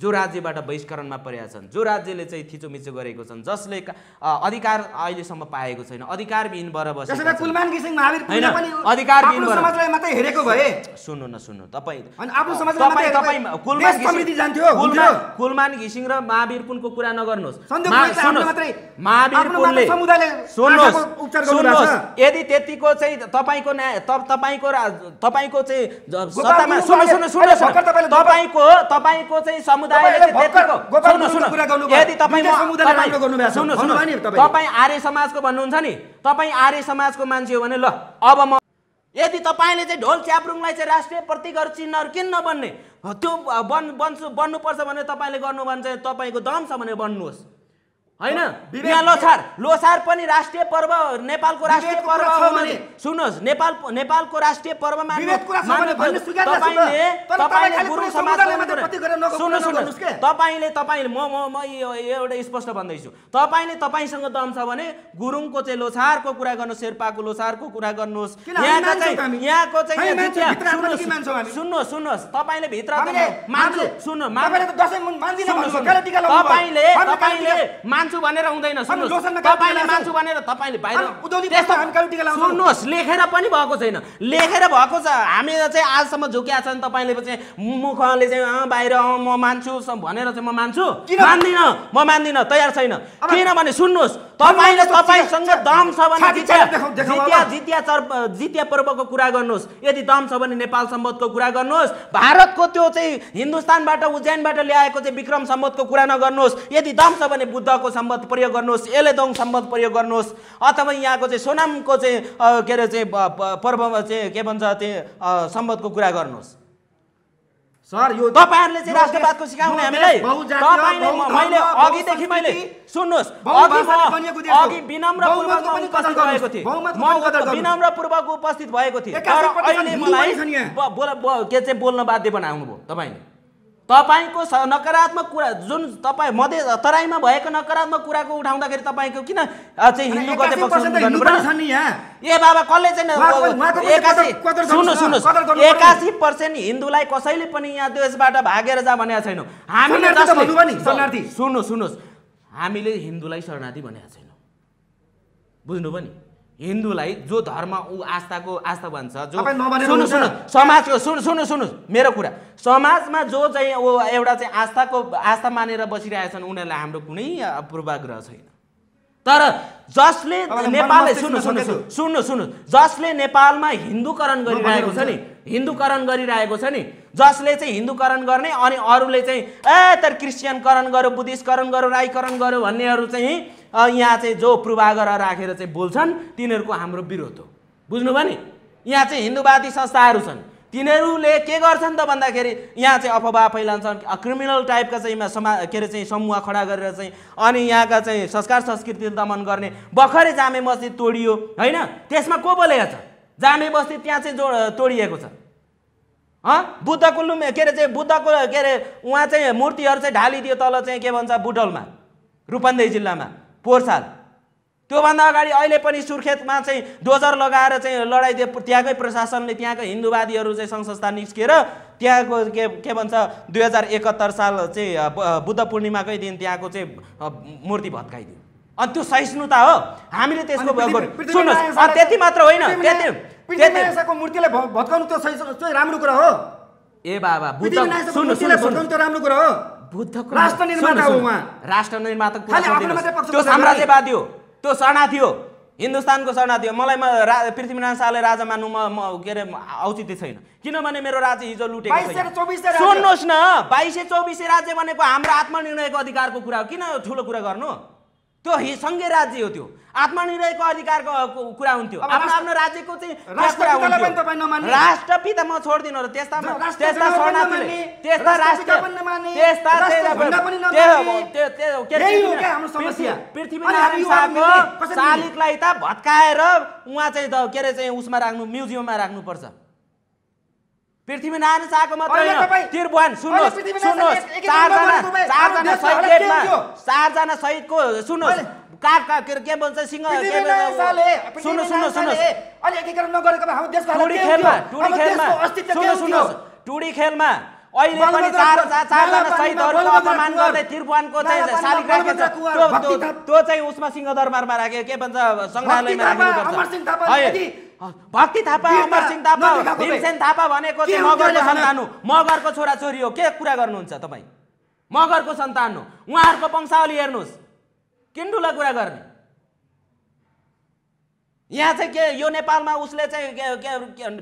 जो राज्यबाट बहिष्करणमा परेका छन् जो राज्यले चाहिँ थिचोमिचो गरेको छन् जसले अधिकार अहिलेसम्म पाएको छैन अधिकार विहीन भएर बसेको छ त्यसैले कुलमान घिसिङ महावीर पुण्य पनि अधिकार विहीन भएर समाजलाई मात्रै हेरेको भए सुन्नु न सुन्नु तपाई अनि आफ्नो समाजलाई मात्रै तपाई कुलमान समृद्धि जान्थ्यो कुलमान कुलमान घिसिङ र महावीर पुनको कुरा नगर्नुस् सुन्नु मात्रै महावीर पुनले समुदायले सुन्नुस् उपचार गर्नुस् यदि त्यतिको चाहिँ तपाईको तपाईको तपाईको चाहिँ सत्तामा सुन्नु सुन्नु सुन्नु तपाईको तपाईको चाहिँ तपाईं आर्य समाजको भन्नुहुन्छ नि तपाईं आर्य समाजको मान्छे हो भने ल अब म यदि तपाईले चाहिँ ढोल च्याब्रुङलाई चाहिँ राष्ट्रिय प्रतीकहरु चिन्हहरु किन नबन्ने त्यो बन बन्छु बन्नुपर्छ भने तपाईले गर्नु भन्छ तपाईको दम छ भने बन्नुहोस् हैन यहाँ लोछार लोछार पनि राष्ट्रिय पर्व नेपालको राष्ट्रिय पर्व हो भने सुन्नुहोस् नेपाल नेपालको राष्ट्रिय पर्व मान्नु तपाईले तपाईले गुरु समाजले मात्र प्रति गरेर नगर्नुस् के तपाईले तपाईले म म एउटा स्पष्ट भन्दै छु तपाईले तपाईसँग दम छ भने गुरुङको चाहिँ लोछारको कुरा गर्नु शेर्पाको लोछारको कुरा गर्नुस् यहाँको चाहिँ यहाँको चाहिँ सुन्नुहोस् सुन्नुहोस् तपाईले भित्र मान्छु सुन्नु मान्नु दशैं मान्दिन भन्नुस् कालेटिका लगाउनु तपाईले तपाईले मान्छु भनेर हुँदैन सुन्नुस् तपाईले मान्छु भनेर तपाईले बाहिर उदौली त्यस्तो अनकाउटिका लाउनु सुन्नुस् लेखेर पनि भएको छैन लेखेर भएको छ हामी चाहिँ आजसम्म झुक्या छन् तपाईले चाहिँ मुखले चाहिँ बाहिर म मान्छु भनेर चाहिँ म मान्छु मान्दिन म मान्दिन तयार छैन किनभने सुन्नुस् तपाईले तपाईसँग दम छ भने जितिया जितिया जितिया पर्वको कुरा गर्नुस् यदि दम छ भने नेपाल सम्बन्धको कुरा गर्नुस् भारतको त्यो चाहिँ हिन्दुस्तानबाट उज्जैनबाट ल्याएको चाहिँ विक्रम सम्बन्धको कुरा नगर्नुस् यदि दम छ भने बुद्धको सम्बन्ध प्रयोग गर्नुस् एलेदोङ सम्बन्ध प्रयोग गर्नुस् अथवा यहाँको चाहिँ सोनामको चाहिँ के अरे चाहिँ पर्वमा चाहिँ के भन्छ त्यो सम्बन्धको कुरा गर्नुस् सर यो तपाईहरुले चाहिँ राष्ट्रवादको सिकाउने हामीलाई तपाईले मैले अघि देखि मैले सुन्नुस् अघि अघि विनम्र पूर्वक उपस्थित भएको थिए म विनम्र पूर्वक उपस्थित भएको थिए तर अहिले मलाई के चाहिँ बोल्न बाध्य बनाउनु भयो तपाईले तपाईको नकारात्मक कुरा जुन तपाई मध्य तराईमा भएको नकारात्मक कुराको उठाउँदाखेरि तपाईको किन चाहिँ हिन्दू गते पक्षमा गर्नु पर्छ नि यहाँ ए बाबा कसले चाहिँ एकासी प्रतिशत हिन्दूलाई कसैले पनि यहाँ देशबाट भागेर जा भनेको छैन हामीले जस्तो भन्नु पनि शरणार्थी सुन्नु सुन्नुस् हामीले हिन्दूलाई शरणार्थी भनेको छैन बुझ्नु पनि हिन्दूलाई जो धर्म उ आस्थाको आस्थावान छ जो सुन्नु सुन्नु समाजको सुन्नु सुन्नु सुन्नु मेरो कुरा समाजमा जो चाहिँ एउटा चाहिँ आस्थाको आस्था मानेर बसिरहेछन् उनीहरुलाई हाम्रो कुनै पूर्वाग्रह छैन तर जसले नेपालले सुन्नु सुन्नु सुन्नु सुन्नु जसले नेपालमा हिन्दूकरण गरिरहेको छ नि हिन्दूकरण गरिरहेको छ नि जसले चाहिँ हिन्दूकरण गर्ने अनि अरूले चाहिँ ए तर क्रिश्चियनकरण गर्यो बुद्धिस्टकरण गर्यो राईकरण गर्यो भन्नेहरू चाहिँ यहाँ चाहिँ जो पूर्वाग्रह राखेर चाहिँ बोल्छन् तिनीहरूको हाम्रो विरोध हो बुझ्नु भयो नि यहाँ चाहिँ हिन्दूवादी संस्थाहरू छन् तिनीहरूले के गर्छन् त भन्दाखेरि यहाँ चाहिँ अफवाह फैलाउँछन् क्रिमिनल टाइपका चाहिँ समा के अरे चाहिँ समूह खडा गरेर चाहिँ अनि यहाँका चाहिँ संस्कार संस्कृति दमन गर्ने भर्खरै जामे मस्जिद तोडियो होइन त्यसमा को बोलेको छ जामे मस्जिद त्यहाँ चाहिँ जो तोडिएको छ अँ बुद्धको लुम के अरे चाहिँ बुद्धको के अरे उहाँ चाहिँ मूर्तिहरू चाहिँ ढालिदियो तल चाहिँ के भन्छ बुटोलमा रूपन्देही जिल्लामा पोहोर साल त्योभन्दा अगाडि अहिले पनि सुर्खेतमा चाहिँ डोजर लगाएर चाहिँ लडाइदिए त्यहाँकै प्रशासनले त्यहाँको हिन्दूवादीहरू चाहिँ सङ्घ संस्था निस्केर त्यहाँको के के भन्छ दुई हजार एकहत्तर साल चाहिँ बुद्ध पूर्णिमाकै दिन त्यहाँको चाहिँ मूर्ति भत्काइदियो अनि त्यो सहिष्णुता हो हामीले त्यसको सुन्नुहोस् त्यति मात्र होइन त्यति मूर्तिलाई भत्काउनु त राम्रो कुरा हो ए बाबा बुद्ध सुन्नुहोस् राम्रो कुरा हो बुद्धको राष्ट्र निर्माता हो उहाँ, राष्ट्र निर्माताको कुरा गर्दिनुस्। त्यो साम्राज्यवादी हो, त्यो शरणार्थी हो, हिन्दुस्तानको शरणार्थी हो। मलाई पृथ्वीनारायण शाहले राजा मान्नु म के रे औचित्य छैन, किनभने मेरो राज्य हिजो लुटेको छ। सुन्नुहोस् न, बाइस सय चौबिस राज्य भनेको हाम्रो आत्मनिर्णयको अधिकारको कुरा हो, किन ठुलो कुरा गर्नु? त्यो संघीय राज्य हो, त्यो आत्मनिर्णयको अधिकारको कुरा हुन्थ्यो। आफ्नो आफ्नो राज्यको चाहिँ राष्ट्रपिता म छोड्दिनु र त्यस्ता त्यस्ता शरणार्थीले त्यस्ता राष्ट्र त्यस्ता त्यही हो के हाम्रो समस्या। पृथ्वीनारायण शाहको शालिगलाई त भत्काएर उहाँ चाहिँ के अरे चाहिँ उसमा राख्नु, म्युजियममा राख्नुपर्छ। पृथ्वीनारायण शाहको मात्रै होइन, त्रिभुवन सुन्नुहोस् सुन्नुहोस् चारजना चारजना सहितमा चारजना सहितको सुन्नुहोस् का के भन्छ सिंह के भन्छ सुन्नु सुन्नु सुन्नु अलि एकीकरण नगरेको भए हाम्रो देशको हालत के हुन्थ्यो? टुडी खेलमा सुन्नु सुन्नुहोस् टुडी खेलमा अहिले पनि चार चारजना सहितहरुको अपमान गर्दै त्रिभुवनको चाहिँ शालिग राखेको छ। त्यो चाहिँ उसमा सिंहदरबारमा राखे के भन्छ संग्रहालयमा राख्नुपर्छ। अमरसिंह थापा यदि भक्ति थापा अमरसिंह थापा भीमसेन थापा भनेको चाहिँ मगरको सन्तान हो, मगरको छोराछोरी हो। के कुरा गर्नुहुन्छ तपाईँ? मगरको सन्तान हो, उहाँहरूको वंशावली हेर्नुहोस्, किन्डुला कुरा गर्ने। यहाँ चाहिँ के यो नेपालमा उसले चाहिँ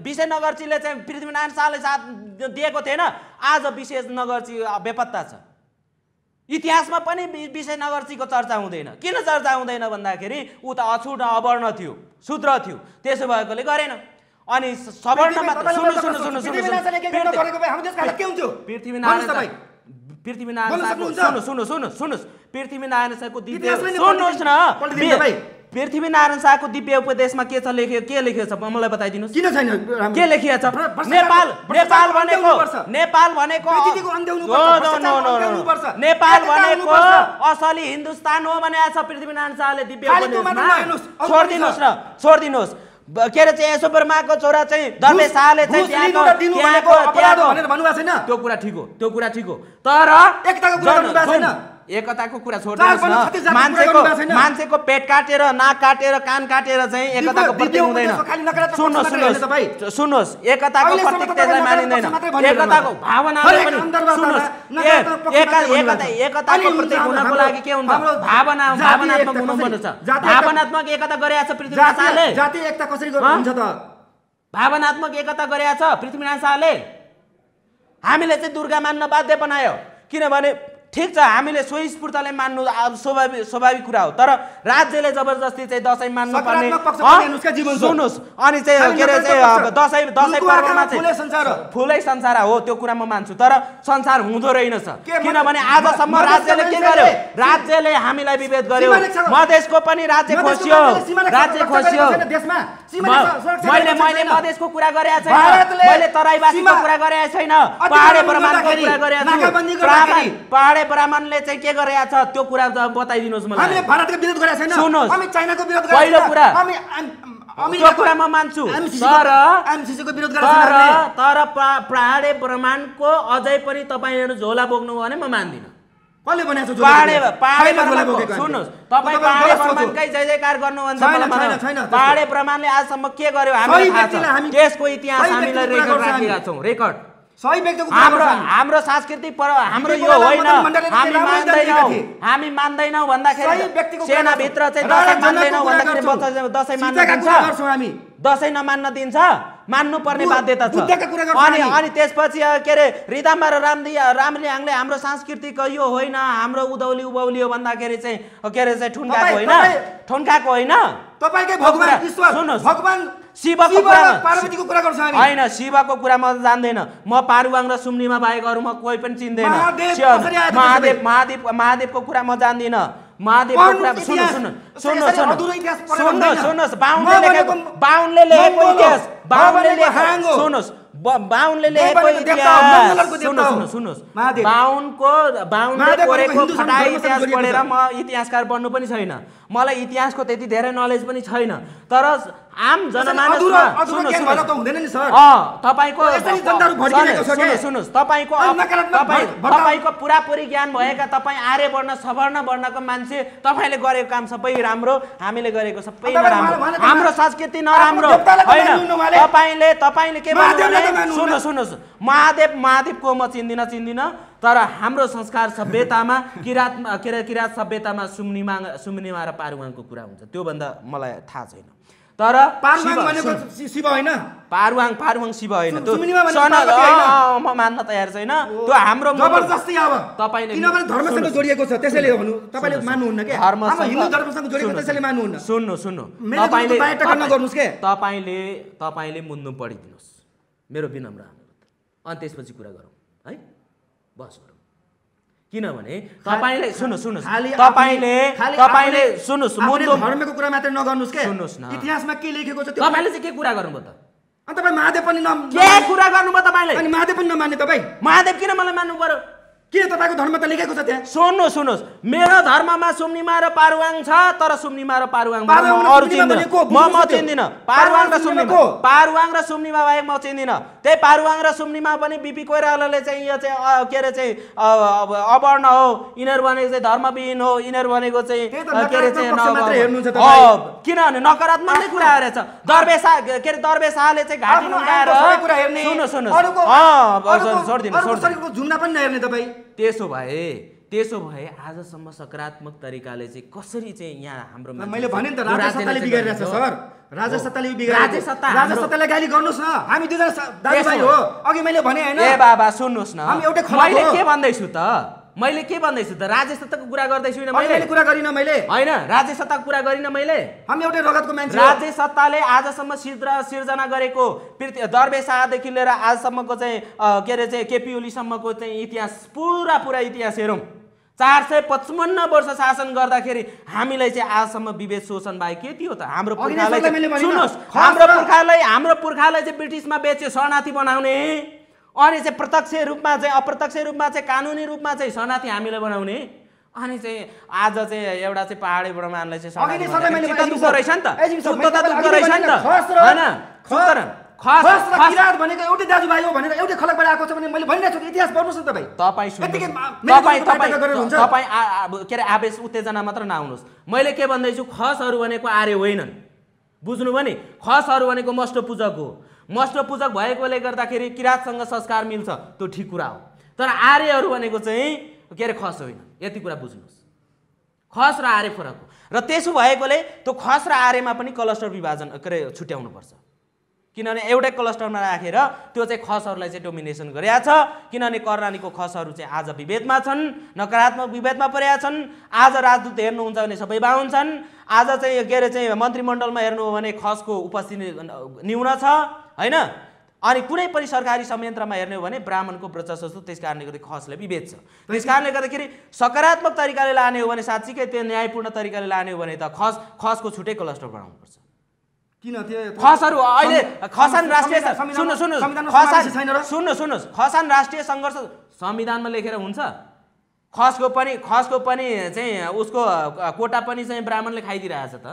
विजयनगरजीले चाहिँ पृथ्वीनारायण शाहले साथ दिएको थिएन, आज विजयनगरजी बेपत्ता छ। इतिहासमा पनि विजयनगरजीको चर्चा हुँदैन। किन चर्चा हुँदैन भन्दाखेरि ऊ त अछुत अवर्ण थियो, शूद्र थियो, त्यसो भएकोले गरेन। अनि सवर्णमा सुन्नु सुन्नु सुन्नु सुन्नु पृथ्वीनारायण पृथ्वीनारायण शाहको सुन्नु सुन्नु सुन्नुहोस् पृथ्वीनारायण शाहको दिव्य सुन्नुहोस् न पृथ्वीनारायण शाहको दिव्य उपदेशमा के छ लेखेको? के लेखेको छ मलाई बताइदिनुस्, किन छैन? के लेखिएको छ? नेपाल नेपाल भनेको नेपाल भनेको पृथ्वीको अन्त्य हुनुपर्छ, नेपाल भनेको असली हिन्दुस्तान हो भनेको छ पृथ्वीनारायण शाहले दिव्य उपदेशमा। छोड्दिनुस् न, छोड्दिनुस् के अरे चाहिँ यसोबर्माको छोरा चाहिँ दरवेश शाहले चाहिँ त्यहाँको त्यहाँको अपराध भनेर भन्नुभएको छैन। त्यो कुरा ठीक हो, त्यो कुरा ठीक हो, तर एकताको कुरा गर्नुभएको छैन। एकताको कुरा छोड्दिनुस् न, मान्छेको मान्छेको पेट काटेर नाक काटेर कान काटेर चाहिँ एकताको प्रतीक हुँदैन। सुन्नुहोस् सुन्नुहोस् सुन्नुहोस् एकताको प्रतीक त्यसलाई मानिँदैन, एकताको भावनाले पनि। सुन्नुहोस् एकता एकताको प्रतीक हुनको लागि के हुन्छ? भावना भावनात्मक हुनुपर्छ। भावनात्मक एकता गरेको छ पृथ्वीनारायण शाहले। जाति एकता कसरी गर्नु हुन्छ त? भावनात्मक एकता गरेको छ पृथ्वीनारायण शाहले। हामीले चाहिँ दुर्गा मान्न बाध्य बनायो, किनभने ठीक छ हामीले सोही स्फूर्तिले मान्नु स्वाभाविक स्वाभाविक कुरा हो, तर राज्यले जबरजस्ती चाहिँ दसैँ मान्नु पर्ने। सुन्नुहोस् अनि चाहिँ के अरे चाहिँ दसैँ दसैँ पर्वमा चाहिँ फुलै संसार हो, त्यो कुरा म मान्छु, तर संसार हुँदो रहेनछ। किनभने आजसम्म राज्यले के गर्यो? राज्यले हामीलाई विभेद गर्यो, मधेसको पनि राज्य खोसियो, राज्य खोसियो। मैले मैले मधेसको कुरा गरेको छैन, मैले तराईवासीको कुरा गरेको छैन, पहाडे ब्राह्मणको कुरा गरेको छु। ब्राह्मणले चाहिँ के गरेका छ त्यो कुरा बताइदिनुहोस् मलाई। हामीले भारतको विरोध गरेका छैन, हामी चाइनाको विरोध गरेका छैन, पहिलो कुरा हामी हामी यो कुरा म मान्छु, तर एमसीसीको विरोध गरेका छैन। तर पहाडे ब्राह्मणको अझै पनि तपाईँहरु झोला बोक्नु भने म मान्दिन। कसले भनेको छ? पहाडे पहाडे झोला बोकेको सुन्नुहोस् तपाई पहाडे ब्राह्मणकै जय जयकार गर्नु भन्छ मलाई छैन। पहाडे ब्राह्मणले आजसम्म के गर्यो हामीले थाहा छ, देशको इतिहास हामीले रेकर्ड राखेका छौं, रेकर्ड। हाम्रो हाम्रो सांस्कृतिक पर्व हाम्रो यो होइन, हामी मान्दैनौँ हामी मान्दैनौँ भन्दाखेरि सेनाभित्र चाहिँ दसैँ मान्दैनौँ भन्दाखेरि दसैँ मान्न दिन्छ? दसैँ नमान्न दिन्छ, मान्नुपर्ने बाध्यता छ। अनि अनि त्यसपछि के अरे रिदामा र रामदी रामलिहाङले हाम्रो सांस्कृतिक यो होइन, हाम्रो उधौली उभौली हो भन्दाखेरि चाहिँ के अरे चाहिँ ठुन्काको होइन, ठुन्काको होइन। तपाईँकै भगवान ईश्वर भगवान शिवको कुरा पार्वतीको कुरा गर्छौं हामी हैन, शिवको कुरा म जान्दैन। म पारुवाङ र सुम्निमा बाहेक अरु म कोही पनि चिन्दैन। महादेव महादेव महादेवको कुरा म जान्दिन, महादेवको कुरा सुन्नु सुन्नु सुन्नु सुन्नुहोस् बाहुनले लेखेको बाहुनले लेखेको इतिहास बाहुनले लेखेको सुन्नुहोस् बाहुनले लेखेको इतिहास सुन्नुहोस् सुन्नुहोस् बाहुनको बाहुनले कोरेको खटाई इतिहास पढेर म इतिहासकार बन्नु पनि छैन, मलाई इतिहासको त्यति धेरै नलेज पनि छैन, तर आम जनमानसमा सुन्नु सुन्नु त हुँदैन नि सर अ तपाईको यसरी जनताहरु भड्किएको छ के सुन्नु तपाईको तपाईको पुरापुरी ज्ञान भएका तपाई आर्य वर्ण सवर्ण वर्णको मान्छे तपाईले गरेको काम सबै राम्रो हामीले गरेको सबै नराम्रो हाम्रो संस्कृति नराम्रो हैन तपाईले तपाईले के भन्नुहुन्छ सुन्नु सुन्नु महादेव महादेवको म चिन्दिन चिन्दिन तर हाम्रो संस्कार सभ्यतामा किरात किरात सभ्यतामा सुम्निमा सुम्निमा र पारुवाङको कुरा हुन्छ त्यो भन्दा मलाई थाहा छैन तर पारुवाङ भनेको शिव हैन पारुवाङ पारुवाङ शिव हैन त्यो म मान्न तयार छैन त्यो हाम्रो जबरजस्ती अब तपाईले किनभने धर्मसँग जोडिएको छ त्यसैले भन्नु तपाईले मान्नुहुन्न के हाम्रो हिन्दू धर्मसँग जोडिएको त्यसैले मान्नुहुन्न सुन्नु सुन्नु तपाईले बायटकन गर्नुस् के तपाईले तपाईले मुन्नु पढिदिनुस् मेरो विनम्र अनुरोध अनि त्यसपछि कुरा गरौँ है बस गरौँ किनभने तपाईले सुन्नु सुन्नु तपाईले तपाईले सुन्नु मुन्दु धर्मको कुरा मात्र नगर्नुस् के सुन्नुस् न इतिहासमा के लेखेको छ त्यो तपाईले चाहिँ के कुरा गर्नुभयो त अनि तपाई महादेव पनि न के कुरा गर्नुभयो तपाईले अनि महादेव पनि नमान्ने तपाई महादेव किन मलाई मान्नु पर्यो किन तपाईको धर्म त लेखेको छ त्यहाँ सुन्नु सुन्नुस् मेरो धर्ममा सुम्निमा र पारुवाङ छ तर सुम्निमा र पारुवाङ अरु चिन्दिन म म चिन्दिन पारुवाङ र सुम्निमा पारुवाङ र सुम्निमा बाहेक म चिन्दिन त्यै पारुवाङ र सुम्निमा पनि बीपी कोइरालाले चाहिँ यो चाहिँ के रे चाहिँ अवर्ण हो इनर भनेको चाहिँ धर्मविहीन हो इनर भनेको चाहिँ के रे चाहिँ मात्र हेर्नु हुन्छ तपाई किनभने नकारात्मक नै कुरा आरेछ दरबेसा के रे दरबेसाले चाहिँ घाटी नगाएर कुरा हेर्ने सुन्नु सुन्नु अ छोड्दिनु छोड्दिनु झुम्ना पनि नहेर्ने तपाई त्यसो भए त्यसो भए आजसम्म सकारात्मक तरिकाले चाहिँ कसरी चाहिँ यहाँ हाम्रो मैले भने नि त राजा सत्ताले बिगारिरहेछ सर राजा सत्ताले बिगारिरहेछ राजा सत्ताले गाली गर्नुस् न हामी दुईजना दाजुभाइ हो अघि मैले भने हैन ए बाबा सुन्नुस् न हामी एउटा खला मैले के भन्दैछु त मैले के भन्दैछु त राजा सत्ताको कुरा गर्दैछु हैन मैले कुरा गरिन मैले हैन राजा सत्ताको कुरा गरिन मैले हामी एउटा रगतको मान्छे राजा सत्ताले आजसम्म सिद्र सिर्जना गरेको दरबेशाहदेखि लिएर आजसम्मको चाहिँ के रे चाहिँ केपी ओली सम्मको चाहिँ इतिहास पूरा पूरा इतिहास हेरौं चार सय पचपन्न वर्ष शासन गर्दाखेरि हामीलाई चाहिँ आजसम्म विभेद शोषण बाहेक के थियो त हाम्रो पुर्खालाई सुन्नुस् हाम्रो पुर्खालाई हाम्रो पुर्खालाई चाहिँ ब्रिटिसमा बेच्यो शरणार्थी बनाउने अनि चाहिँ प्रत्यक्ष रूपमा चाहिँ अप्रत्यक्ष रूपमा चाहिँ कानुनी रूपमा चाहिँ शरणार्थी हामीले बनाउने अनि चाहिँ आज चाहिँ एउटा चाहिँ पहाडी ब्राह्मणलाई चाहिँ शरणार्थी खास किरात भनेको एउटै दाजुभाइ हो भनेर एउटै खलकबाट आएको छ भने मैले भनिरहेछु इतिहास पढ्नुस् न तपाई तपाई तपाई तपाई तपाई के रे आवेश उत्तेजना मात्र नआउनुस् मैले के भन्दैछु खसहरु भनेको आर्य होइनन् बुझ्नु भने खसहरु भनेको मष्ट पूजक हो मष्ट पूजक भएकोले गर्दाखेरि किरातसँग संस्कार मिल्छ त्यो ठीक कुरा हो तर आर्यहरु भनेको चाहिँ के रे खस होइन यति कुरा बुझ्नुस् खस र आर्य फरक हो र त्यसो भएकोले त्यो खस र आर्यमा पनि क्लस्टर विभाजन के रे छुट्याउनु पर्छ किनभने एउटै क्लस्टरमा राखेर त्यो चाहिँ खसहरुलाई चाहिँ डोमिनेसन गरेको छ किनभने कर्णालीको खसहरु चाहिँ आज विभेदमा छन् नकारात्मक विभेदमा परेका छन् आज राजदूत हेर्नुहुन्छ भने सबै बाहुन छन् आज चाहिँ के रे चाहिँ मन्त्रीमण्डलमा हेर्नु हो भने खसको उपस्थिति न्यून छ हैन अनि कुनै पनि सरकारी संयन्त्रमा हेर्ने हो भने ब्राह्मणको वर्चस्व त्यसकारणले गर्दा खसले विभेद छ त्यसकारणले गर्दाखेरि सकारात्मक तरिकाले लाने हो भने साच्चीकै त्यो न्यायपूर्ण तरिकाले लाने हो भने त खस खसको छुट्टै क्लस्टर बनाउनुपर्छ किन त्यो खसहरु अहिले खसान राष्ट्रिय सुन्नु सुन्नु सुन्नु सुन्नु खसान राष्ट्रिय संघर्ष संविधानमा लेखेर हुन्छ खसको पनि खसको पनि चाहिँ उसको कोटा पनि चाहिँ ब्राह्मणले खाइदिरहेछ त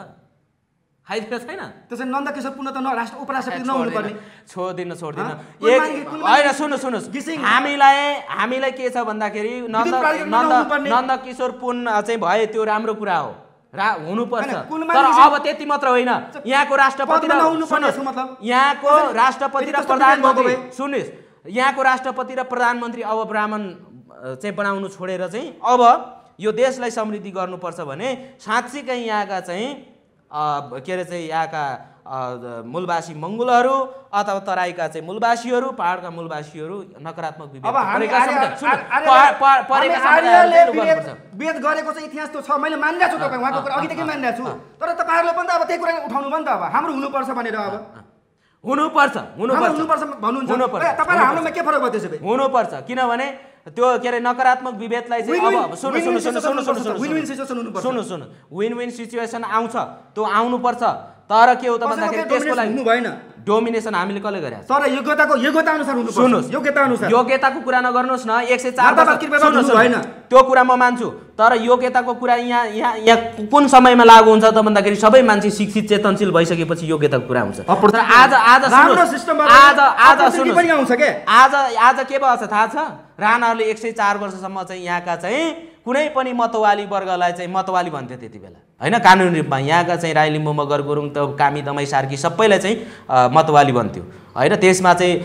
खाइदिएको छैन त्यसै नन्दकिशोर पुन त राष्ट्र उपराष्ट्रपति नहुनु पर्ने छोड्दिन छोड्दिन हैन सुन्नु सुन्नु हामीलाई हामीलाई के छ भन्दाखेरि नन्द नन्द नन्दकिशोर पुन चाहिँ भए त्यो राम्रो कुरा हो रा हुनुपर्छ तर अब त्यति मात्र होइन यहाँको राष्ट्रपति र यहाँको राष्ट्रपति र प्रधानमन्त्री सुन्नुस् यहाँको राष्ट्रपति र प्रधानमन्त्री अब ब्राह्मण चाहिँ बनाउनु छोडेर चाहिँ अब यो देशलाई समृद्धि गर्नुपर्छ भने साँच्चीकै यहाँका चाहिँ के अरे चाहिँ यहाँका मूलवासी मंगोलहरु अथवा तराईका चाहिँ मूलवासीहरु पहाडका मूलवासीहरु नकारात्मक विभेद गरेको छ इतिहास त्यो छ मैले मानिरहेछु तपाई वहाको कुरा अघि देखि मानिरहेछु तर तपाईहरुले पनि त अब त्यही कुरा उठाउनु भन् त अब हाम्रो हुनुपर्छ भनेर अब हुनुपर्छ हुनुपर्छ हुनुपर्छ भन्नुहुन्छ तपाईहरु हाम्रोमा के फरक भयो त्यसो भए हुनुपर्छ किनभने त्यो के रे नकारात्मक विभेदलाई चाहिँ अब सुन्नु सुन्नु सुन्नु सुन्नु सुन्नु विन विन सिचुएसन हुनुपर्छ सुन्नु सुन्नु विन विन सिचुएसन आउँछ त्यो आउनुपर्छ तर के हो त भन्दाखेरि त्यसको लागि हुनु भएन डोमिनेसन हामीले कसले गरे तर योग्यताको योग्यता अनुसार हुनु पर्छ सुन्नुस् योग्यता अनुसार योग्यताको कुरा नगर्नुस् न एक सय चार भएन त्यो कुरा म मान्छु तर योग्यताको कुरा यहाँ यहाँ यहाँ कुन समयमा लागु हुन्छ त भन्दाखेरि सबै मान्छे शिक्षित चेतनशील भइसकेपछि योग्यताको कुरा हुन्छ तर आज आज आज आज सुन्नुस् पनि आउँछ के आज आज के भयो थाहा छ राणाहरुले एक सय चार वर्षसम्म चाहिँ यहाँका चाहिँ कुनै पनि मतवाली वर्गलाई चाहिँ मतवाली भन्थे त्यतिबेला हैन कानुनी रूपमा यहाँका चाहिँ राई लिम्बू मगर गुरुङ त कामी दमाई सार्की सबैलाई चाहिँ मतवाली भन्थ्यो हैन त्यसमा चाहिँ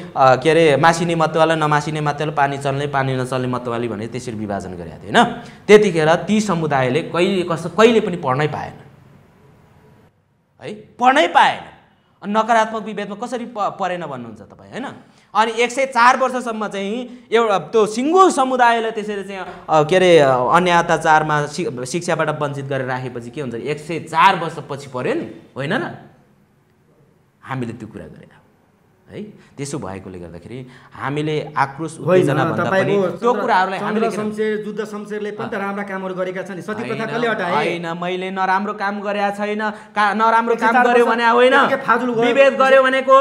के रे मासिने मतवाला नमासिने मतवाला पानी चल्ने पानी नचल्ने मतवाली भने त्यसरी विभाजन गरेको थियो हैन त्यतिखेर ती समुदायले कहिले कस कहिले पनि पढ्नै पाएन है पढ्नै पाएन नकारात्मक विभेदमा कसरी परेन भन्नुहुन्छ तपाई हैन अनि एक सय चार वर्षसम्म चाहिँ एउटा त्यो सिंगो समुदायले त्यसरी चाहिँ के रे अन्य अत्याचारमा शिक्षाबाट वञ्चित गरेर राखेपछि के हुन्छ एक सय चार वर्षपछि पर्यो नि होइन र हामीले त्यो कुरा गरे है त्यसो भएकोले गर्दाखेरि हामीले आक्रोश उत्तेजना भन्दा पनि त्यो कुराहरुलाई हामीले शमशेर जुद्ध शमशेरले पनि त राम्रो कामहरु गरेका छन् सती प्रथा कले हटाए हैन मैले नराम्रो काम गरेया छैन नराम्रो काम गर्यो भने होइन विभेद गर्यो भनेको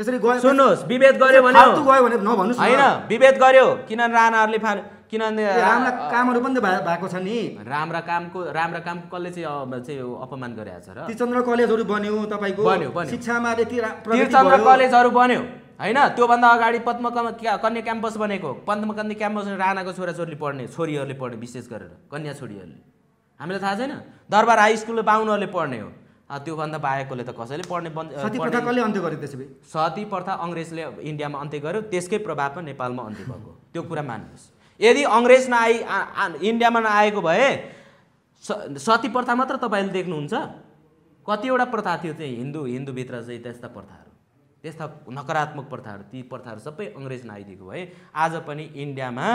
त्यसरी गयो सुन्नुस् विभेद गर्यो भने फाल्तु गयो भने नभन्नुस् हैन विभेद गर्यो किन राणाहरुले फाल किन राम्रा कामहरु पनि भएको छ नि राम्रा कामको राम्रा काम कसले चाहिँ अपमान गरेछ र त्रिचन्द्र कलेजहरु बन्यो तपाईको शिक्षामा त्यति त्रिचन्द्र कलेजहरु बन्यो हैन त्यो भन्दा अगाडि पद्म कन्या क्याम्पस बनेको पद्म कन्या क्याम्पस राणाको छोराछोरीले पढ्ने छोरीहरुले पढ्ने विशेष गरेर कन्या छोरीहरुले हामीलाई थाहा छैन दरबार हाई स्कुलले बाउन्नहरुले पढ्ने हो त्यो भन्दा बाहेकले त कसैले पढ्ने सती प्रथा कसले अन्त्य गर्यो त्यसबे सती प्रथा अंग्रेजले इन्डियामा अन्त्य गर्यो त्यसकै प्रभावमा नेपालमा अन्त्य भएको त्यो कुरा मान्नुस् यदि अंग्रेज नआई इन्डियामा नआएको भए सती प्रथा मात्र तपाईले देख्नुहुन्छ कतिवटा प्रथा थियो चाहिँ हिन्दू हिन्दू भित्र चाहिँ त्यस्ता प्रथाहरु त्यस्ता नकारात्मक प्रथाहरु ती प्रथाहरु सबै अंग्रेज नआइदिएको भए आज पनि इन्डियामा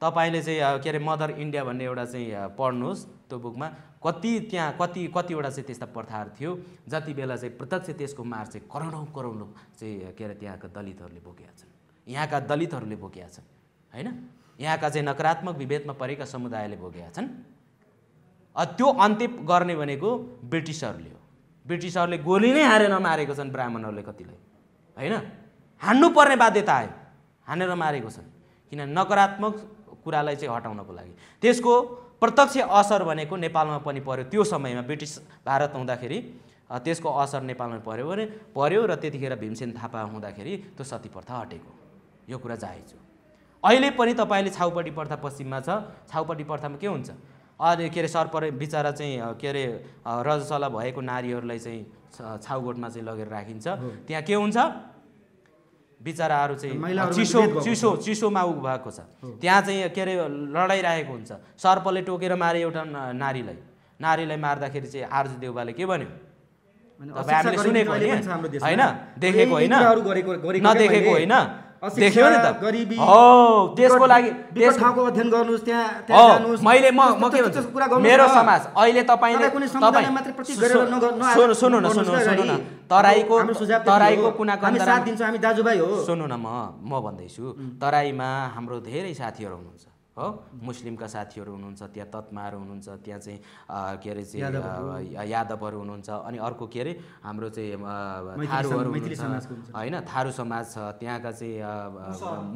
तपाईले चाहिँ के रे मदर इन्डिया भन्ने एउटा चाहिँ पढ्नुहोस् त्यो बुकमा कति त्यहाँ कति कतिवटा चाहिँ त्यस्ता प्रथाहरु थियो जति बेला चाहिँ प्रत्यक्ष त्यसको मार चाहिँ करोडौं करोडौं चाहिँ के रे त्यहाँका दलितहरुले बोकेका छन् यहाँका दलितहरुले बोकेका छन् हैन यहाँका चाहिँ नकारात्मक विभेदमा परेका समुदायले बोकेका छन् अ त्यो अन्त्य गर्ने भनेको ब्रिटिशहरुले हो ब्रिटिशहरुले गोली नै हानेर मारेको छन् ब्राह्मणहरुले कतिलाई हैन हान्नु पर्ने बाध्यता आयो हानेर मारेको छन् किन नकारात्मक कुरालाई चाहिँ हटाउनको लागि त्यसको प्रत्यक्ष असर भनेको नेपालमा पनि पर्यो त्यो समयमा ब्रिटिश भारत हुँदाखेरि त्यसको असर नेपालमा पर्यो भने पर्यो र त्यतिखेर भीमसेन थापा हुँदाखेरि त्यो सती प्रथा हटेको यो कुरा जायज हो अहिले पनि तपाईले छाउपटी प्रथा पश्चिममा छ छाउपटी प्रथामा के हुन्छ अरे के रे सरपरे बिचारा चाहिँ के रे रजसला भएको नारीहरूलाई चाहिँ छाउगोटमा चाहिँ लगेर राखिन्छ त्यहाँ के हुन्छ बिचाराहरु चाहिँ चिसो चिसो चिसोमा उग भएको छ त्यहाँ चाहिँ के रे लडाइरहेको हुन्छ सर्पले टोकेर मारे एउटा नारीलाई नारीलाई मार्दाखेरि चाहिँ आरजु देउबाले के भन्यो तपाई हामीले सुनेको हैन देखेको हैन नदेखेको हैन देख्यो नि त गरिबी हो त्यसको लागि त्यस ठाउँको अध्ययन गर्नुस् त्यहाँ त्यहाँ जानुस् मैले म म के भन्छु मेरो समाज अहिले तपाईले तपाईले मात्र प्रति गरेर नगर्नु सुन्नु न सुन्नु सुन्नु तराईको तराईको कुना हामी साथ दिन्छौ हामी दाजुभाइ हो सुन्नु न म म भन्दैछु तराईमा हाम्रो धेरै साथीहरु हुनुहुन्छ हो मुस्लिमका साथीहरु हुनुहुन्छ त्यहाँ तत्माहरु हुनुहुन्छ त्यहाँ चाहिँ के रे चाहिँ यादवहरु हुनुहुन्छ अनि अर्को के रे हाम्रो चाहिँ थारूहरु हैन थारू समाज छ त्यहाँका चाहिँ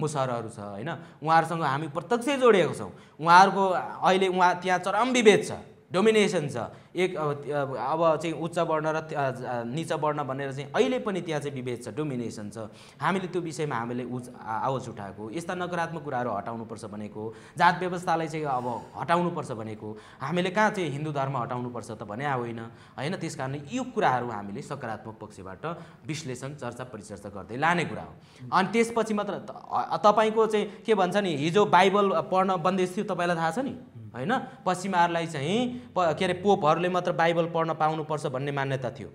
मुसहरहरु छ हैन उहाँहरुसँग हामी प्रत्यक्ष जोडिएको छौँ उहाँहरुको अहिले उहाँ त्यहाँ चरम विभेद छ डोमिनेसन छ एक अब चाहिँ उच्च वर्ण र नीच वर्ण भनेर चाहिँ अहिले पनि त्यहाँ चाहिँ विभेद छ डोमिनेसन छ हामीले त्यो विषयमा हामीले आवाज उठाएको यस्ता नकारात्मक कुराहरू हटाउनुपर्छ भनेको जात व्यवस्थालाई चाहिँ अब हटाउनुपर्छ भनेको हामीले कहाँ चाहिँ हिन्दू धर्म हटाउनुपर्छ त भने होइन हैन त्यसकारण यो कुराहरू हामीले सकारात्मक पक्षबाट विश्लेषण चर्चा परिचर्चा गर्दै लाने कुरा हो अनि त्यसपछि मात्र तपाईको चाहिँ के भन्छ नि हिजो बाइबल पढ्न बन्देज थियो तपाईलाई थाहा छ नि हैन पश्चिमाहरुलाई चाहिँ के रे पोपहरुले मात्र बाइबल पढ्न पाउनुपर्छ भन्ने मान्यता थियो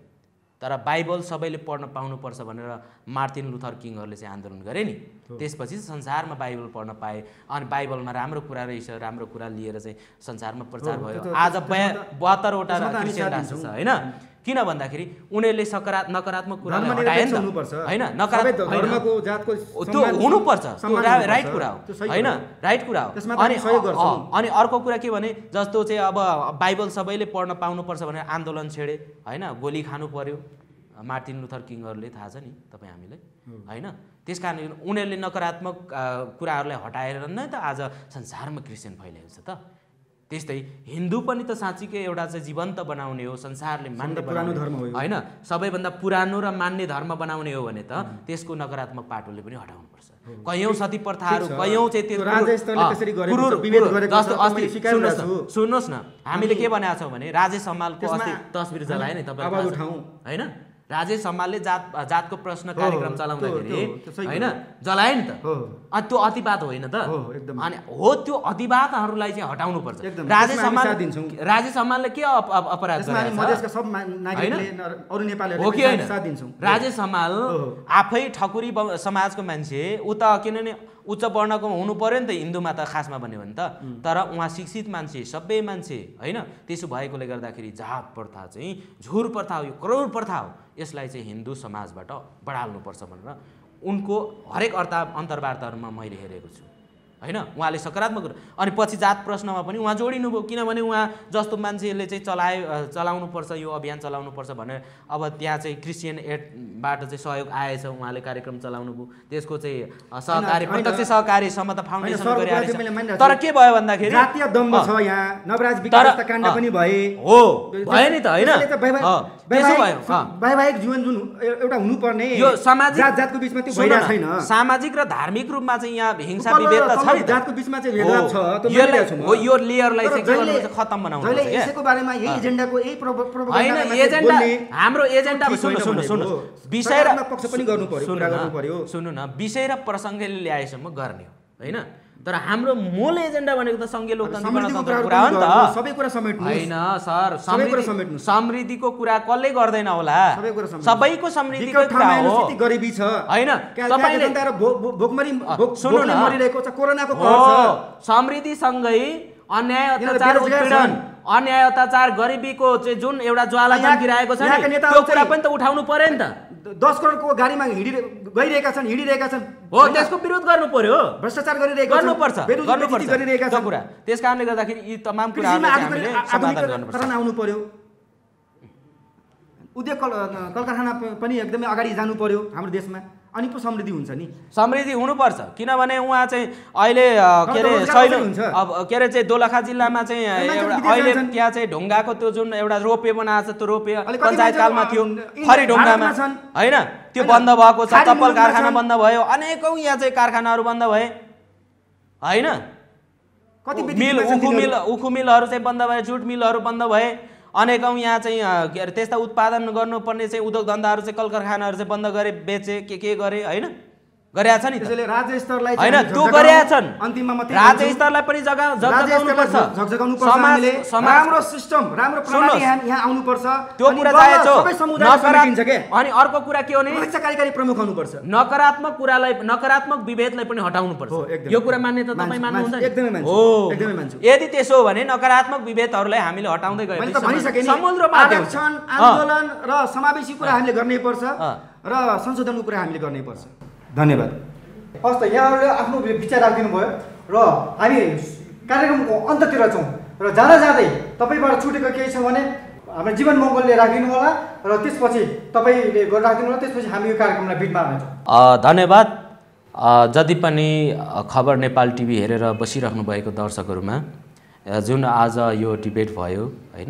तर बाइबल सबैले पढ्न पाउनुपर्छ भनेर मार्टिन लुथर किङहरुले चाहिँ आन्दोलन गरे नि त्यसपछि संसारमा बाइबल पढ्न पाए अनि बाइबलमा राम्रो कुरा रहेछ राम्रो कुरा लिएर चाहिँ संसारमा प्रचार भयो आज बहत्तर वटा क्रिस्चियन राष्ट्र छ हैन किन भन्दाखेरि उनीहरुले सकारात्मक नकारात्मक कुरा हटाएन हैन नकारात्मक धर्मको जातको त्यो हुनु पर्छ राइट कुरा हो हैन राइट कुरा हो अनि सहयोग गर्छ अनि अर्को कुरा के भने जस्तो चाहिँ अब बाइबल सबैले पढ्न पाउनु पर्छ भनेर आन्दोलन छेडे हैन गोली खानु पर्यो मार्टिन लुथर किङहरुले थाहा छ नि तपाई हामीलाई हैन त्यसकारण उनीहरुले नकारात्मक कुराहरुलाई हटाएर नै त आज संसारमा क्रिस्चियन फैलिएको छ त त्यस्तै हिन्दू पनि त साच्चै एउटा चाहिँ जीवन्त बनाउने हो संसारले मान्ने पुरानो धर्म हो हैन सबैभन्दा पुरानो र मान्ने धर्म बनाउने हो भने त त्यसको नकारात्मक पाटोले पनि हटाउनु पर्छ कयौं सती प्रथाहरु कयौं चाहिँ त्यो राजस्थानले त्यसरी गरेको छ विभेद गरेको छ मैले स्वीकार्नु छु सुन्नुस् न हामीले के भनेका छौं भने राजेश हमालको अस्ति तस्बिर जलाए नि तपाईहरु आवाज उठाऊ हैन राजेश हमालले जात जातको प्रश्न कार्यक्रम चलाउँदाखेरि हैन जलाए नि त अनि त्यो अतिवाद होइन त अनि हो त्यो अतिवादहरुलाई चाहिँ हटाउनु पर्छ राजेश हमाल राजेश हमालले के अपराध गरेछ मधेसका सब नागरिकले अरु नेपालीहरुले साथ दिन्छौं राजेश हमाल आफै ठकुरी समाजको मान्छे उ त किनभने उच्च वर्णको हुनु पर्यो नि त हिन्दूमा त खासमा भन्यो भने त तर उहाँ शिक्षित मान्छे सबै मान्छे हैन त्यसो भएकोले गर्दाखेरि जात प्रथा चाहिँ झुर प्रथा हो यो क्रूर प्रथा हो यसलाई चाहिँ हिन्दू समाजबाट बढाल्नु पर्छ भनेर उनको हरेक अर्थ अन्तर्वार्ताहरुमा मैले हेरेको छु हैन उहाँले सकारात्मक अनि पछि जात प्रश्नमा पनि उहाँ जोडिनुभयो किनभने उहाँ जस्तो मान्छेले चाहिँ चलाए चलाउनु पर्छ यो अभियान चलाउनु पर्छ भनेर अब त्यहाँ चाहिँ क्रिस्चियन एडबाट चाहिँ सहयोग आएछ उहाँले कार्यक्रम चलाउनुभयो त्यसको चाहिँ सहकारी प्रत्यक्ष सहकारी समता फाउन्डेसन गरेर तर के भयो भन्दाखेरि जातीय दम्भ छ यहाँ नवराज विकासका काण्ड पनि भए हो भयो नि त हैन त्यसो भयो वैवाहिक जीवन जुन एउटा हुनुपर्ने यो सामाजिक जात जातको बीचमा त्यो भइरा छैन सामाजिक र धार्मिक रूपमा चाहिँ यहाँ हिंसा विभेद जातको बीचमा चाहिँ भेदभाव छ त मैले ल्याछु हो यो लेयरलाई चाहिँ के गर्नु पर्छ खत्म बनाउनु पर्छ के यसको बारेमा यही एजेन्डाको यही प्रोपोगन्डामा बोल्ने हाम्रो एजेन्डा सुन्नु सुन्नु सुन्नु विषय र पक्ष पनि गर्नु पर्यो कुरा गर्नु पर्यो सुन्नु न विषय र प्रसंगले ल्याएसम्म गर्ने हो हैन तर हाम्रो मूल एजेन्डा भनेको त संघीय लोकतन्त्र गणतन्त्रको कुरा हो नि त सबै कुरा समेट्नु हैन सर सबै कुरा समेट्नु समृद्धिको कुरा कसले गर्दैन होला सबै कुरा समेट्नु सबैको समृद्धिको कुरा हो यति गरिबी छ हैन तपाईले जनता र भोकमरी भोकमरी मरिरहेको छ कोरोनाको प्रभाव छ समृद्धि सँगै अन्याय अत्याचार उत्पीडन अन्याय अत्याचार गरिबीको चाहिँ जुन एउटा ज्वाला जम्किरहेको छ नि त्यो कुरा पनि त उठाउनु पर्यो नि त दस करोडको गाडीमा हिडी गइरहेका छन् हिडिरहेका छन् हो त्यसको विरोध गर्नु पर्यो भ्रष्टाचार गरिरहेका छन् गर्नुपर्छ गर्नुपर्छ गरिरहेका छन् कुरा त्यसकारणले गर्दाखेरि यी तमाम कुराहरु हामीले समाधान गर्नुपर्छ कारण आउनु पर्यो उद्योग कलकारखाना पनि एकदमै अगाडि जानु पर्यो हाम्रो देशमा अनि पो समृद्धि हुन्छ नि समृद्धि हुनुपर्छ किनभने उहाँ चाहिँ अहिले के रे सैल अब के रे चाहिँ दोलखा जिल्लामा चाहिँ एउटा अहिले त्यहाँ चाहिँ ढुङ्गाको त्यो जुन एउटा रोपे बनाएको छ त्यो रोपे पञ्चायत कालमा थियो फरि ढुङ्गामा हैन त्यो बन्द भएको छ चप्पल कारखाना बन्द भयो अनेकौं यहाँ चाहिँ कारखानाहरू बन्द भए हैन कति मिल उखु मिल उखु मिलहरू चाहिँ बन्द भए जुट मिलहरू बन्द भए अनेकौं यहाँ चाहिँ त्यस्ता उत्पादन गर्नुपर्ने चाहिँ उद्योग धन्दाहरू चाहिँ कल कारखानाहरू चाहिँ बन्द गरे बेचे के के गरे हैन गरेछ नि त्यसले राज्य स्तरलाई हैन त्यो गरेछन् अन्तिममा मात्र राज्य स्तरलाई पनि जग्गा जगाउनु पर्छ जगाउनु पर्छ हामीले राम्रो सिस्टम राम्रो प्रणाली यहाँ आउनु पर्छ त्यो कुरा चाहिएको सबै समुदाय समेटिन्छ के अनि अर्को कुरा के हो नि कार्यकारी प्रमुख हुनु पर्छ नकारात्मक कुरालाई नकारात्मक विभेदलाई पनि हटाउनु पर्छ यो कुरा मान्ने त तपाई मान्नुहुन्छ नि एकदमै मान्छु एकदमै मान्छु यदि त्यसो हो भने नकारात्मक विभेदहरूलाई हामीले हटाउँदै गए भने समूलमा आरक्षण आन्दोलन र समावेशी कुरा हामीले गर्नै पर्छ र संशोधनको कुरा हामीले गर्नै पर्छ धन्यवाद। हस् त यहाँहरुले आफ्नो विचार राखिदिनु भयो र हामी कार्यक्रमको अन्ततिर छौँ र जाँदा जाँदै तपाईबाट छुटेको केही छ भने हाम्रो जीवन मङ्गलले राखिदिनु होला र त्यसपछि तपाईले गरेर राखिदिनु होला त्यसपछि हामी यो कार्यक्रमलाई बिटमा हाल्छौँ। धन्यवाद। जति पनि खबर नेपाल टिभी हेरेर बसिराख्नु भएको दर्शकहरुमा जुन आज यो डिबेट भयो हैन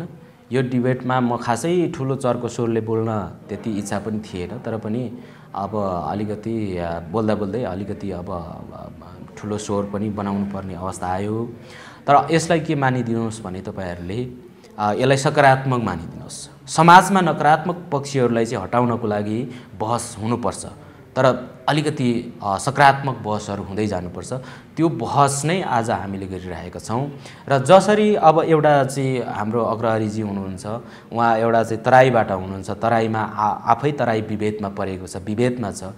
यो डिबेटमा म खासै ठुलो चर्को स्वरले बोल्न त्यति इच्छा पनि थिएन तर पनि अब अलिकति बोल्दा बोल्दै अलिकति अब ठुलो स्वर पनि बनाउनु पर्ने अवस्था आयो तर यसलाई के मानिदिनुहोस् भने तपाईहरुले यसलाई सकारात्मक मानिदिनुहोस् समाजमा नकारात्मक पक्षहरूलाई चाहिँ हटाउनको लागि बहस हुनुपर्छ तर अलिकति सकारात्मक बहसहरु हुँदै जानुपर्छ त्यो बहस नै आज हामीले गरिरहेका छौं र जसरी अब एउटा चाहिँ हाम्रो अग्रहरीजी हुनुहुन्छ उहाँ एउटा चाहिँ तराईबाट हुनुहुन्छ तराईमा आफै तराई विभेदमा परेको छ विभेदमा छ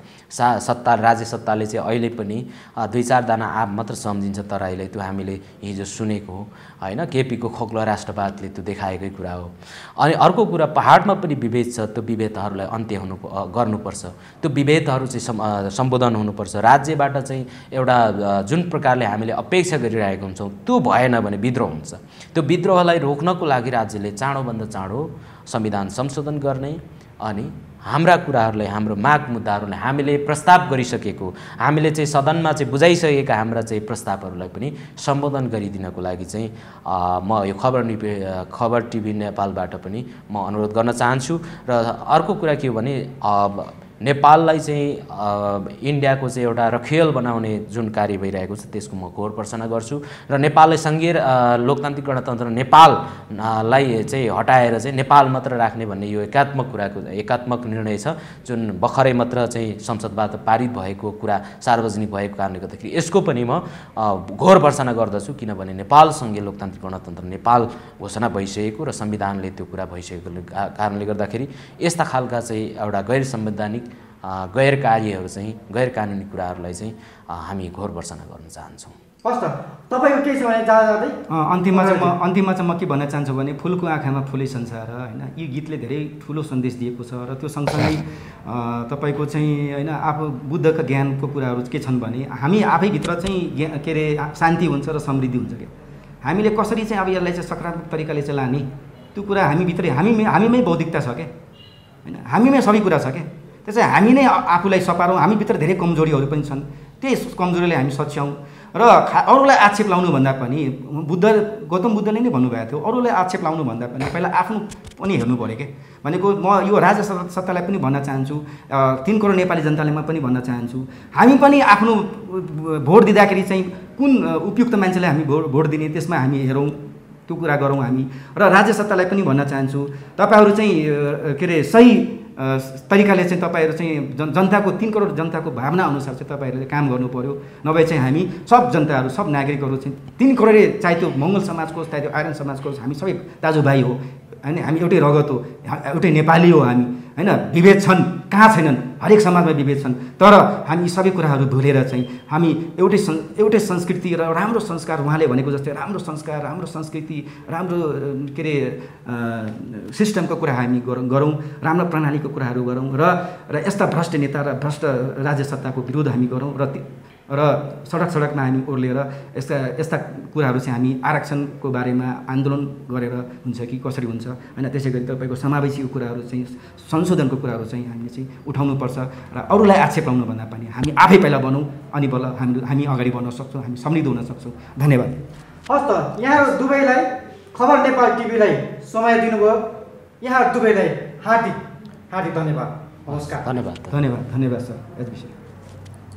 सत्ता राज्य सत्ताले चाहिँ अहिले पनि दुई चार दाना आफ मात्र सम्झिन्छ तराईलाई त्यो हामीले हिजो सुनेको हो हैन केपीको खोक्लो राष्ट्रवादले त्यो देखाएकै कुरा हो अनि अर्को कुरा पहाडमा पनि विभेद छ त्यो विभेदहरुलाई अन्त्य हुनु गर्नुपर्छ त्यो विभेदहरु चाहिँ सम्बोधन हुनुपर्छ राज्यबाट चाहिँ एउटा जुन प्रकारले हामीले अपेक्षा गरिरहेका हुन्छौं त्यो भएन भने विद्रोह हुन्छ त्यो विद्रोहलाई रोक्नको लागि राज्यले चाँडो भन्दा चाँडो संविधान संशोधन गर्ने अनि हाम्रा कुराहरुलाई हाम्रो माग मुद्दाहरुलाई हामीले प्रस्ताव गरिसकेको हामीले चाहिँ सदनमा चाहिँ बुझाइसकेका हाम्रा चाहिँ प्रस्तावहरुलाई पनि सम्बोधन गरिदिनको लागि चाहिँ म यो खबर खबर टिभी नेपालबाट पनि म अनुरोध गर्न चाहन्छु र अर्को कुरा के हो भने नेपाललाई चाहिँ इन्डियाको चाहिँ एउटा रखेल बनाउने जुन कार्य भइरहेको छ त्यसको म कोर प्रशंसा गर्छु र नेपाललाई संघीय लोकतान्त्रिक गणतन्त्र नेपाललाई चाहिँ हटाएर चाहिँ नेपाल मात्र राख्ने भन्ने यो एकात्मक कुराको एकात्मक निर्णय छ जुन भखरै मात्र चाहिँ संसदबाट पारित भएको कुरा सार्वजनिक भएको कारणले गर्दाखेरि यसको पनि म घोर प्रशंसा गर्दछु किनभने नेपाल संघीय लोकतान्त्रिक गणतन्त्र नेपाल घोषणा भइसकेको र संविधानले त्यो कुरा भइसकेको कारणले गर्दाखेरि यस्ता खालका चाहिँ एउटा गैर संवैधानिक गैर कार्यहरु चाहिँ गैर कानुनी कुराहरुलाई चाहिँ हामी घोर भर्सना गर्न चाहन्छौं फर्स्ट तपाईको के छ भने जाँदा जाँदै अन्तिममा चाहिँ म अन्तिममा चाहिँ म के भन्न चाहन्छु भने फूलको आँखामा फूलै संसार हैन यो गीतले धेरै ठूलो सन्देश दिएको छ र त्यो सँगसँगै तपाईको चाहिँ हैन आफू बुद्धका ज्ञानको कुराहरु के छन् भने हामी आफै भित्र चाहिँ के रे शान्ति हुन्छ र समृद्धि हुन्छ के हामीले कसरी चाहिँ अब यसलाई चाहिँ सकारात्मक तरिकाले चाहिँ लानी त्यो कुरा हामी भित्रै हामी हामीमै बौद्धिकता छ के हैन हामीमै सबै कुरा छ के त्यसै हामी नै आफुलाई सपारौं हामी भित्र धेरै कमजोरीहरु पनि छन् त्यस कमजोरीले हामी सच्याउँ र अरूलाई आक्षेप लाउनु भन्दा पनि बुद्ध गौतम बुद्धले नै भन्नुभएको थियो अरूलाई आक्षेप लाउनु भन्दा पनि पहिला आफ्नो पनि हेर्नु पर्यो के भनेको म यो राज्य सत्तालाई पनि भन्न चाहन्छु तीन करोड नेपाली जनतालाई म पनि भन्न चाहन्छु हामी पनि आफ्नो भोट दिँदाखेरि चाहिँ कुन उपयुक्त मान्छेलाई हामी भोट दिने त्यसमा हामी हेरौं त्यो कुरा गरौं हामी र राज्य सत्तालाई पनि भन्न चाहन्छु तपाईहरु चाहिँ के रे सही तरिकाले चाहिँ तपाईहरु चाहिँ जन जनताको तीन करोड जनताको भावना अनुसार चाहिँ तपाईहरुले काम गर्नु पर्यो नभए चाहिँ हामी सब जनताहरु सब नागरिकहरु चाहिँ तीन करोडले चाहे त्यो मंगल समाजको चाहे त्यो आर्यन समाजको हामी सबै दाजुभाइ हो हैन हामी एउटै रगत हो एउटै नेपाली हो हामी हैन विभेद छन् कहाँ छैनन् हरेक समाजमा विभेद छन् तर हामी सबै कुराहरु भुलेर चाहिँ हामी एउटै एउटै संस्कृति र राम्रो संस्कार उहाँले भनेको जस्तै राम्रो संस्कार राम्रो संस्कृति राम्रो के रे सिस्टमको कुरा हामी गरौँ राम्रो प्रणालीको कुराहरु गरौँ र र यस्ता भ्रष्ट नेता र भ्रष्ट राज्य सत्ताको विरोध हामी गरौँ र र सडक सडकमा हामी ओर्लेर यस्ता यस्ता कुराहरु चाहिँ हामी आरक्षणको बारेमा आन्दोलन गरेर हुन्छ कि कसरी हुन्छ हैन त्यसैगरी तपाईको समावेशीको कुराहरु चाहिँ संशोधनको कुराहरु चाहिँ हामीले चाहिँ उठाउनु पर्छ र अरूलाई आक्षेप लाउनु भन्दा पनि हामी आफै पहिला बनौं अनि बल्ल हामी हामी अगाडि बढ्न सक्छौं हामी समृद्ध हुन सक्छौं धन्यवाद हस् त यहाँहरु दुबैलाई खबर नेपाल टिभीलाई समय दिनुभयो यहाँहरु दुबैलाई हार्दिक हार्दिक धन्यवाद नमस्कार धन्यवाद धन्यवाद धन्यवाद सर एजबिसी